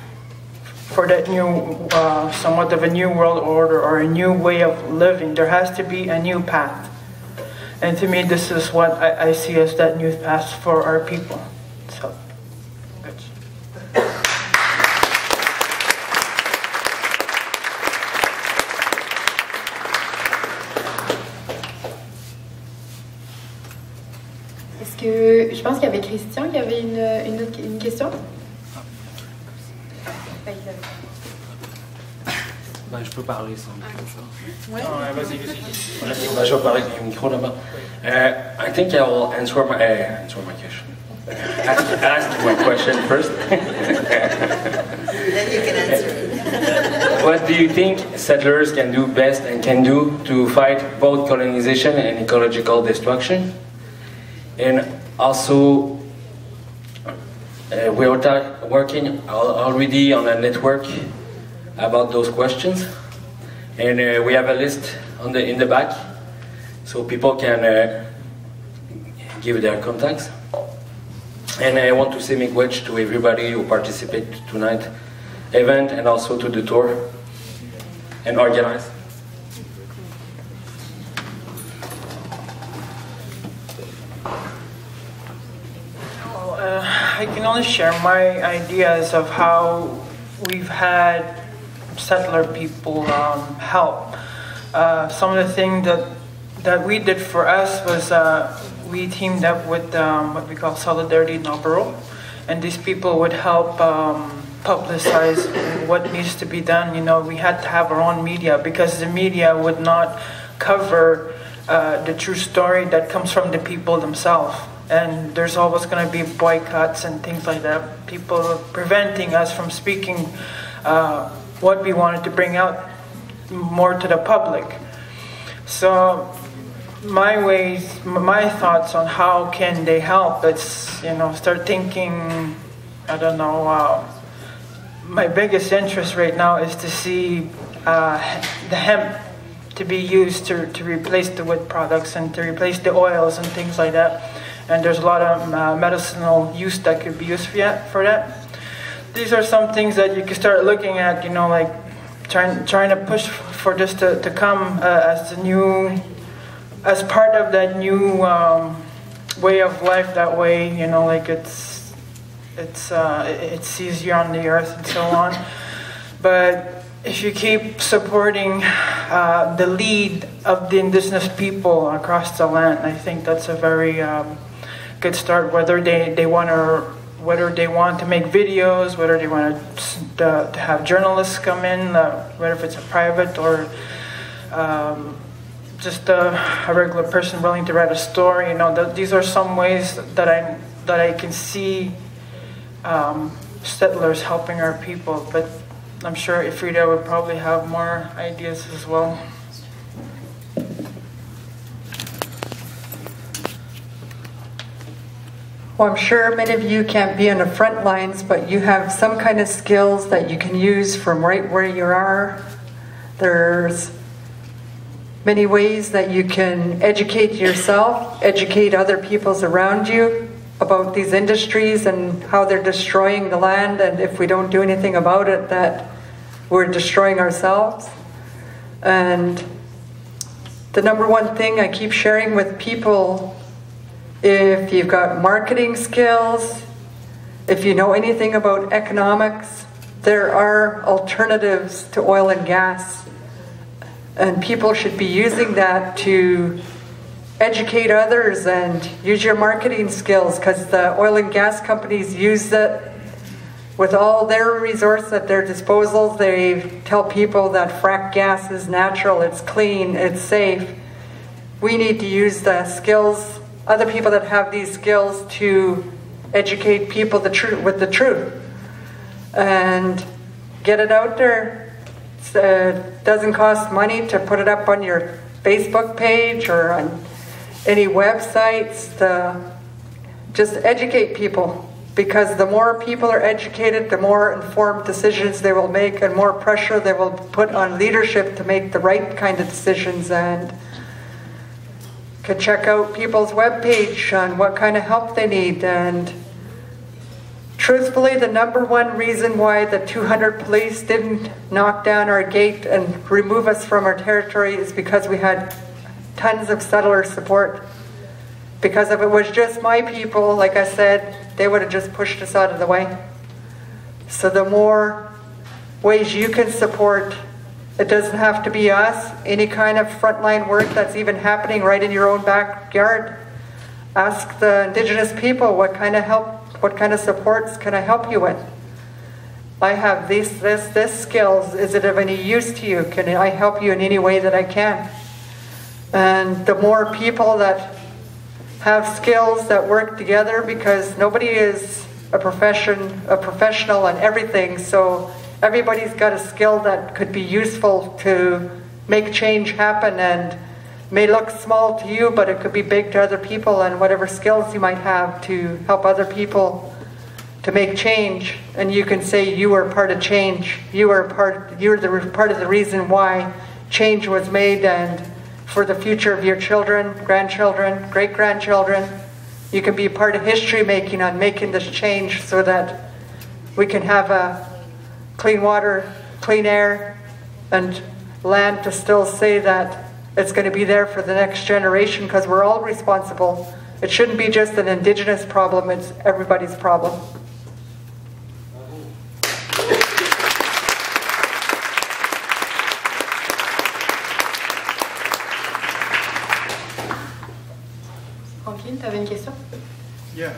for that new, somewhat of a new world order or a new way of living. There has to be a new path. And to me, this is what I see as that new path for our people. So, good. Est-ce que, je pense qu'il y avait Christian, il y avait une question? Ben, je peux parler sans micro, ça. Ouais. Vas-y. Je vais parler avec le micro là-bas. I think I will answer my question. ask my question first. Then you can answer it. What do you think settlers can do best and can do to fight both colonization and ecological destruction? And also, we are working already on a network about those questions, and we have a list in the back, so people can give their contacts. And I want to say miigwech to everybody who participated tonight event, and also to the tour and organize. I can only share my ideas of how we've had settler people help. Some of the things that we did for us was we teamed up with what we call Solidarity in Alberta, and these people would help publicize what needs to be done. You know, we had to have our own media, because the media would not cover the true story that comes from the people themselves. And there's always going to be boycotts and things like that. People preventing us from speaking what we wanted to bring out more to the public. So my thoughts on how can they help, it's, you know, start thinking, I don't know, my biggest interest right now is to see the hemp to be used to replace the wood products and to replace the oils and things like that. And there's a lot of medicinal use that could be used for that. These are some things that you can start looking at, you know, like trying to push for this to come as part of that new way of life. That way, you know, like it's easier on the earth and so on. But if you keep supporting the lead of the indigenous people across the land, I think that's a very could start whether they want to make videos, whether they want to have journalists come in, whether if it's a private or just a regular person willing to write a story. You know, these are some ways that I can see settlers helping our people. But I'm sure Freda would probably have more ideas as well. Well, I'm sure many of you can't be on the front lines, but you have some kind of skills that you can use from right where you are. There's many ways that you can educate yourself, educate other peoples around you about these industries and how they're destroying the land, and if we don't do anything about it, that we're destroying ourselves. And the number one thing I keep sharing with people, if you've got marketing skills, if you know anything about economics, there are alternatives to oil and gas. And people should be using that to educate others and use your marketing skills, because the oil and gas companies use it with all their resources at their disposal. They tell people that frack gas is natural, it's clean, it's safe. We need to use the skills, other people that have these skills, to educate people with the truth and get it out there. It doesn't cost money to put it up on your Facebook page or on any websites. Just educate people, because the more people are educated, the more informed decisions they will make and more pressure they will put on leadership to make the right kind of decisions. And could check out people's webpage on what kind of help they need. And truthfully, the number one reason why the 200 police didn't knock down our gate and remove us from our territory is because we had tons of settler support. Because if it was just my people, like I said, they would have just pushed us out of the way. So the more ways you can support, it doesn't have to be us. Any kind of frontline work that's even happening right in your own backyard. Ask the Indigenous people, what kind of help, what kind of supports can I help you with? I have this skills. Is it of any use to you? Can I help you in any way that I can? And the more people that have skills that work together, because nobody is a professional on everything, so everybody's got a skill that could be useful to make change happen, and may look small to you, but it could be big to other people, and whatever skills you might have to help other people to make change. And you can say you are part of change. You're part of the reason why change was made, and for the future of your children, grandchildren, great-grandchildren, you can be part of history making on making this change so that we can have a clean water, clean air, and land to still say that it's going to be there for the next generation, because we're all responsible. It shouldn't be just an Indigenous problem, it's everybody's problem. Franklin, tu avais une question? Yeah.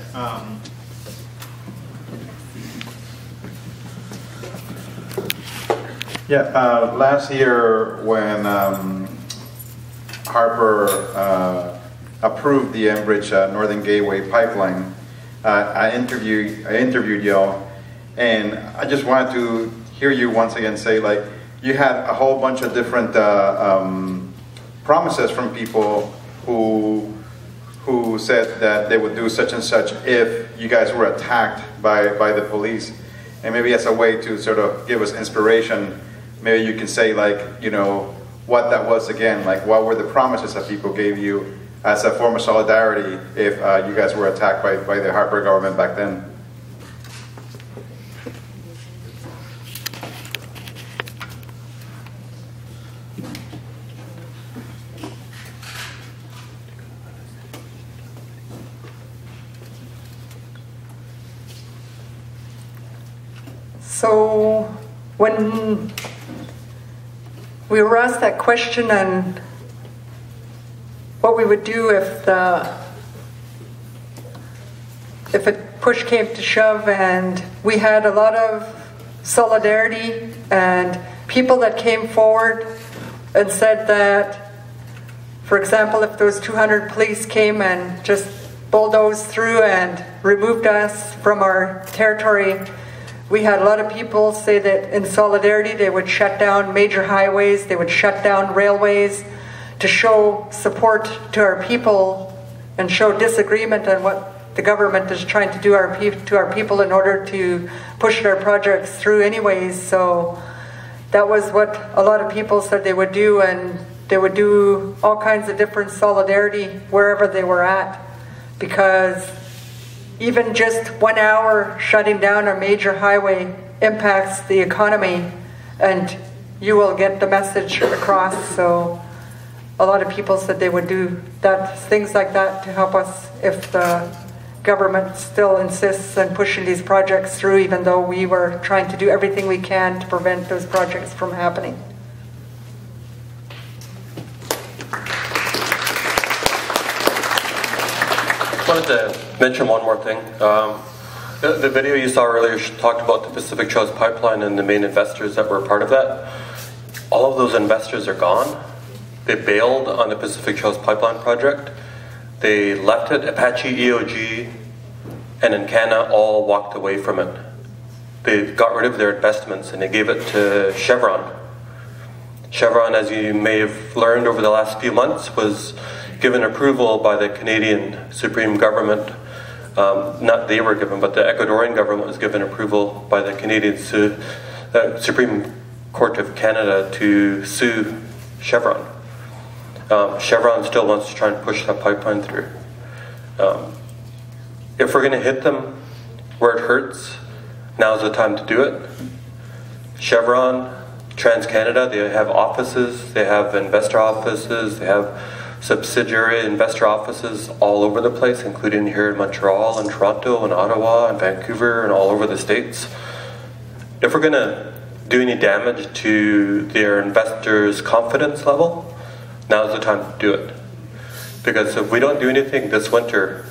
Last year when Harper approved the Enbridge Northern Gateway Pipeline, I interviewed y'all, and I just wanted to hear you once again say, like, you had a whole bunch of different promises from people who said that they would do such and such if you guys were attacked by the police. And maybe as a way to sort of give us inspiration, maybe you can say, like, you know, what that was again, like what were the promises that people gave you as a form of solidarity if you guys were attacked by the Harper government back then? So when we were asked that question on what we would do if the if it push came to shove, and we had a lot of solidarity and people that came forward and said that, for example, if those 200 police came and just bulldozed through and removed us from our territory, we had a lot of people say that in solidarity they would shut down major highways, they would shut down railways to show support to our people and show disagreement on what the government is trying to do to our people in order to push their projects through anyways. So that was what a lot of people said they would do, and they would do all kinds of different solidarity wherever they were at, because even just 1 hour shutting down a major highway impacts the economy, and you will get the message across. So a lot of people said they would do that, things like that, to help us if the government still insists on pushing these projects through, even though we were trying to do everything we can to prevent those projects from happening. I wanted to mention one more thing. The video you saw earlier talked about the Pacific Trails Pipeline and the main investors that were a part of that. All of those investors are gone. They bailed on the Pacific Trails Pipeline project. They left it. Apache, EOG, and Encana all walked away from it. They got rid of their investments and they gave it to Chevron. Chevron, as you may have learned over the last few months, was given approval by the Canadian Supreme Government. Not they were given, but the Ecuadorian government was given approval by the Canadian Supreme Court of Canada to sue Chevron. Chevron still wants to try and push that pipeline through. If we're going to hit them where it hurts, now's the time to do it. Chevron, TransCanada, they have offices, they have investor offices, they have subsidiary investor offices all over the place, including here in Montreal and Toronto and Ottawa and Vancouver and all over the States. If we're going to do any damage to their investors' confidence level, now's the time to do it. Because if we don't do anything this winter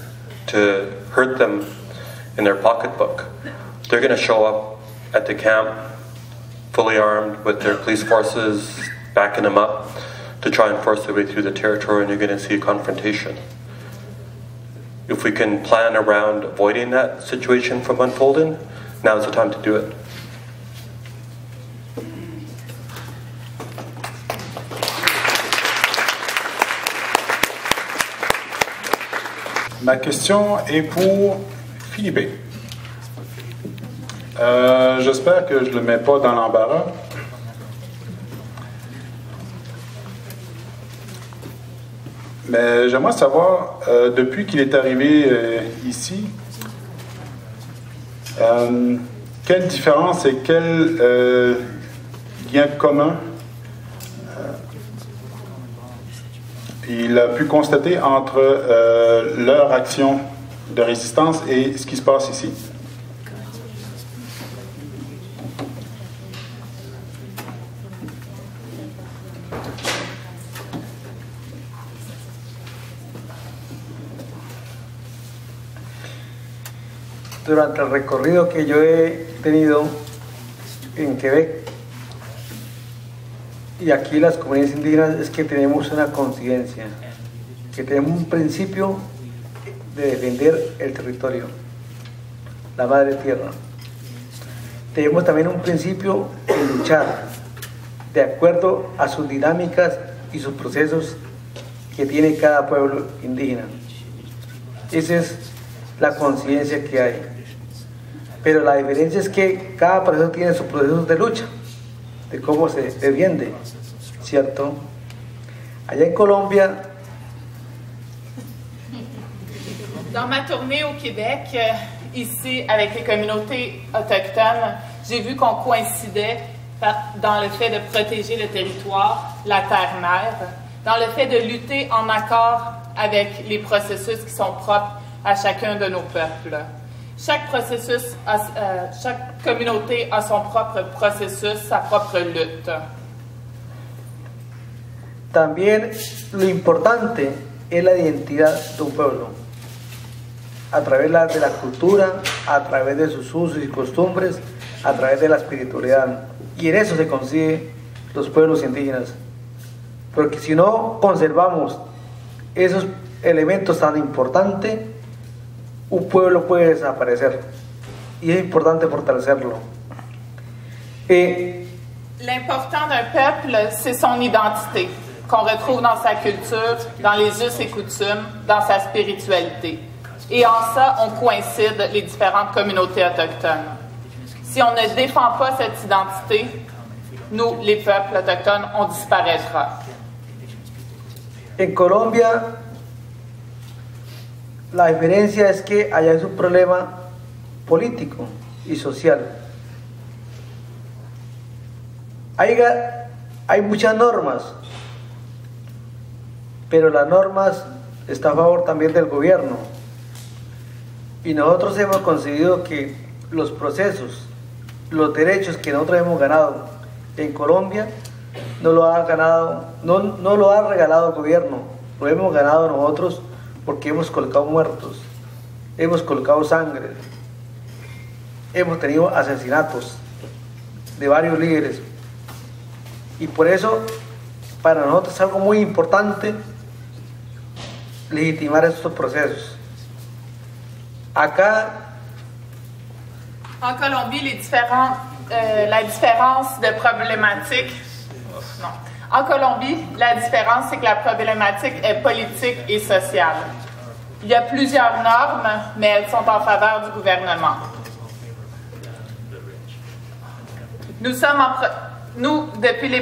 to hurt them in their pocketbook, they're going to show up at the camp fully armed with their police forces, backing them up to try and force their way through the territory, and you're going to see a confrontation. If we can plan around avoiding that situation from unfolding, now's the time to do it. Ma question est pour Philippe. J'espère que je ne le mets pas dans l'embarras. Mais j'aimerais savoir, depuis qu'il est arrivé ici, quelle différence et quel lien commun il a pu constater entre leur action de résistance et ce qui se passe ici. Durante el recorrido que yo he tenido en Quebec y aquí las comunidades indígenas, es que tenemos una coincidencia, que tenemos un principio de defender el territorio, la madre tierra. Tenemos también un principio de luchar de acuerdo a sus dinámicas y sus procesos que tiene cada pueblo indígena. Esa es la coincidencia que hay. Pero la diferencia es que cada proceso tiene sus procesos de lucha, de cómo se defiende, ¿cierto? Allá en Colombia... Dans ma tournée au Québec, ici, avec les communautés autochtones, j'ai vu qu'on coïncidait dans le fait de protéger le territoire, la terre-mère, dans le fait de lutter en accord avec les processus qui sont propres à chacun de nos peuples. Chaque processus, chaque communauté a son propre processus, sa propre lutte. También lo importante es la identidad de un pueblo. a través de la cultura, a través de sus usos y costumbres, a través de la espiritualidad. Y en eso se consiguen los pueblos indígenas. Porque si no conservamos esos elementos tan importantes, un pueblo puede desaparecer. Y es importante fortalecerlo. L'important d'un peuple, c'est son identité, qu'on retrouve dans sa culture, dans les us et coutumes, dans sa spiritualité. Et en ça, on coïncide les différentes communautés autochtones. Si on ne défend pas cette identité, nous, les peuples autochtones, on disparaîtra. En Colombia, la diferencia es que allá es un problema político y social. Hay muchas normas, pero las normas están a favor también del gobierno. Y nosotros hemos conseguido que los procesos, los derechos que nosotros hemos ganado en Colombia, no lo ha regalado el gobierno, lo hemos ganado nosotros porque hemos colocado muertos, hemos colocado sangre, hemos tenido asesinatos de varios líderes. Y por eso, para nosotros es algo muy importante legitimar estos procesos. Acá, en Colombie, la différence, c'est que la problématique est politique et sociale. Il y a plusieurs normes, mais elles sont en faveur du gouvernement. Nous, depuis les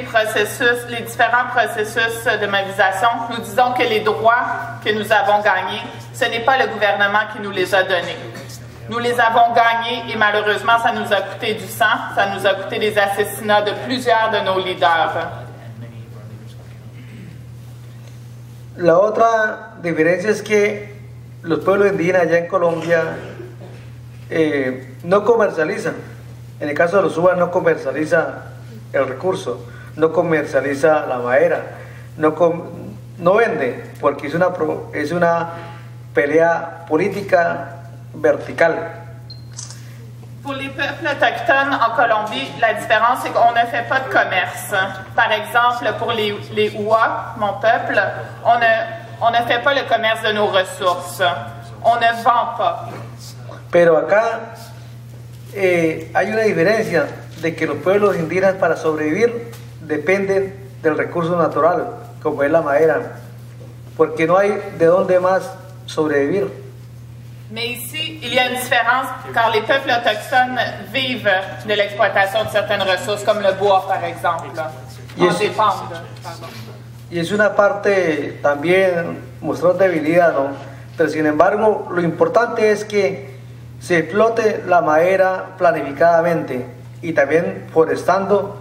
différents processus de mobilisation, nous disons que les droits que nous avons gagnés, ce n'est pas le gouvernement qui nous les a donnés. Nous les avons gagnés et malheureusement, ça nous a coûté du sang, ça nous a coûté des assassinats de plusieurs de nos leaders. La otra diferencia es que los pueblos indígenas allá en Colombia no comercializan. En el caso de los U'wa no comercializan el recurso, no comercializa la madera, no vende, porque es una pelea política vertical. Pour les peuples autochtones en Colombie, la différence c'est qu'on ne fait pas de commerce. Par exemple, pour les U'wa, mon peuple, on ne fait pas le commerce de nos ressources. On ne vend pas. Pero acá hay una diferencia de que los pueblos indígenas para sobrevivir dependen del recurso natural, como es la madera, porque no hay de dónde más sobrevivir. Mais ici, il y a une différence car les peuples autochtones vivent de l'exploitation de certaines ressources, comme le bois, par exemple. Y es una parte también mostrar debilidad, ¿no? Pero sin embargo, lo importante es que se explote la madera planificadamente y también forestando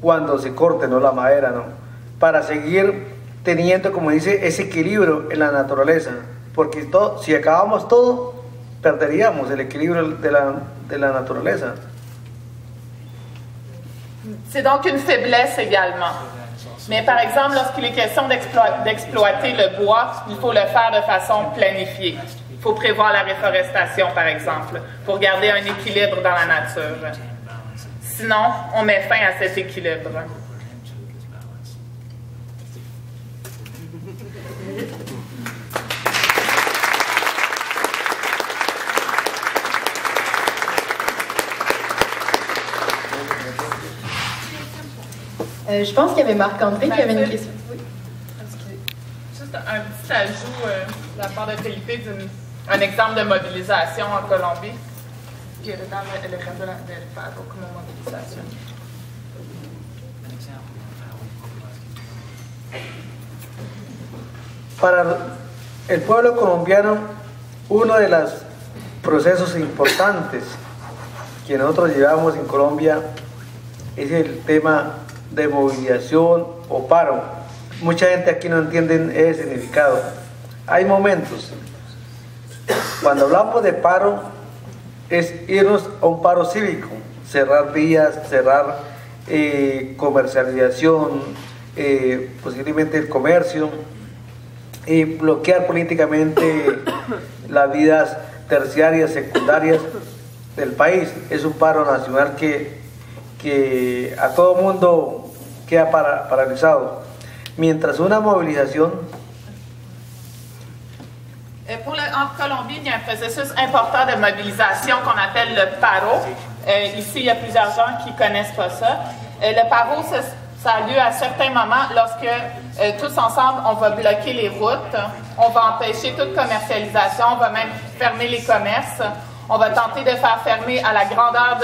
cuando se corte, ¿no?, la madera, ¿no?, para seguir teniendo, como dice, ese equilibrio en la naturaleza, porque si acabamos todo, perderíamos el equilibrio de la naturaleza. C'est donc une faiblesse également. Mais par exemple, lorsqu'il est question d'exploiter le bois, il faut le faire de façon planifiée. Il faut prévoir la réforestation, par exemple, pour garder un équilibre dans la nature. Sinon, on met fin à cet équilibre. Je pense qu'il y avait Marc-André qui avait une question. Oui. Juste un petit ajout de la part de Felipe d'une... Un exemple de mobilisation en Colombie, qui est dans le cadre del paro comme mobilisation. Para el pueblo colombiano, uno de los procesos importantes que nosotros llevamos en Colombia es el tema de movilización o paro. Mucha gente aquí no entiende el significado. Hay momentos. Cuando hablamos de paro, es irnos a un paro cívico, cerrar vías, cerrar comercialización, posiblemente el comercio, y bloquear políticamente las vidas terciarias, secundarias del país. Es un paro nacional que a todo mundo queda paralizado. Mientras una movilización... En Colombie, il y a un processus important de mobilisation qu'on appelle le paro. Ici, il y a plusieurs gens qui ne connaissent pas ça. Le paro, ça a lieu à certains moments lorsque tous ensemble, on va bloquer les routes, on va empêcher toute commercialisation, on va même fermer les commerces, on va tenter de faire fermer à la grandeur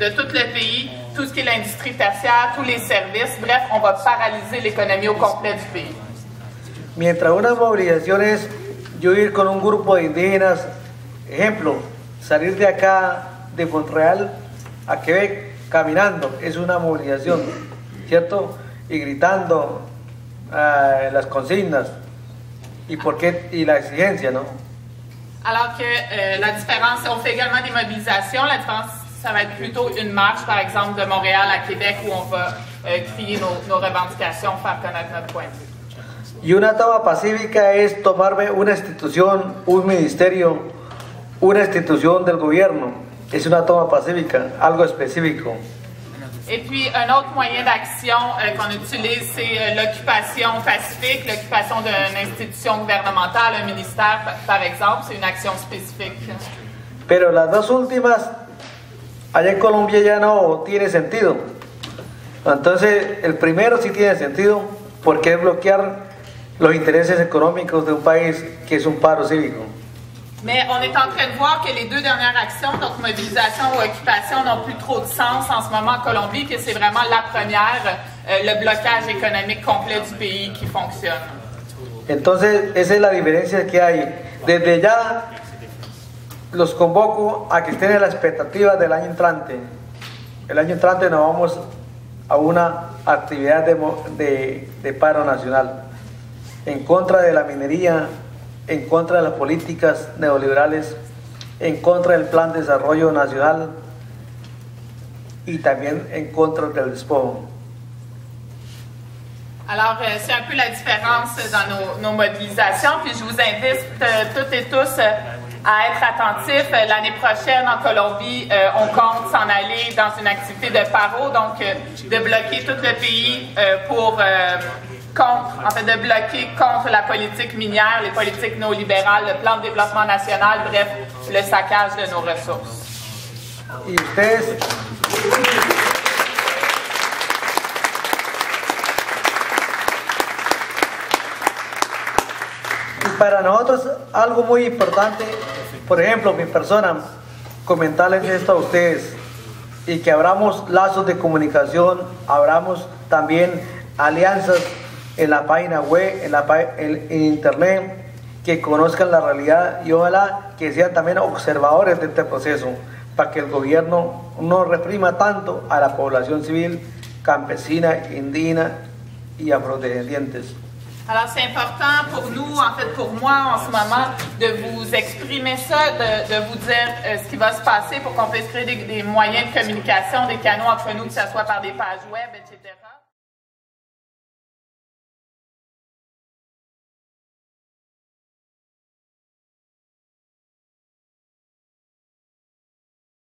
de tout le pays, tout ce qui est l'industrie tertiaire, tous les services. Bref, on va paralyser l'économie au complet du pays. Mientras unas movilizaciones, yo ir con un grupo de indígenas, ejemplo, salir de acá, de Montreal a Quebec, caminando, es una movilización, ¿cierto? Y gritando las consignas y, por qué, y la exigencia, ¿no? Alors que la différence, on fait également des mobilisations, la différence, ça va être plutôt une marche, par exemple, de Montréal à Québec, où on va crier nos revendications, faire connaître notre point de vue. Y una toma pacífica es tomarme una institución, un ministerio, una institución del gobierno. Es una toma pacífica, algo específico. Et puis un autre moyen d'action qu'on utilise, c'est l'occupation pacifique, l'occupation d'une institution gouvernementale, un ministère, par exemple, c'est une action spécifique. Pero las dos últimas, allá en Colombia ya no tiene sentido. Entonces, el primero sí tiene sentido, porque es bloquear los intereses económicos de un país que es un paro cívico. Mais on est en train de voir que les deux dernières actions, donc mobilisation ou occupation, n'ont plus trop de sens en ce moment en Colombie, que c'est vraiment la première, le blocage économique complet du pays qui fonctionne. Entonces, esa es la diferencia que hay. Desde ya, los convoco a que estén en la expectativa del año entrante. El año entrante nos vamos a una actividad de paro nacional. En contra de la minería, en contra de las políticas neoliberales, en contra del plan de desarrollo nacional y también en contra del despojo. Alors, c'est un peu la différence dans nos mobilisations, puis je vous invite toutes et tous à être attentifs. L'année prochaine, en Colombie, on compte s'en aller dans une activité de paro, donc de bloquer tout le pays de bloquer contre la politique minière, les politiques néolibérales, le plan de développement national, bref, le saccage de nos ressources. Y para nosotros algo muy importante, por ejemplo, mi persona, comentarles esto a ustedes y que abramos lazos de comunicación, abramos también alianzas en la página web, en internet, que conozcan la realidad y ojalá que sean también observadores de este proceso para que el gobierno no reprima tanto a la población civil, campesina, indígena y afrodescendientes. Alors c'est important pour nous, en fait pour moi en ce moment, de vous exprimer ça, de vous dire ce qui va se passer pour qu'on puisse créer des moyens de communication, des canaux entre nous, que ce soit par des pages web, etc.